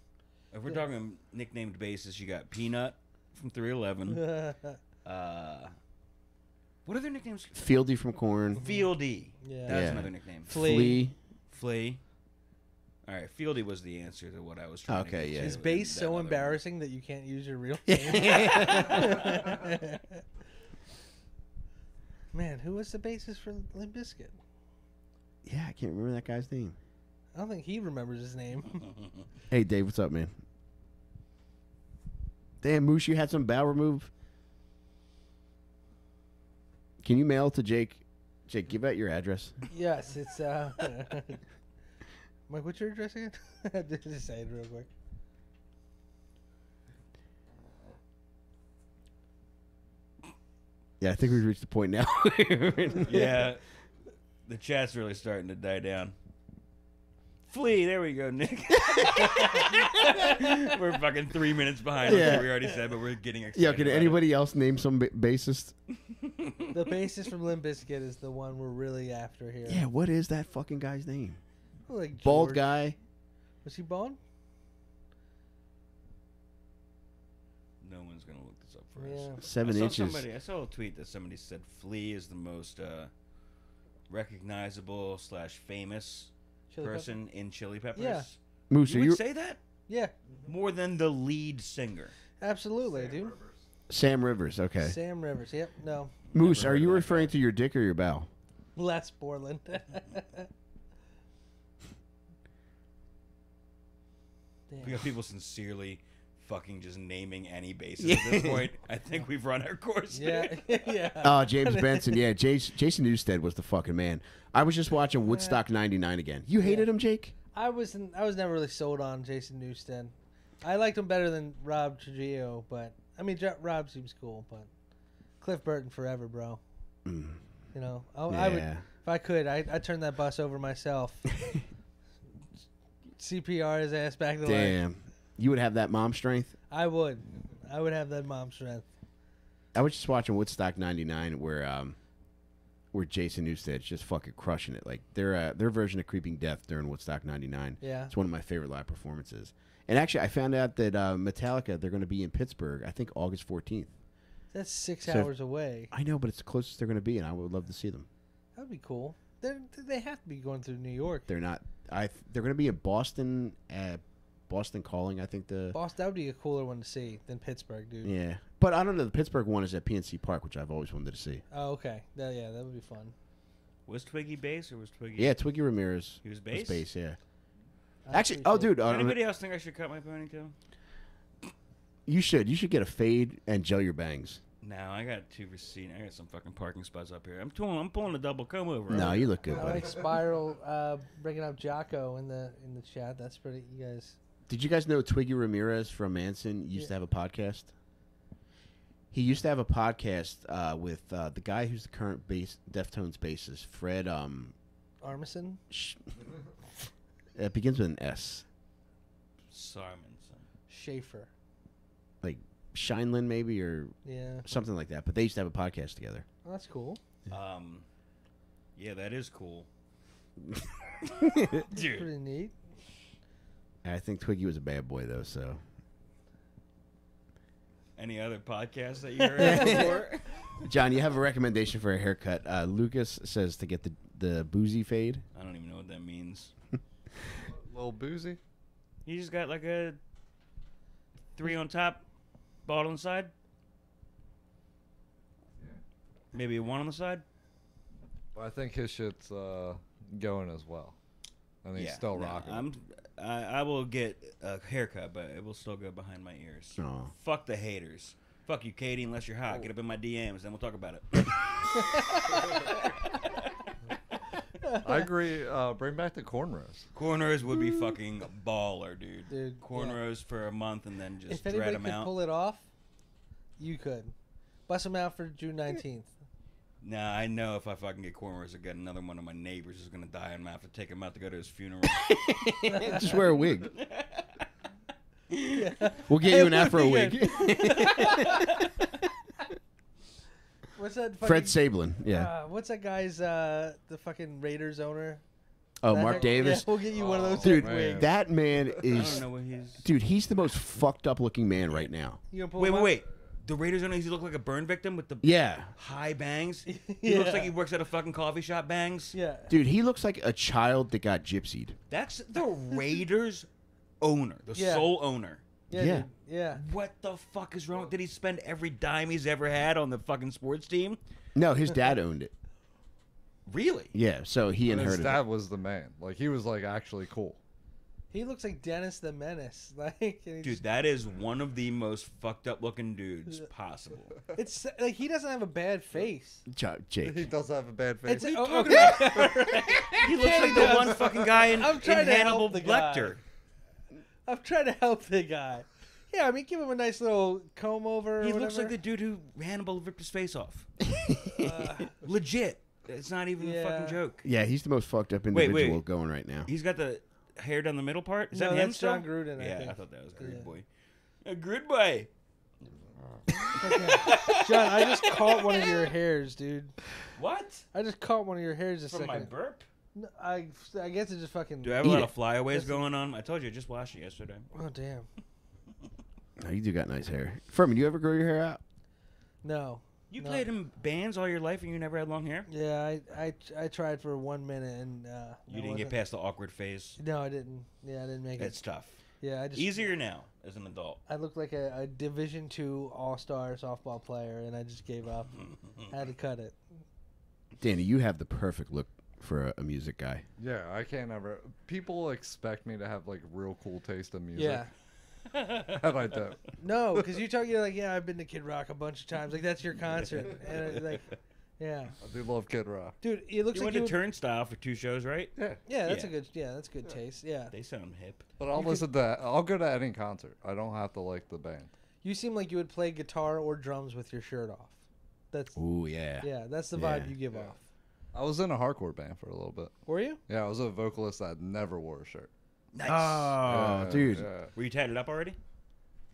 If we're yeah. talking nicknamed bassist, you got Peanut from three eleven. uh, what are their nicknames? Fieldy from Korn. Fieldy. Yeah. That's yeah. another nickname. Flea. Flea. Flea. All right, Fieldy was the answer to what I was trying okay, to get. Okay, yeah. Is bass so embarrassing one. that you can't use your real name? Man, who was the bassist for Limp Bizkit? Yeah, I can't remember that guy's name. I don't think he remembers his name. Hey, Dave, what's up, man? Damn, Moose, you had some bowel remove? Can you mail to Jake? Jake, give out your address. Yes, it's... uh. Mike, what's your address again? I just say it real quick. Yeah, I think we've reached the point now. Yeah. The chat's really starting to die down. Flea, there we go, Nick. We're fucking three minutes behind yeah. like we already said, but we're getting excited. Yeah, can anybody it. else name some b bassist? The bassist from Limp Bizkit is the one we're really after here. Yeah, what is that fucking guy's name? Like bald guy. Was he bald? No one's going to look this up for yeah. us. Seven I inches. Somebody, I saw a tweet that somebody said Flea is the most uh, recognizable slash famous Chili person Pepper? in Chili Peppers. Yeah. Moose, you would you... say that? Yeah. More than the lead singer. Absolutely, Sam dude. Rivers. Sam Rivers, okay. Sam Rivers, yep, no. Moose, Never are you referring guy. to your dick or your bowel? Less Borland. Damn. We got people sincerely fucking just naming any basis yeah. at this point. I think we've run our course. Yeah, yeah. Oh, James Benson. Yeah, Jace, Jason Newstead was the fucking man. I was just watching Woodstock ninety-nine again. You hated yeah. him, Jake? I was I was never really sold on Jason Newstead. I liked him better than Rob Trujillo, but I mean, J Rob seems cool, but Cliff Burton forever, bro. Mm. You know, I, yeah. I would if I could, I I'd turn that bus over myself. C P R his ass back to life. Damn. You would have that mom strength? I would. I would have that mom strength. I was just watching Woodstock ninety-nine where um, where Jason Newsted's just fucking crushing it. Like their uh, their version of Creeping Death during Woodstock ninety-nine. Yeah. It's one of my favorite live performances. And actually, I found out that uh, Metallica, they're going to be in Pittsburgh, I think August fourteenth. That's six so hours away. I know, but it's the closest they're going to be, and I would love to see them. That would be cool. They're, they have to be going through New York. They're not. I th they're going to be in Boston at Boston Calling. I think the Boston that would be a cooler one to see than Pittsburgh, dude. Yeah, but I don't know. The Pittsburgh one is at P N C Park, which I've always wanted to see. Oh, okay. That, yeah, that would be fun. Was Twiggy bass or was Twiggy? Yeah, Twiggy Ramirez. He was bass. Was bass, yeah. I Actually, oh, dude. Uh, anybody else think I should cut my ponytail? You should. You should get a fade and gel your bangs. No, I got two receipts. I got some fucking parking spots up here. I'm pulling. I'm pulling a double comb over. No, you look good, buddy. I like Spiral uh, bringing up Jocko in the in the chat. That's pretty. You guys. Did you guys know Twiggy Ramirez from Manson used yeah. to have a podcast? He used to have a podcast uh, with uh, the guy who's the current bass, Deftones bassist, Fred um, Armisen. It begins with an S. Sarmanson. Schaefer. Like. Shineland maybe or yeah. something like that. But they used to have a podcast together. Well, that's cool. Um, yeah, that is cool. Dude. That's pretty neat. I think Twiggy was a bad boy though, so. Any other podcasts that you heard before? John, you have a recommendation for a haircut. Uh, Lucas says to get the, the boozy fade. I don't even know what that means. Little boozy? You just got like a three on top. Ball on the side? Yeah. Maybe one on the side? Well, I think his shit's uh, going as well. I mean, yeah, he's still no, rocking. I'm, I, I will get a haircut, but it will still go behind my ears. Aww. Fuck the haters. Fuck you, Katie, unless you're hot. Oh. Get up in my D Ms, then we'll talk about it. I agree. Uh, bring back the cornrows. Cornrows would be fucking baller, dude. dude cornrows yeah. for a month and then just dread them out. If anybody could pull it off, you could. Bust them out for June nineteenth. Nah, I know if I fucking get cornrows again, another one of my neighbors is going to die and I'm going to have to take him out to go to his funeral. Just wear a wig. Yeah. We'll get you an afro wig. What's that? Fucking, Fred Sablin. Yeah. Uh, what's that guy's? Uh, the fucking Raiders owner. Oh, that Mark guy, Davis. Yeah, we'll get you oh, one of those. Dude, man. That man is. I don't know what he's. Dude, he's the most fucked up looking man right now. You pull wait, wait, wait. The Raiders owner, he looked like a burn victim with the yeah. high bangs. He yeah. looks like he works at a fucking coffee shop, bangs. Yeah. Dude, he looks like a child that got gypsied. That's the Raiders owner, the yeah. sole owner. Yeah. Yeah. yeah. What the fuck is wrong? Did he spend every dime he's ever had on the fucking sports team? No, his dad owned it. Really? Yeah, so he and inherited his dad it. was the man. Like, he was, like, actually cool. He looks like Dennis the Menace. Like, dude, that is one of the most fucked up looking dudes possible. It's like he doesn't have a bad face. Jake, he does have a bad face. It's, oh, okay. He looks like the one fucking guy in, I'm trying in to Hannibal help Lecter. Guy. I'm trying to help the guy. Yeah, I mean, give him a nice little comb over. He or looks like the dude who Hannibal ripped his face off. uh, Legit. It's not even yeah. a fucking joke. Yeah, he's the most fucked up individual wait, wait. going right now. He's got the hair down the middle part? Is no, that him still? John Gruden, I yeah, think. I thought that was Gruden yeah. Boy. A Gruden Boy. Okay. John, I just caught one of your hairs, dude. What? I just caught one of your hairs a From second. From my burp? No, I, I guess it just fucking... Do I have a lot it. of flyaways it's... going on? I told you, I just washed it yesterday. Oh, damn. No, you do got nice hair. Furman, do you ever grow your hair out? No. You no. played in bands all your life and you never had long hair? Yeah, I I, I tried for one minute and... Uh, you didn't get past the awkward phase? No, I didn't. Yeah, I didn't make That's it. That's tough. Yeah, I just... Easier now as an adult. I looked like a, a Division two all-star softball player and I just gave up. I had to cut it. Danny, you have the perfect look for a, a music guy. Yeah, I can't ever... People expect me to have, like, real cool taste in music. Yeah. How about that? No, because you talk, you're like, yeah, I've been to Kid Rock a bunch of times. Like, that's your concert. And like, yeah. I do love Kid Rock. Dude, it looks you like went you went to Turnstile for two shows, right? Yeah. Yeah, that's yeah. a good, yeah, that's good yeah. taste. Yeah. They sound hip. But I'll you listen could, to that. I'll go to any concert. I don't have to like the band. You seem like you would play guitar or drums with your shirt off. That's. Ooh, yeah. Yeah, that's the vibe yeah. you give yeah. off. I was in a hardcore band for a little bit. Were you? Yeah, I was a vocalist that never wore a shirt. Nice. Oh, yeah, dude. Yeah. Were you tatted up already?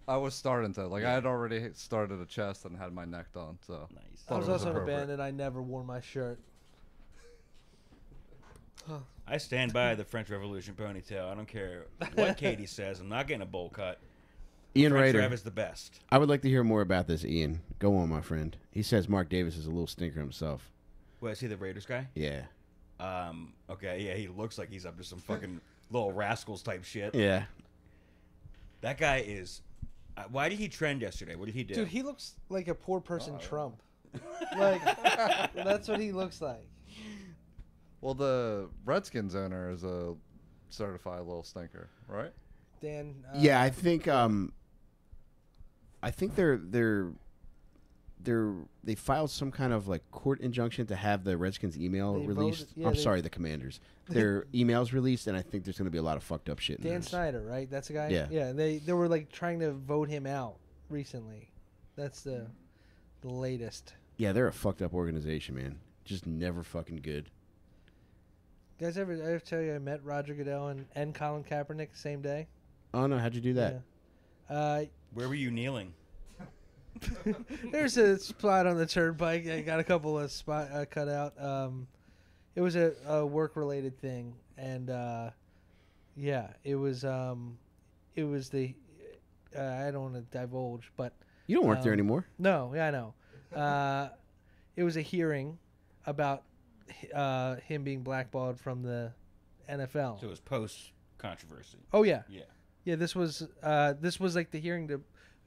I was starting to. Like, yeah. I had already started a chest and had my neck done, so. Nice. I was, was also in a band and I never wore my shirt. Huh. I stand by the French Revolution ponytail. I don't care what Katie says. I'm not getting a bowl cut. Ian French Rader. French Rev is the best. I would like to hear more about this, Ian. Go on, my friend. He says Mark Davis is a little stinker himself. Well, is he the Raiders guy? Yeah. Um. Okay, yeah, he looks like he's up to some fucking... Little Rascals type shit. Yeah. That guy is... Uh, why did he trend yesterday? What did he do? Dude, he looks like a poor person uh, Trump. Like, that's what he looks like. Well, the Redskins owner is a certified Lil Stinker, right? Dan... Uh, yeah, I think... Um, I think they're... they're They're, they filed some kind of like court injunction to have the Redskins' email they released. Voted, yeah, I'm they, sorry, the Commanders. Their emails released, and I think there's going to be a lot of fucked up shit. In Dan those. Snyder, right? That's the guy. Yeah, yeah. They they were like trying to vote him out recently. That's the the latest. Yeah, they're a fucked up organization, man. Just never fucking good. You guys, ever I ever tell you I met Roger Goodell and, and Colin Kaepernick the same day? Oh no, how'd you do that? Yeah. Uh, Where were you kneeling? There's a spot on the turnpike. I got a couple of spot uh, cut out. Um, it was a, a work-related thing, and uh, yeah, it was. Um, it was the. Uh, I don't want to divulge, but you don't work um, there anymore. No, yeah, I know. Uh, it was a hearing about uh, him being blackballed from the N F L. So it was post-controversy. Oh yeah, yeah, yeah. This was uh, this was like the hearing to.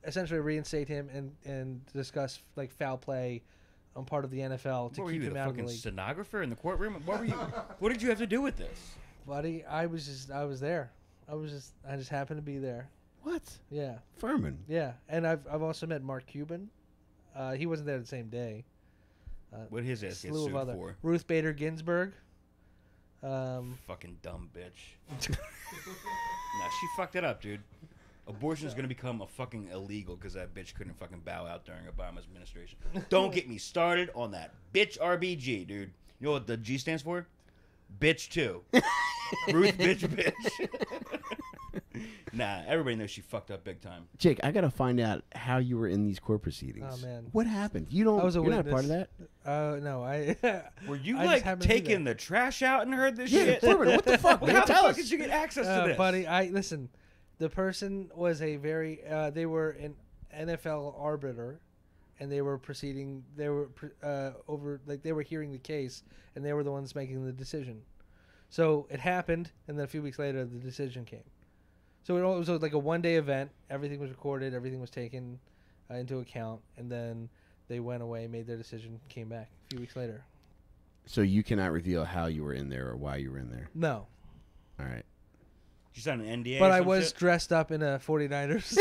Essentially reinstate him and, and discuss like foul play on part of the N F L to what keep you, him the out of the league. Stenographer in the courtroom. What were you? What did you have to do with this, buddy? I was just I was there. I was just I just happened to be there. What? Yeah, Furman. Yeah, and I've I've also met Mark Cuban. Uh, he wasn't there the same day. Uh, what his ass gets sued other. for? Ruth Bader Ginsburg. Um, Fucking dumb bitch. Nah, she fucked it up, dude. Abortion is going to become a fucking illegal because that bitch couldn't fucking bow out during Obama's administration. Don't get me started on that bitch R B G, dude. You know what the G stands for? Bitch two. Ruth bitch bitch. Nah, everybody knows she fucked up big time. Jake, I gotta find out how you were in these court proceedings. Oh man, what happened? You don't. I was a you're witness. Not part of that. Oh uh, no, I. Were you I like taking the trash out and heard this yeah, shit? What the fuck? Well, man, how tell the fuck us. Did you get access uh, to this, buddy? I listen. The person was a very. Uh, they were an N F L arbiter, and they were proceeding. They were uh, over like they were hearing the case, and they were the ones making the decision. So it happened, and then a few weeks later, the decision came. So it was like a one-day event. Everything was recorded. Everything was taken uh, into account. And then they went away, made their decision, came back a few weeks later. So you cannot reveal how you were in there or why you were in there? No. All right. You signed an N D A But I was shit? dressed up in a forty-niners.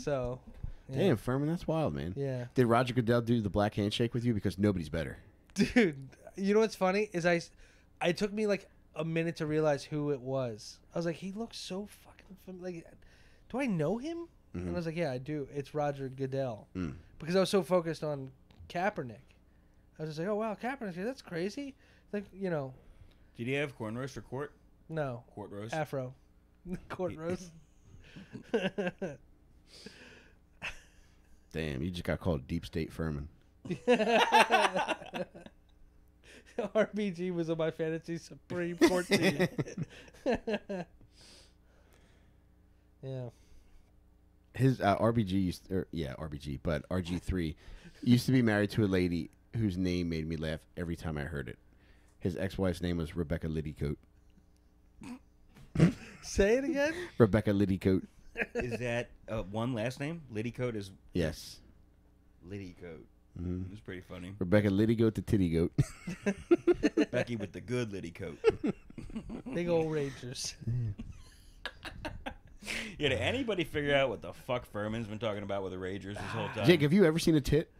So. Yeah. Damn, Furman, that's wild, man. Yeah. Did Roger Goodell do the black handshake with you? Because nobody's better. Dude, you know what's funny? Is I, it took me like... a minute to realize who it was. I was like, he looks so fucking familiar. Like, do I know him? Mm-hmm. And I was like, yeah, I do. It's Roger Goodell. Mm. Because I was so focused on Kaepernick. I was just like, oh, wow, Kaepernick. That's crazy. Like, you know. Did he have corn roast or court? No. Court roast? Afro. Court roast. Damn, you just got called Deep State Furman. R B G was on my fantasy Supreme Court team. Yeah. His uh, R B G used to, er, yeah, R B G, but R G three used to be married to a lady whose name made me laugh every time I heard it. His ex-wife's name was Rebecca Liddycoat. Say it again? Rebecca Liddycoat. Is that uh, one last name? Liddycoat is... Yes. Liddycoat. Mm-hmm. It was pretty funny. Rebecca Liddy Goat the Titty Goat. Becky with the good Liddy Coat. Big old Rangers. Yeah, did anybody figure out what the fuck Furman's been talking about with the Rangers this whole time? Jake, have you ever seen a tit?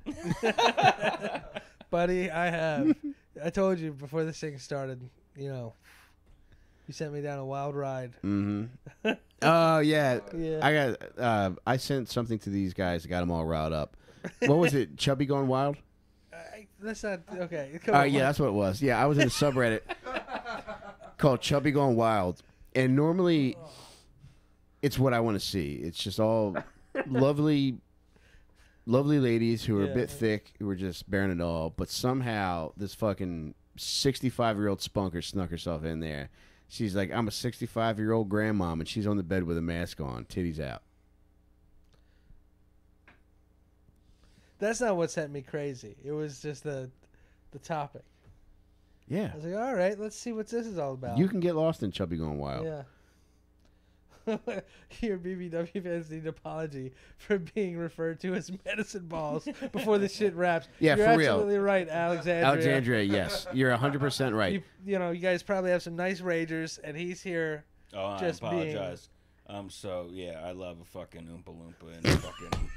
Buddy, I have. I told you before this thing started, you know, you sent me down a wild ride. Mm-hmm. Oh, yeah. yeah. I got. Uh, I sent something to these guys that got them all riled up. What was it? Chubby Going Wild? Uh, that's not okay. All right, uh, yeah, that's what it was. Yeah, I was in a subreddit called Chubby Going Wild, and normally oh. it's what I want to see. It's just all lovely, lovely ladies who are yeah, a bit yeah. thick, who are just bearing it all. But somehow this fucking sixty-five-year-old spunker snuck herself in there. She's like, I'm a sixty-five-year-old grandmom, and she's on the bed with a mask on, titties out. That's not what sent me crazy. It was just the the topic. Yeah. I was like, all right, let's see what this is all about. You can get lost in Chubby Going Wild. Yeah. Your B B W fans need an apology for being referred to as medicine balls before the shit wraps. Yeah, You're for real. You're absolutely right, Alexandria. Alexandria, yes. You're one hundred percent right. You, you know, you guys probably have some nice Ragers, and he's here oh, just I apologize. Being... Um, so, yeah, I love a fucking Oompa Loompa and a fucking...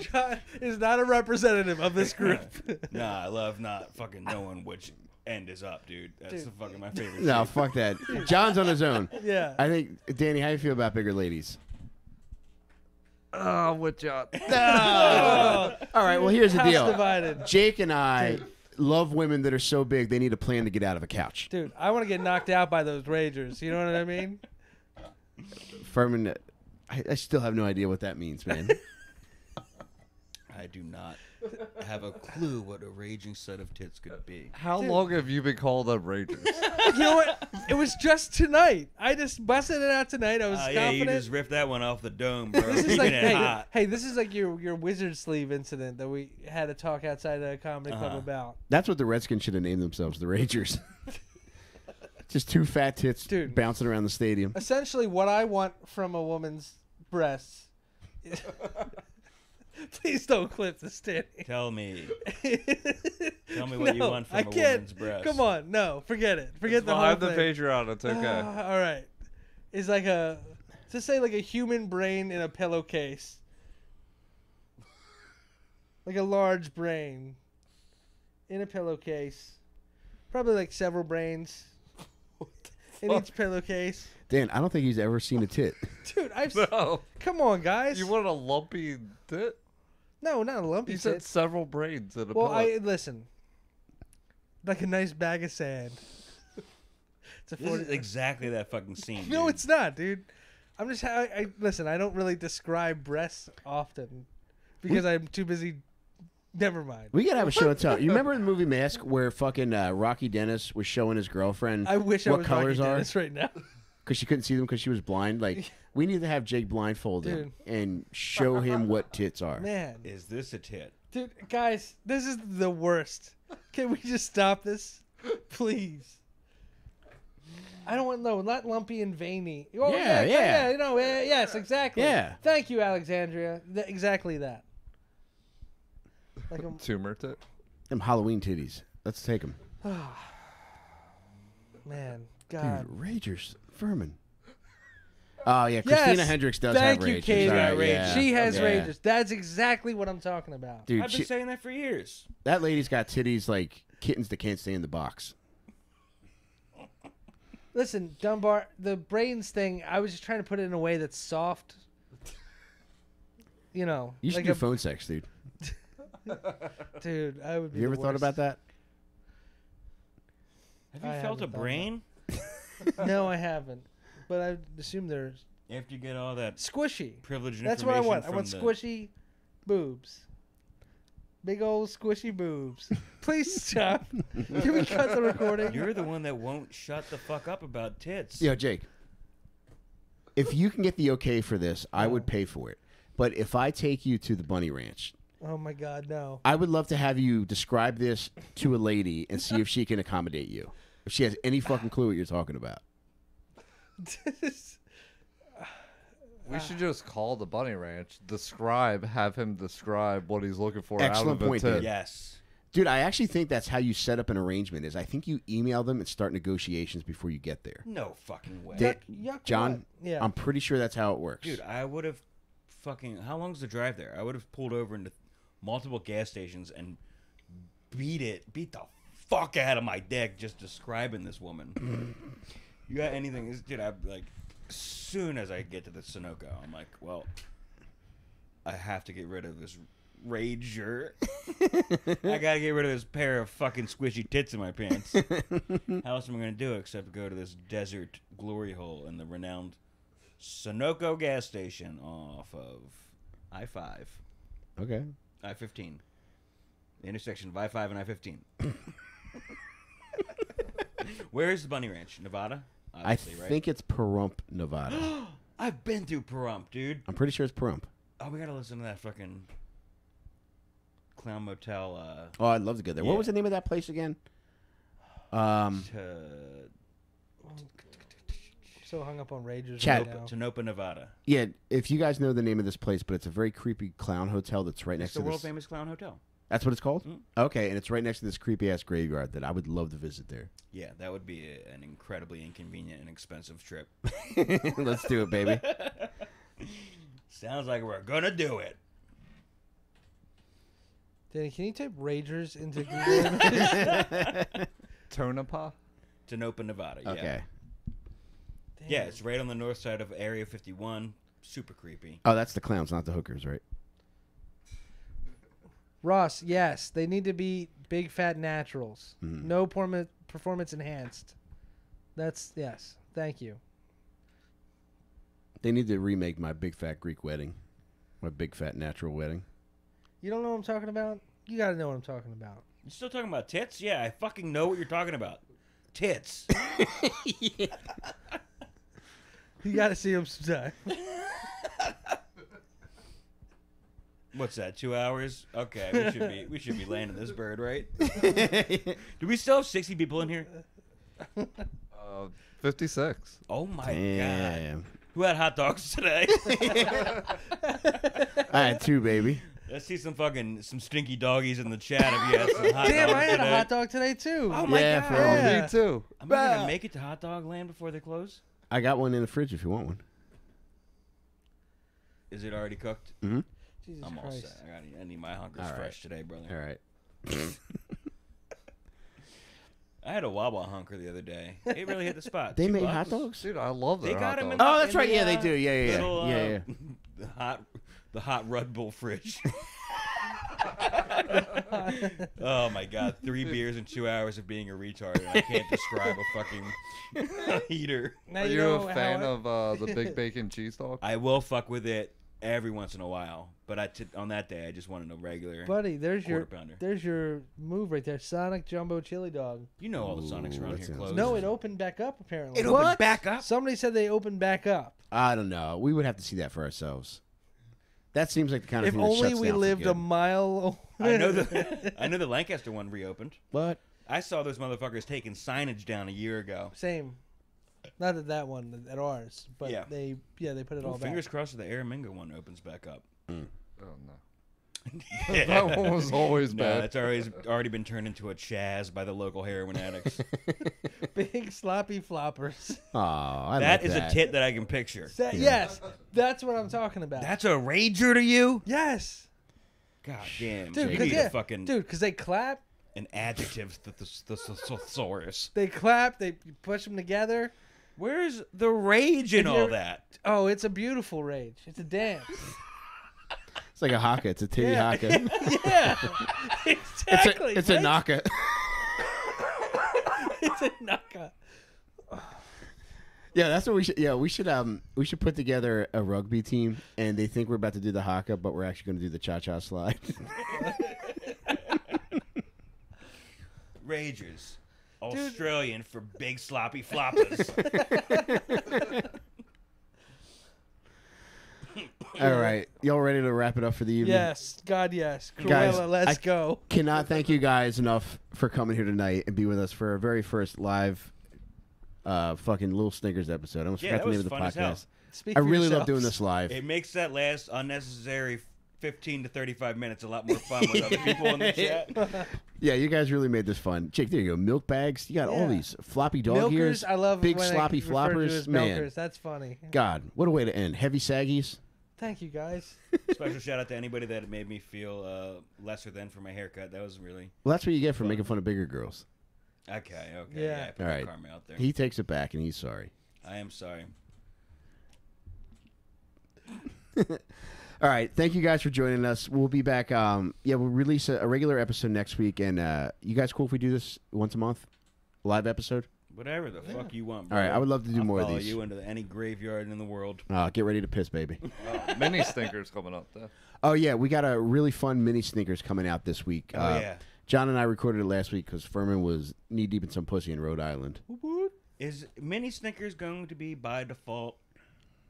John is not a representative of this group. Nah, I love not fucking knowing which end is up, dude. That's dude. fucking my favorite. No, shit. Fuck that. John's on his own. Yeah. I think, Danny, how do you feel about bigger ladies? Oh, what John? No. Oh. All right, well, here's the deal. Divided. Jake and I dude. love women that are so big they need a plan to get out of a couch. Dude, I want to get knocked out by those Ragers. You know what I mean? Furman... I, I still have no idea what that means, man. I do not have a clue what a raging set of tits could be. How Dude. long have you been called up Ragers? You know what? It was just tonight. I just busted it out tonight. I was uh, yeah, you just ripped that one off the dome, bro. This is like, hey, hey, this is like your, your wizard sleeve incident that we had a talk outside a comedy uh-huh. club about. That's what the Redskins should have named themselves, the Ragers. Just two fat tits Dude, bouncing around the stadium. Essentially, what I want from a woman's breasts. Is... Please don't clip the standing. Tell me. Tell me what no, you want from I a can't. woman's breasts. Come on. No, forget it. Forget it's the whole thing. I have the Patreon. It's okay. Uh, all right. It's like a, just say like a human brain in a pillowcase. Like a large brain in a pillowcase. Probably like several brains. In each pillowcase. Dan, I don't think he's ever seen a tit. Dude, I've no. Come on, guys. You want a lumpy tit? No, not a lumpy you tit. You said several brains in a well, pillow. Well, listen. Like a nice bag of sand. It's a forty, exactly that fucking scene. No, dude. It's not, dude. I'm just I, I listen. I don't really describe breasts often because we, I'm too busy. Never mind. We gotta have a show and tell. You remember in the movie Mask where fucking uh, Rocky Dennis was showing his girlfriend? I wish what I was colors Rocky are Dennis right now because she couldn't see them because she was blind. Like we need to have Jake blindfolded dude. and show him what tits are. Man, is this a tit? Dude, guys, this is the worst. Can we just stop this, please? I don't want no, not lumpy and veiny. Oh, yeah, yeah, yeah, yeah, you know, uh, yes, exactly. Yeah. Thank you, Alexandria. Th exactly that. Like a tumor tit. Them Halloween titties. Let's take them. Man, God. Dude, Ragers, Furman. Oh yeah, Christina yes. Hendricks does Thank have you, Ragers. Katie. Right, Ragers. Yeah. She has okay. Ragers. That's exactly what I'm talking about. Dude, I've been she, saying that for years. That lady's got titties like kittens that can't stay in the box. Listen, Dunbar, the brains thing, I was just trying to put it in a way that's soft. You know. You should like do a... phone sex, dude. Dude, I would be You ever worst. thought about that? Have you I felt a brain? No, I haven't. But I assume there's... After you get all that... Squishy. Privileged information. That's what I want. I want the... squishy boobs. Big old squishy boobs. Please stop. Can we cut the recording? You're the one that won't shut the fuck up about tits. Yo, Jake. If you can get the okay for this, I oh. would pay for it. But if I take you to the Bunny Ranch... Oh, my God, no. I would love to have you describe this to a lady and see if she can accommodate you. If she has any fucking clue what you're talking about. We should just call the Bunny Ranch, describe, have him describe what he's looking for. Excellent out of point, dude. Yes. Dude, I actually think that's how you set up an arrangement is I think you email them and start negotiations before you get there. No fucking way. Dick, yuck, John, yeah. I'm pretty sure that's how it works. Dude, I would have fucking... How long's the drive there? I would have pulled over into multiple gas stations and beat it, beat the fuck out of my dick just describing this woman. You got anything? Dude, I'm like... As soon as I get to the Sunoco, I'm like, well, I have to get rid of this rager. I gotta get rid of this pair of fucking squishy tits in my pants. How else am I gonna do it except go to this desert glory hole in the renowned Sunoco gas station off of I five. Okay. I fifteen. The intersection of I five and I fifteen. Where is the Bunny Ranch? Nevada? Obviously, I right? think it's Pahrump, Nevada. I've been through Pahrump, dude. I'm pretty sure it's Pahrump. Oh, we gotta listen to that fucking Clown Motel. Uh... Oh, I'd love to go there. Yeah. What was the name of that place again? Um, uh, so hung up on Ragers. Chat right Tonopah, Nevada. Yeah, if you guys know the name of this place, but it's a very creepy clown hotel that's right it's next to the world this... famous clown hotel. That's what it's called? Mm. Okay, and it's right next to this creepy-ass graveyard that I would love to visit there. Yeah, that would be a, an incredibly inconvenient and expensive trip. Let's do it, baby. Sounds like we're going to do it. Danny, can you type Ragers into Google? Tonopah? Tonopah, Nevada, yeah. Okay. Damn. Yeah, it's right on the north side of Area fifty-one. Super creepy. Oh, that's the clowns, not the hookers, right? Ross, yes, they need to be big, fat naturals. Mm. No performance enhanced. That's, yes, thank you. They need to remake My Big Fat Greek Wedding. My Big Fat Natural Wedding. You don't know what I'm talking about? You got to know what I'm talking about. You still talking about tits? Yeah, I fucking know what you're talking about. Tits. Yeah. You got to see them sometime. What's that? Two hours? Okay, we should be we should be landing this bird, right? Do we still have sixty people in here? Uh, Fifty-six. Oh my Damn. God! Who had hot dogs today? I had two, baby. Let's see some fucking some stinky doggies in the chat if you have some hot Damn, dogs I had today. a hot dog today too. Oh my yeah, God! For all yeah. me too. I'm wow. gonna make it to hot dog land before they close. I got one in the fridge if you want one. Is it already cooked? Mm-hmm. Jesus I'm Christ. all set. I, gotta, I need my hunkers right. fresh today, brother. All right. I had a Wawa hunker the other day. It really hit the spot. They Two made bucks. hot dogs? Dude, I love that. They got him in the, Oh, that's in right. The, yeah, they do. Yeah, yeah, little, yeah. Uh, yeah, yeah. The hot, the hot Red Bull fridge. Oh my God! Three beers and two hours of being a retard, and I can't describe a fucking eater. Now Are you, you a fan I... of uh, the Big Bacon Cheese Dog? I will fuck with it every once in a while, but I t on that day I just wanted a regular. Buddy, there's your pounder. There's your move right there. Sonic Jumbo Chili Dog. You know all the Sonics Ooh, around here closed. No, it opened back up apparently. It what? opened back up. Somebody said they opened back up. I don't know. We would have to see that for ourselves. That seems like the kind of if thing that shuts down. If only we lived a mile away. I know the I know the Lancaster one reopened. What? I saw those motherfuckers taking signage down a year ago. Same. Not at that one, at ours, but yeah. they yeah, they put it Ooh, all fingers back. Fingers crossed that the Aramingo one opens back up. Mm. Oh no. yeah. That one was always no, bad. It's always already been turned into a Chaz by the local heroin addicts. Big sloppy floppers. Oh, I that like is that. a tit that I can picture. That, yeah. Yes, that's what I'm talking about. That's a rager to you? Yes. God damn, dude. Because yeah, fucking... dude, they clap. An adjective, the the, the, the thesaurus. They clap. They push them together. Where's the rage in all that? Oh, it's a beautiful rage. It's a dance. It's like a haka. It's a titty yeah. haka. Yeah, exactly. It's a, it's right? a naka. It's a naka. Yeah, that's what we should. Yeah, we should. Um, we should put together a rugby team, and they think we're about to do the haka, but we're actually going to do the cha-cha slide. Ragers, Australian Dude. for big sloppy floppers. All right, y'all ready to wrap it up for the evening? Yes, God, yes. Cruella, guys, let's I go. Cannot thank you guys enough for coming here tonight and be with us for our very first live uh, fucking Lil Stinkers episode. I almost yeah, forgot the name of the podcast. I really yourself. love doing this live. It makes that last unnecessary fifteen to thirty-five minutes a lot more fun with other people in the chat. Yeah, you guys really made this fun. Jake, there you go. Milk bags. You got yeah. all these floppy dog milkers, ears. I love big sloppy floppers. Man, milkers. That's funny. God, what a way to end. Heavy saggies. Thank you, guys. Special shout out to anybody that made me feel uh, lesser than for my haircut. That was really well. That's what you get for fun. making fun of bigger girls. Okay, okay, yeah. yeah I put All right, karma out there. He takes it back, and he's sorry. I am sorry. All right, thank you guys for joining us. We'll be back. Um, yeah, we'll release a, a regular episode next week, and uh, you guys cool if we do this once a month, a live episode. Whatever the yeah. fuck you want, bro. All right, I would love to do I'll more of these. I'll follow you into any graveyard in the world. Uh, get ready to piss, baby. Uh, mini Stinkers coming up, though. Oh, yeah, we got a really fun Mini Stinkers coming out this week. Oh, uh, yeah. John and I recorded it last week because Furman was knee-deep in some pussy in Rhode Island. Is Mini Stinkers going to be, by default,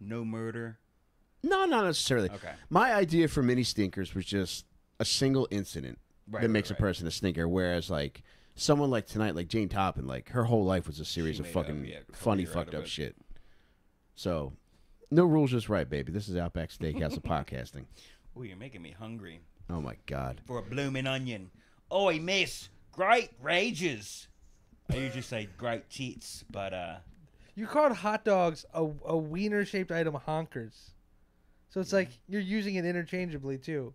no murder? No, not necessarily. Okay. My idea for Mini Stinkers was just a single incident right, that makes right, a person right. a stinker, whereas, like... someone like tonight, like Jane Toppan, like her whole life was a series of fucking up, yeah, funny, fucked up shit. So, no rules, just right, baby. This is Outback Steakhouse of podcasting. Oh, you're making me hungry. Oh, my God. For a blooming onion. Oh, I miss great rages. I usually say great teats, but... uh, you called hot dogs a, a wiener-shaped item honkers. So it's yeah. like you're using it interchangeably, too.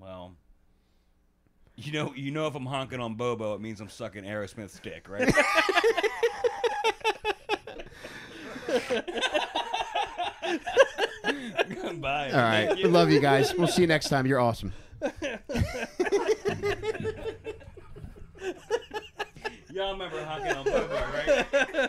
Well... You know, you know, if I'm honking on Bobo, it means I'm sucking Aerosmith's dick, right? Goodbye. All right. Thank you. We love you guys. We'll see you next time. You're awesome. Y'all remember honking on Bobo, right?